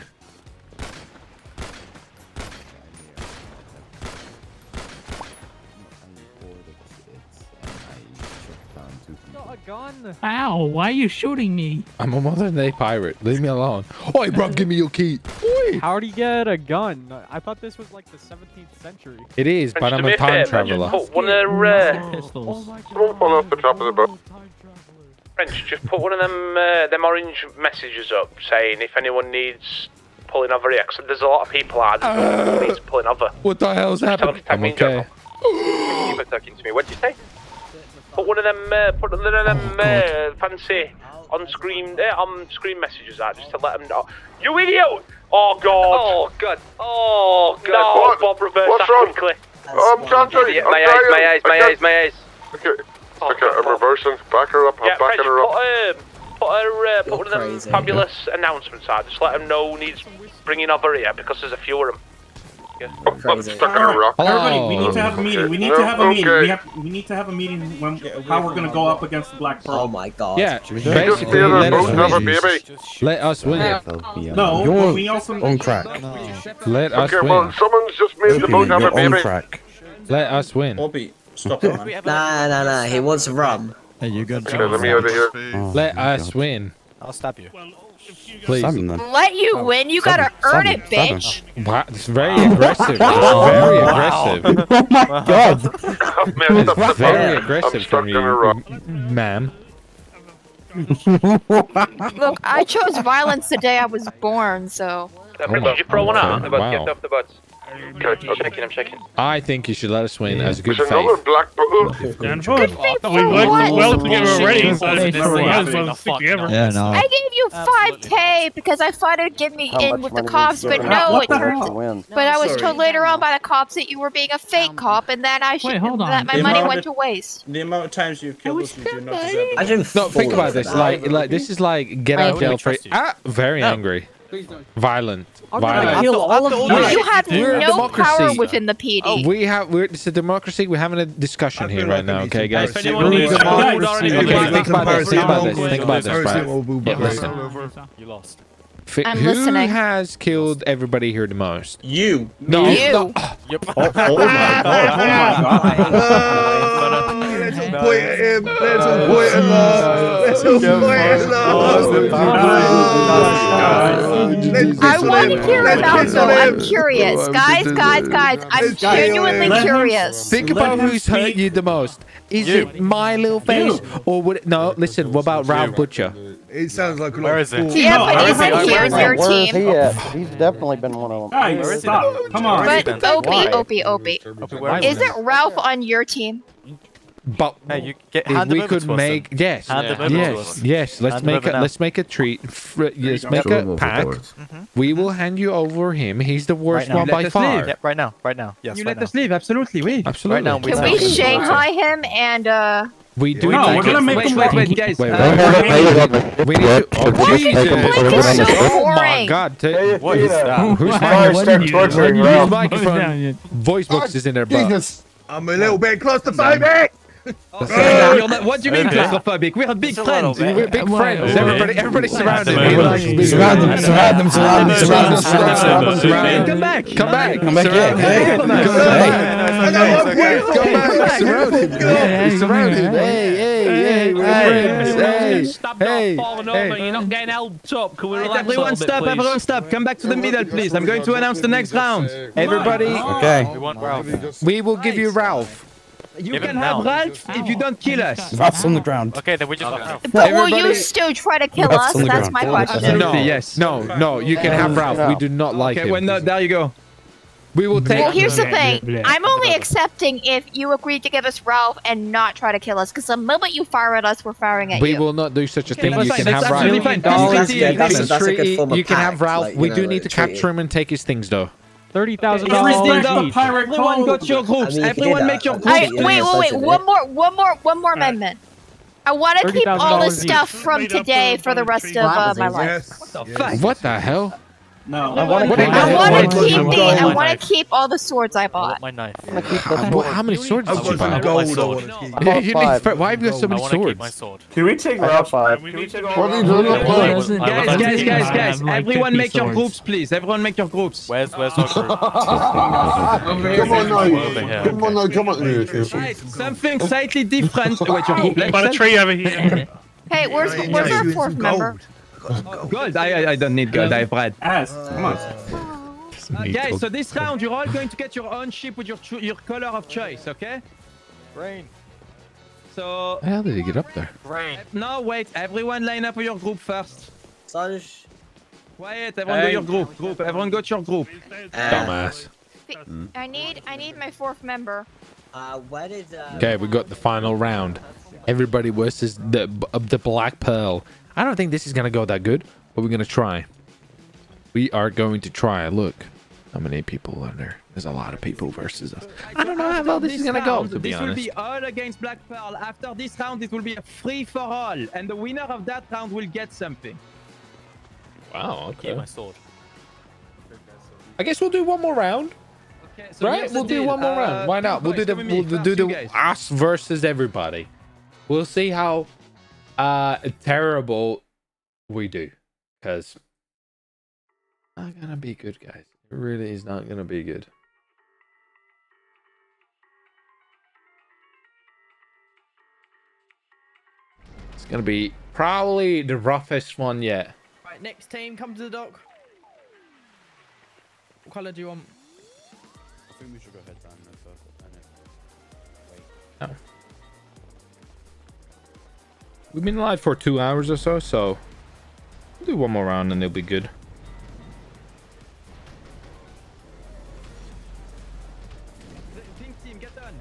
Gun. Ow, why are you shooting me? I'm a modern day pirate. Leave me alone. Oi, bruv, give me your key. Oi. Hey! How do you get a gun? I thought this was like the 17th century. It is, but I'm a time traveler. Put one of their pistols. Someone off the top of the boat. French, just put one of them orange messages up saying if anyone needs pulling over here. Because there's a lot of people out there who needs pulling over. What the hell's happening? I'm okay. Keep attacking to me. What'd you say? Put one of them, fancy on-screen messages out just to let them know. You idiot! Oh God! Oh God! Oh God! No, what? Bob, reverse what's that quickly. I'm trying to. My eyes. Okay. Oh, okay, I'm reversing. Back her up. I'm backing her up. Put one of them fabulous announcements out. Just let them know who needs bringing over here because there's a few of them. Yeah. Everybody, we need to have a meeting. We need to have a meeting when how we're gonna go up against the Black Pearl. Oh my God! Yeah, basically, let us win it. No, but we also on crack. Let us win. Okay, well, someone's just made the boat number, baby. Let us win. Obi, stop it. Nah. He wants rum. Hey, you got rum. Let me over here. Let us win. I'll stop you. Please. Let you win. You gotta earn it, bitch. Wow, it's very aggressive. It's very aggressive. Oh my God. It's very aggressive from you, ma'am. Look, I chose violence the day I was born, so. Did you throw one out? Get off the boats. I'm checking. I think you should let us win as a good faith. I gave you 5K because I thought it would get me in with the cops, but no, it turns. But I was told later on by the cops that you were being a fake cop, and that I should that my money went to waste. The amount of times you've killed us, you do not deserve it. I didn't think about this. Like this is like get out of jail free. Very angry. Violent. Violent. You have no power within the PD. Oh, we have. It's a democracy. We're having a discussion here right now. Okay, guys. Okay, think about this. Listen. You lost. I'm listening. Who has killed everybody here the most? You. No. You. Oh my God. I want to hear about them. I'm curious. Guys, I'm genuinely curious. Think about who's hurt you the most. Is it my little face? Or would it, no, listen, what about Ralph Butcher? It sounds like a lot of fools. Yeah, but isn't yours your team? He's definitely been one of them. Guys, stop. Come on. But Opie. Isn't Ralph on your team? But hey, if we could make yes, let's make a treat. Let's make a pact. We will hand you over him. He's the worst one by far. Right now. Yes. You let us leave. Absolutely, we. Absolutely. Right now, can we Shanghai him and We do. No, we're gonna make him wait, guys. We need to. Oh Jesus! Oh my God! What is that? Who's microphone? Voice box is in their butt. I'm a little bit claustrophobic. What do you mean claustrophobic? We're big friends. We're big friends. Everybody surround him. Surround them. Come back. Surround him. Hey. Stop falling over. You're not getting held up. Can we relax? Everyone stop. Come back to the middle, please. I'm going to announce the next round. Everybody. Okay. We want Ralph. We will give you Ralph. You can have Ralph if you don't kill us. Ralph's on the ground. Okay, then we just. But will you still try to kill us? That's my question. No, yes. No. You can have Ralph. We do not like him. Okay, well, there you go. We will take. Well, here's the thing. I'm only accepting if you agree to give us Ralph and not try to kill us, because the moment you fire at us, we're firing at you. We will not do such a thing. You can have Ralph. You can have Ralph. We do need to capture him and take his things, though. $30,000. Everyone got your groups. Everyone make your groups. Wait. One more amendment. I want to keep all this stuff from today for the rest of my life. What the hell? No. I want to keep all the swords I bought. My knife. How many swords did you buy? Why have you got so many swords? Can we take Ralph? What are you doing? Guys! Everyone make your groups, please. Everyone make your groups. Where's our group? Come on! Something slightly different. Wait, your group. By the tree over here. Hey, where's our fourth member? Gold! I don't need gold, I have bread. Ass, come on. Guys, so this round, you're all going to get your own ship with your color of choice, okay? Rain. So... How did he get up there? Rain. No, wait, everyone line up with your group first. Quiet, everyone go to your group. Everyone go to your group. Dumbass. I need my fourth member. What is... Okay, we got the final round. Everybody versus the Black Pearl. I don't think this is going to go that good, but we're going to try. We are going to try. Look, how many people are there? There's a lot of people versus us. I don't know how well this is going to go, to be honest. This will be all against Black Pearl. After this round, it will be a free-for-all. And the winner of that round will get something. Wow, okay. My sword. I guess we'll do one more round. Okay, so right? Yes, we'll do one more round. Why not? We'll do the, us versus everybody. We'll see how terrible we do, because not gonna be good, guys. It really is not gonna be good. It's gonna be probably the roughest one yet. Right, next team, come to the dock. What color do you want? I think we should go headband first. Oh. We've been live for 2 hours or so, so we'll do one more round and they'll be good. Pink team, get on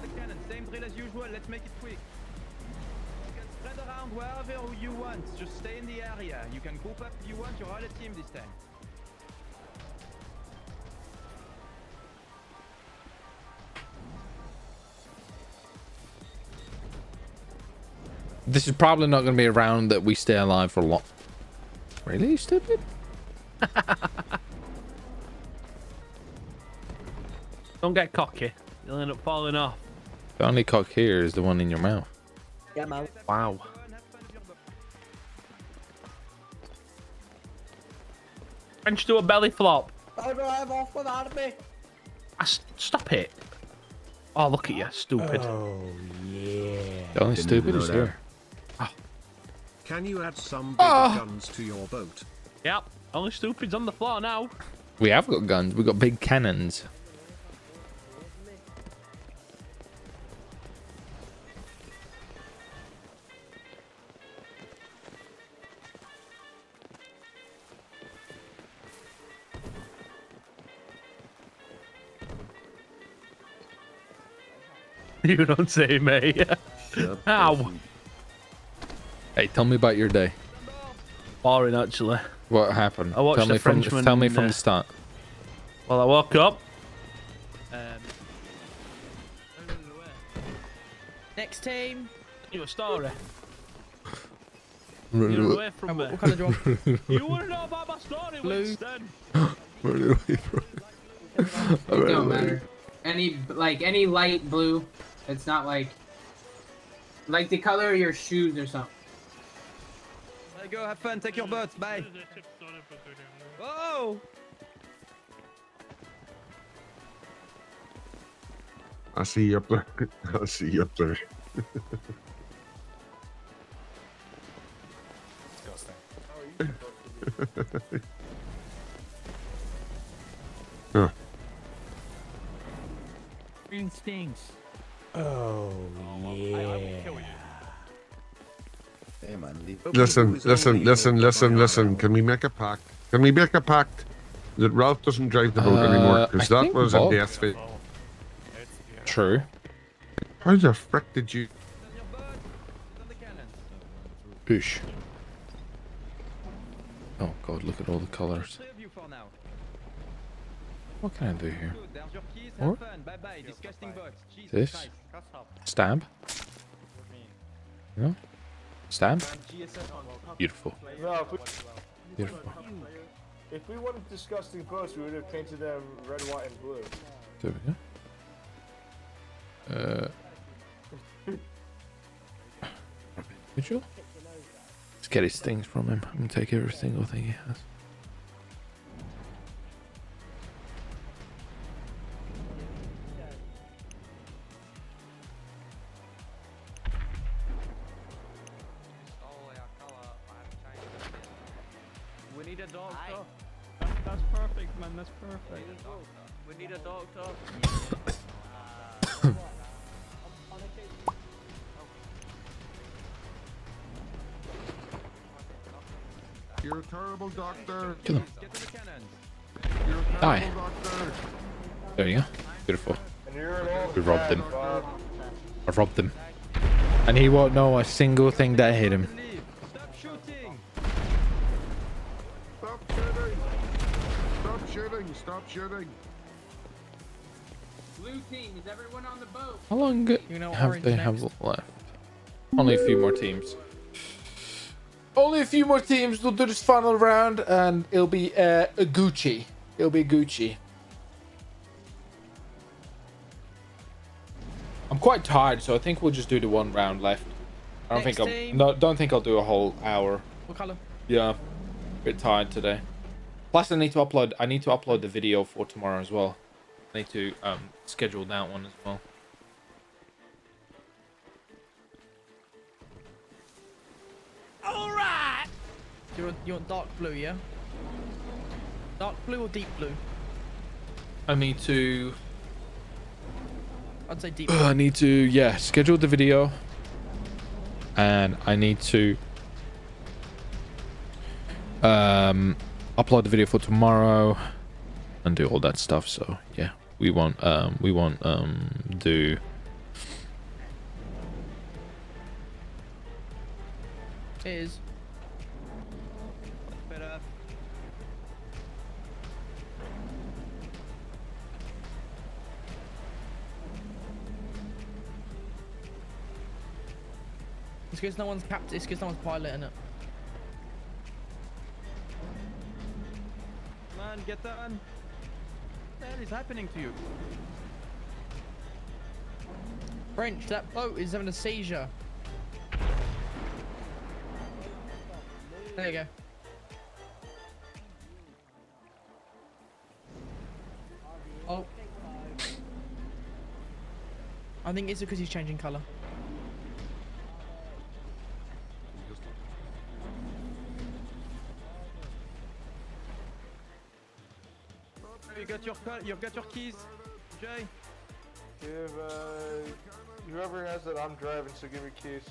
the cannon. Same drill as usual. Let's make it quick. You can spread around wherever you want. Just stay in the area. You can group up if you want. You're all a team this time. This is probably not going to be a round that we stay alive for a lot. Really, stupid? Don't get cocky. You'll end up falling off. The only cock here is the one in your mouth. Yeah, mouth. Wow. French do a belly flop. Stop it. Oh, look at you, stupid. Oh, yeah. The only stupid is here. Can you add some bigger guns to your boat? Yep. Only stupid's on the floor now. We have got guns. We've got big cannons. You don't say, mate. Ow. Hey, tell me about your day. Boring, actually. What happened? I watched the Frenchman. Tell me from the start. Well, I woke up. Next team. Your story. You're away from me. What kind of job? You want to know about my story, Winston? Really away from it. Don't matter. Any light blue. It's not like the color of your shoes or something. There you go, have fun, take your boats, bye. Oh! I see you up there. I see you up there. Huh. Green stinks. Oh, yeah. Listen. Can we make a pact? Can we make a pact that Ralph doesn't drive the boat anymore? Because that was a death fate. True. How the frick did you... Push. Oh, God, look at all the colors. What can I do here? Or this? Stab? No? Stab? Beautiful. Beautiful. If we wanted disgusting boats, we would have painted them red, white, and blue. There we go. Mitchell? Let's get his things from him. I'm gonna take every single thing he has. need a doctor. That's perfect, man. That's perfect. We need a doctor. You're a terrible doctor. Kill him. Die. There you go. Beautiful. We robbed him. I robbed him. And he won't know a single thing that hit him. Stop shooting! Stop shooting! Stop shooting! Stop shooting! Blue team, is everyone on the boat? How long have they left? Only a few more teams. Only a few more teams will do this final round, and it'll be a Gucci. It'll be Gucci. I'm quite tired, so I think we'll just do the one round left. I don't think I'll do a whole hour. What color? Yeah, a bit tired today. Plus, I need to upload the video for tomorrow as well. I need to schedule that one as well. All right. You want dark blue, yeah? Dark blue or deep blue? I need to. I'd say deep. I need to, yeah, schedule the video, and I need to upload the video for tomorrow and do all that stuff. So yeah, we won't do is better. It's because no one's captain. It's because no one's piloting it. Man, get that one. What the hell is happening to you? French, that boat is having a seizure. There you go. Oh. I think it's because he's changing colour. You've got your keys, Jay. Give whoever has it, I'm driving, so give me keys.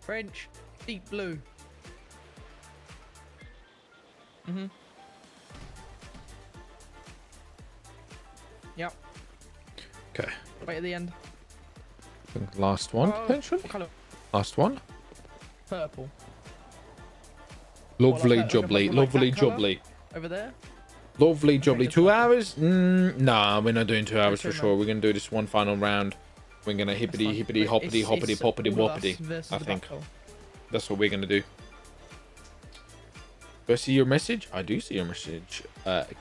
French, deep blue. Mhm. Yep. Okay. Right at the end. I think last one. Oh, potentially. Last one. Purple. Lovely, well, jubbly, lovely, like jubbly. Over there. Lovely, jubbly. 2 hours? Nah, we're not doing 2 hours for sure. We're gonna do this one final round. We're gonna hippity, hippity, hoppity, hoppity, poppity, whoppity. I think that's what we're gonna do. Do I see your message? I do see your message,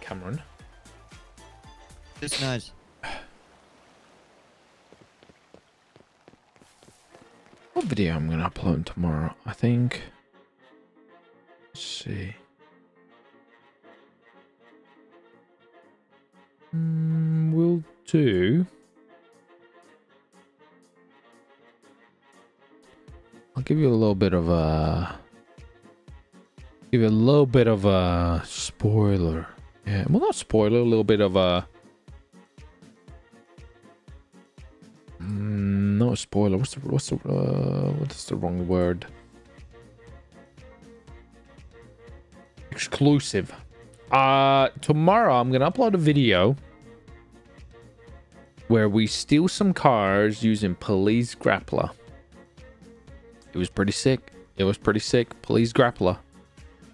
Cameron. It's nice. What video I'm gonna upload tomorrow? I think. Let's see. We'll do. I'll give you a little bit of a. Give you a little bit of a spoiler. Yeah, well, not spoiler. A little bit of a. Not a spoiler. What's the wrong word? Exclusive. Tomorrow I'm gonna upload a video where we steal some cars using police grappler. It was pretty sick. It was pretty sick. Police grappler.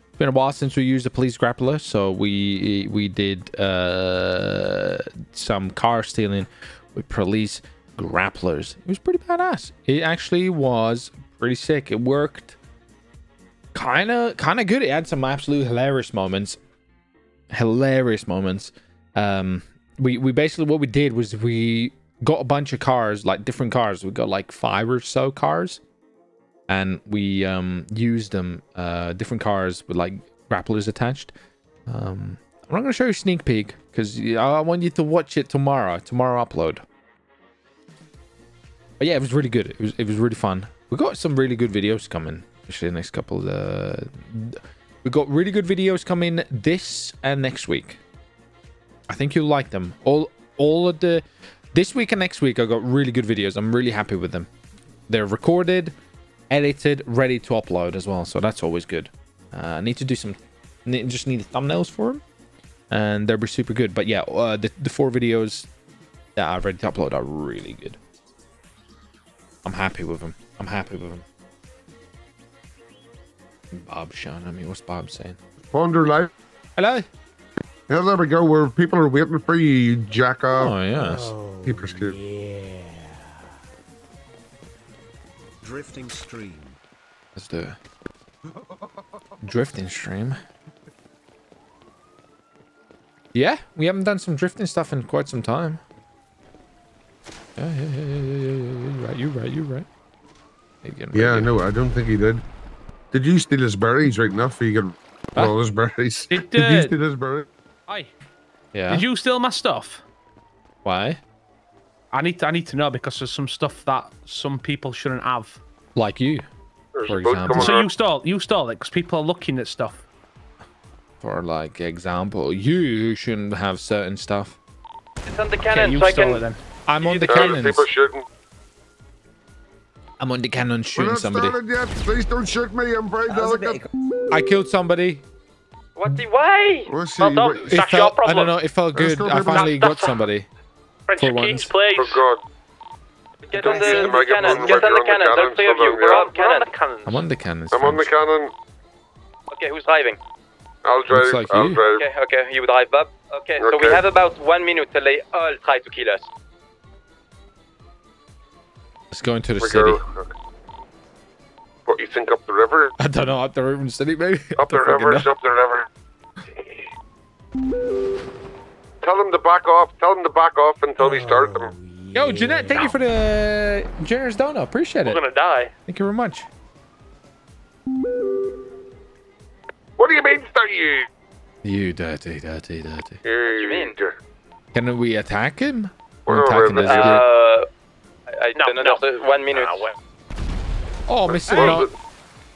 It's been a while since we used the police grappler, so we did some car stealing with police grapplers. It was pretty badass. It actually was pretty sick. It worked. Kind of good. It had some absolute hilarious moments. We basically, what we did was we got a bunch of cars, like different cars. We got like 5 or so cars, and we used them, different cars with like grapplers attached. I'm not gonna show you a sneak peek because I want you to watch it tomorrow. Tomorrow upload. But yeah, it was really good. It was really fun. We got some really good videos coming. especially the next couple. We've got really good videos coming this and next week. I think you'll like them. All of the... This week and next week, I got really good videos. I'm really happy with them. They're recorded, edited, ready to upload as well. So that's always good. I need to do some... Just need thumbnails for them. And they'll be super good. But yeah, the four videos that are ready to upload are really good. I'm happy with them. Bob Sean, I mean, what's Bob saying? Wonder Life. Hello. Yeah, there we go. Where people are waiting for you, you jack off. Oh, yes. Oh, Keeper's cute. Yeah. Drifting stream. Let's do it. Drifting stream. Yeah, we haven't done some drifting stuff in quite some time. Yeah. You're right. Yeah, I know. I don't think he did. Did you steal his berries right now? You can roll his berries. Did you steal his berries? Hi. Yeah. Did you steal my stuff? Why? I need to know because there's some stuff that some people shouldn't have. Like you, for example. So you stole it because people are looking at stuff. For like example, you shouldn't have certain stuff. It's on the cannon, okay, so I can. I'm on the cannon. People shouldn't. I'm on the cannon shooting somebody. Please don't shoot me. I'm very delicate. I killed somebody. What the way? I don't know. It felt good. I finally got somebody. French Kings, please. Oh, God. Get on the cannon. Get on the cannon. Don't clear you. We're on cannon. I'm on the cannon. I'm on the cannon. Okay, who's driving? I'll drive. Okay, you drive up. Okay, so we have about 1 minute till they all try to kill us. Let's go into the city. What, you think up the river? I don't know, up the river in the city, maybe? Up the river. Tell them to back off until we start them. Yo, Jeanette, thank you for the generous donut. Appreciate it. We're gonna die. Thank you very much. What do you mean, start you? You dirty. What do you mean? Can we attack him? We're attacking him. No. 1 minute. Oh, Mr.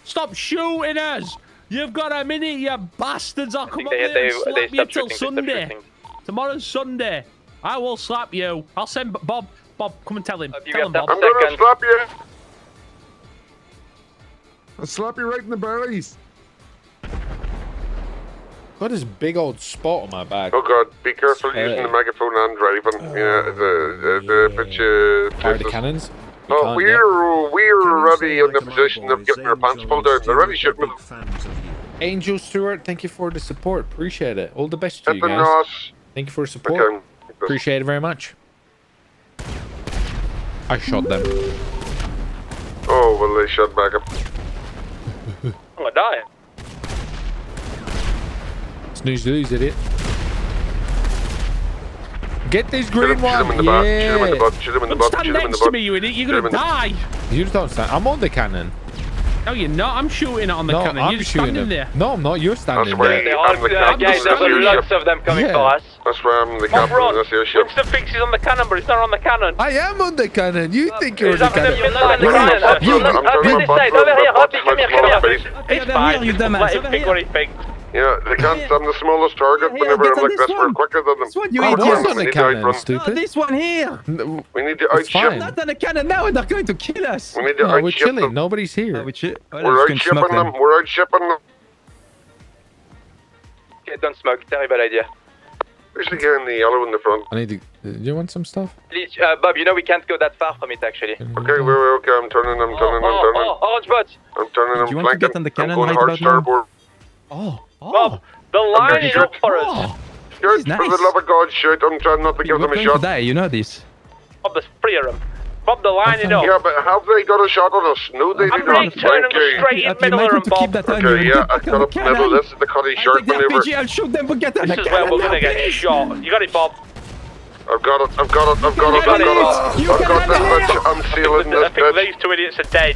Stop shooting us! You've got a minute, you bastards! I'll come up here and slap you till Sunday. Tomorrow's Sunday. I will slap you. I'll send Bob. Bob, come and tell him. Tell him, Bob. I'm gonna slap you. I'll slap you right in the berries. Got this big old spot on my back. Oh God, be careful using the megaphone and driving. Fire the cannons. Oh, we're already in the position of getting our pants pulled down. They're already shooting with them. Angel Stewart, thank you for the support. Appreciate it. All the best to you guys. Thank you for support. Okay. Appreciate it very much. I shot them. Oh, well, they shot back up. I'm gonna die. Snooze lose, idiot. Get this green one. Stand next to me, you idiot. You're gonna die. You don't stand. I'm on the cannon. No, you're not. I'm shooting it on the cannon. I'm you're shooting standing there. No, I'm not. You're standing there. Guys, there's lots of them coming for us. That's where I'm the captain of this airship. Mr. Fix is on the cannon, but it's not on the cannon. I am on the cannon. You think you're on the cannon. It's fine. Yeah, they can't stand the smallest target whenever I'm like this. We're quicker than them. This one, you idiot. On the cannon, stupid. This one here. We need to outship. Not on the cannon now, they're going to kill us. We need to outship. We're chilling. Nobody's here. We're outshipping them. Okay, don't smoke. Terrible idea. Especially getting the yellow in the front. I need to. Do you want some stuff? Please, Bob, you know we can't go that far from it actually. Okay, we're okay. I'm turning. Orange bots. I'm turning. Do you want to get on the cannon? I'm going hard starboard. Oh. Bob, the line is up for us. Shoot, for the love of God, shoot. I'm trying not to give them a shot. Today, you know this. Bob, there's three of them. Bob, the line is up. Yeah, but have they got a shot on us? No, they did not. Thank you. Straight in middle of them, Bob. Okay, yeah, I got up middle. This is the cutty shirt maneuver. I'll shoot them, but get them. This is where we're going to get shot. You got it, Bob. I've got it. I've got this bitch. I'm sealing this bitch. I think these two idiots are dead.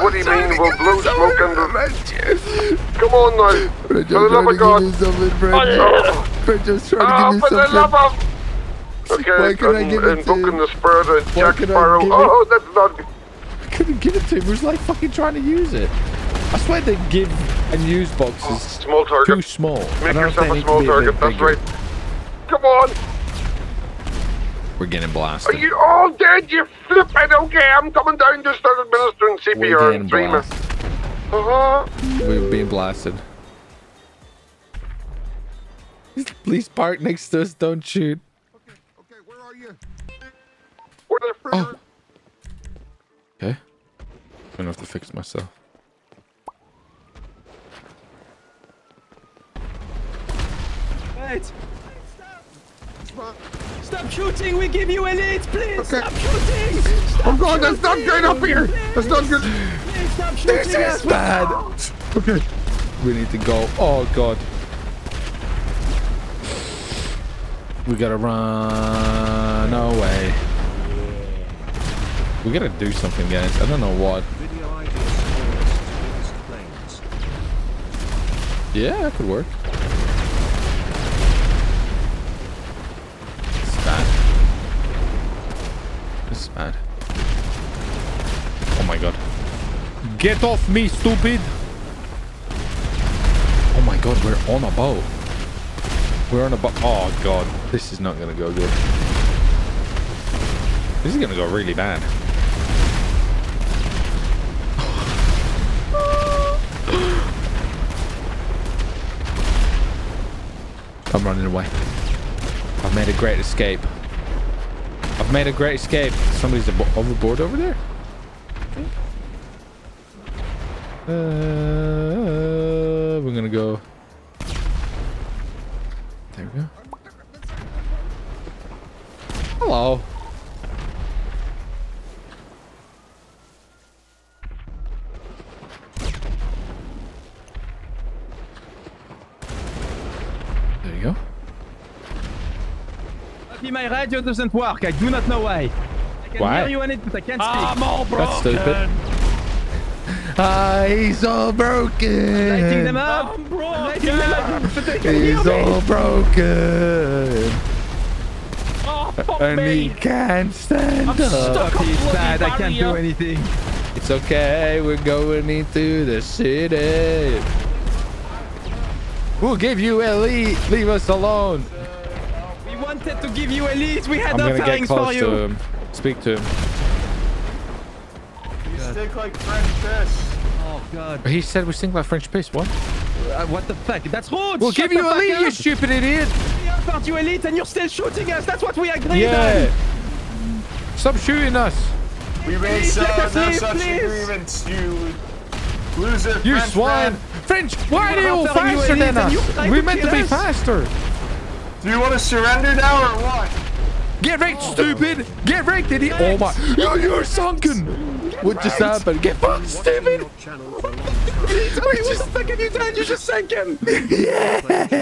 What do you mean? We'll blow smoke and come on now. For the love of God. For the love of... Okay, invoking the spirit of Jack Sparrow. Oh, that's not... I couldn't give it to him. He was like fucking trying to use it. I swear they give and use boxes small target. Too small. Make yourself a small target, that's right. Come on! We're getting blasted. Are you all dead, you flip it? Okay, I'm coming down to start administering CPR and treatment. We're being blasted. Please park next to us, don't shoot. Okay, okay, where are you? Where the frick? Oh. Okay. I'm gonna have to fix myself. Wait! Stop shooting! We give you Elite, please! Okay. Stop shooting! Stop oh god, shooting. That's not good up here! Please. That's not good! Please stop shooting! This is bad! Okay. We need to go. Oh god. We gotta run away. We gotta do something, guys. I don't know what. Yeah, that could work. It's bad. Oh my god. Get off me, stupid! Oh my god, we're on a boat. We're on a boat. Oh god, this is not gonna go good. This is gonna go really bad. I'm running away. I've made a great escape. I've made a great escape. Somebody's overboard over there. We're gonna go. There we go. Hello. There you go. My radio doesn't work. I do not know why. I can hear you on it, but I can't speak. I'm all broken. That's stupid. He's all broken. I'm lighting them up. I'm broken. I'm lighting them up. He's all broken. Oh, fuck and me. He can't stand up. He's sad. I can't do anything. It's okay. We're going into the city. We'll give you Elite. Leave us alone. Wanted to give you Elite. We had offerings for you. I'm gonna get close to him. Speak to him. You stink like French piss. Oh god. He said we stink like French piss. What? What the fuck? That's rude. We'll give you Elite, you stupid idiot. We offered you Elite, and you're still shooting us. That's what we agreed on. Stop shooting us. We made no such agreements. You loser. You swine. French. Why are you faster than us? We meant to be faster. Do you want to surrender now or what? Get wrecked, stupid! Get wrecked, idiot! Oh my! You're sunken! What just happened? Get fucked, stupid! What the fuck have you done? You just sank him! Yeah! What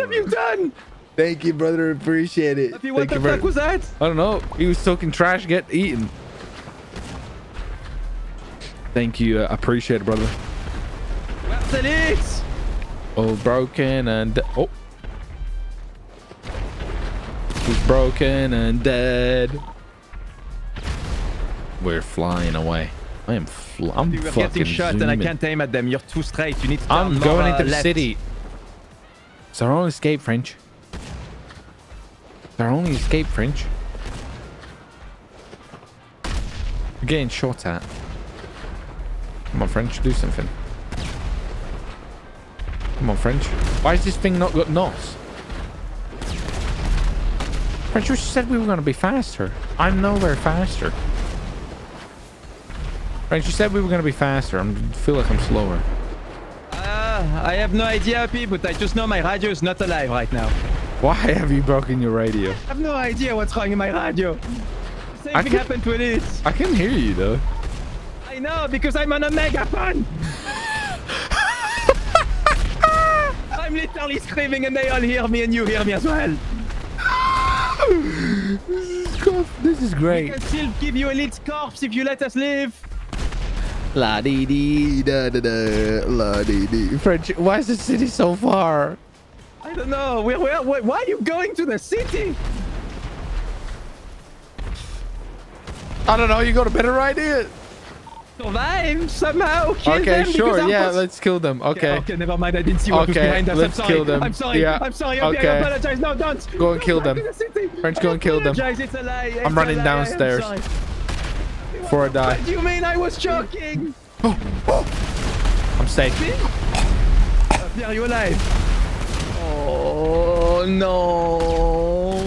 have you done? Thank you, brother. Appreciate it. What the fuck was that? I don't know. He was talking trash. Get eaten. Thank you. Appreciate it, brother. That's it. Oh, broken and oh, he's broken and dead. We're flying away. I am flying. You're getting shot, and I can't aim at them. You're too straight. You need to. I'm going into the city. It's our only escape, French. It's our only escape, French. We're getting shot at. Come on, French, do something. Come on, French. Why has this thing not got NOS? French, you said we were going to be faster. I'm nowhere faster. French, you said we were going to be faster. I feel like I'm slower. I have no idea, P, but I just know my radio is not alive right now. Why have you broken your radio? I have no idea what's wrong in my radio. Same thing happened to it. I can hear you, though. I know, because I'm on a megaphone. I'm literally screaming and they all hear me and you hear me as well. This is great. We can still give you Elite corpse if you let us live. La dee dee da da da la dee dee. French, why is the city so far? I don't know. Why are you going to the city? I don't know. You got a better idea. Survive somehow. Kill them, sure. Yeah, let's kill them. Okay. Okay, never mind. I didn't see what was behind us. Let's kill them. I'm sorry. Yeah. I'm sorry. Okay. I apologize. No, don't. Go and kill them. French, go and kill them. I'm running downstairs. Before I die. What do you mean I was joking? Oh, oh. I'm safe. Pierre, you're alive. Oh, no.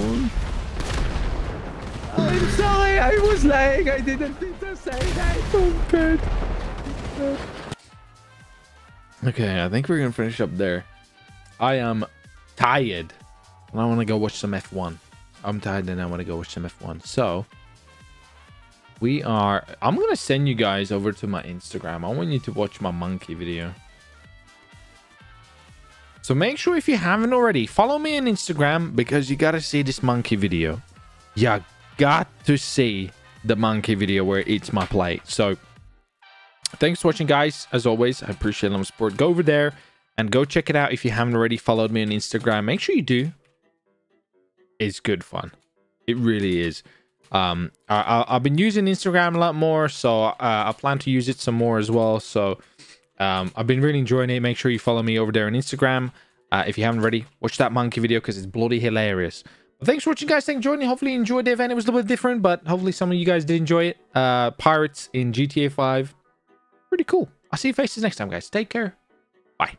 I'm sorry, I was lying. I didn't mean to say that. Oh, God. Okay, I think we're going to finish up there. I am tired. And I want to go watch some F1. I'm tired and I want to go watch some F1. So, we are... I'm going to send you guys over to my Instagram. I want you to watch my monkey video. So, make sure if you haven't already, follow me on Instagram because you got to see this monkey video. Yeah, got to see the monkey video where it eats my plate. So thanks for watching, guys. As always, I appreciate the support. Go over there and go check it out. If you haven't already followed me on Instagram, make sure you do. It's good fun. It really is. I've been using Instagram a lot more, so I plan to use it some more as well. So I've been really enjoying it. Make sure you follow me over there on Instagram. If you haven't already, watch that monkey video because it's bloody hilarious. Thanks for watching, guys. Thanks for joining. Hopefully you enjoyed the event. It was a little bit different, but hopefully some of you guys did enjoy it. Pirates in GTA 5. Pretty cool. I'll see you faces next time, guys. Take care. Bye.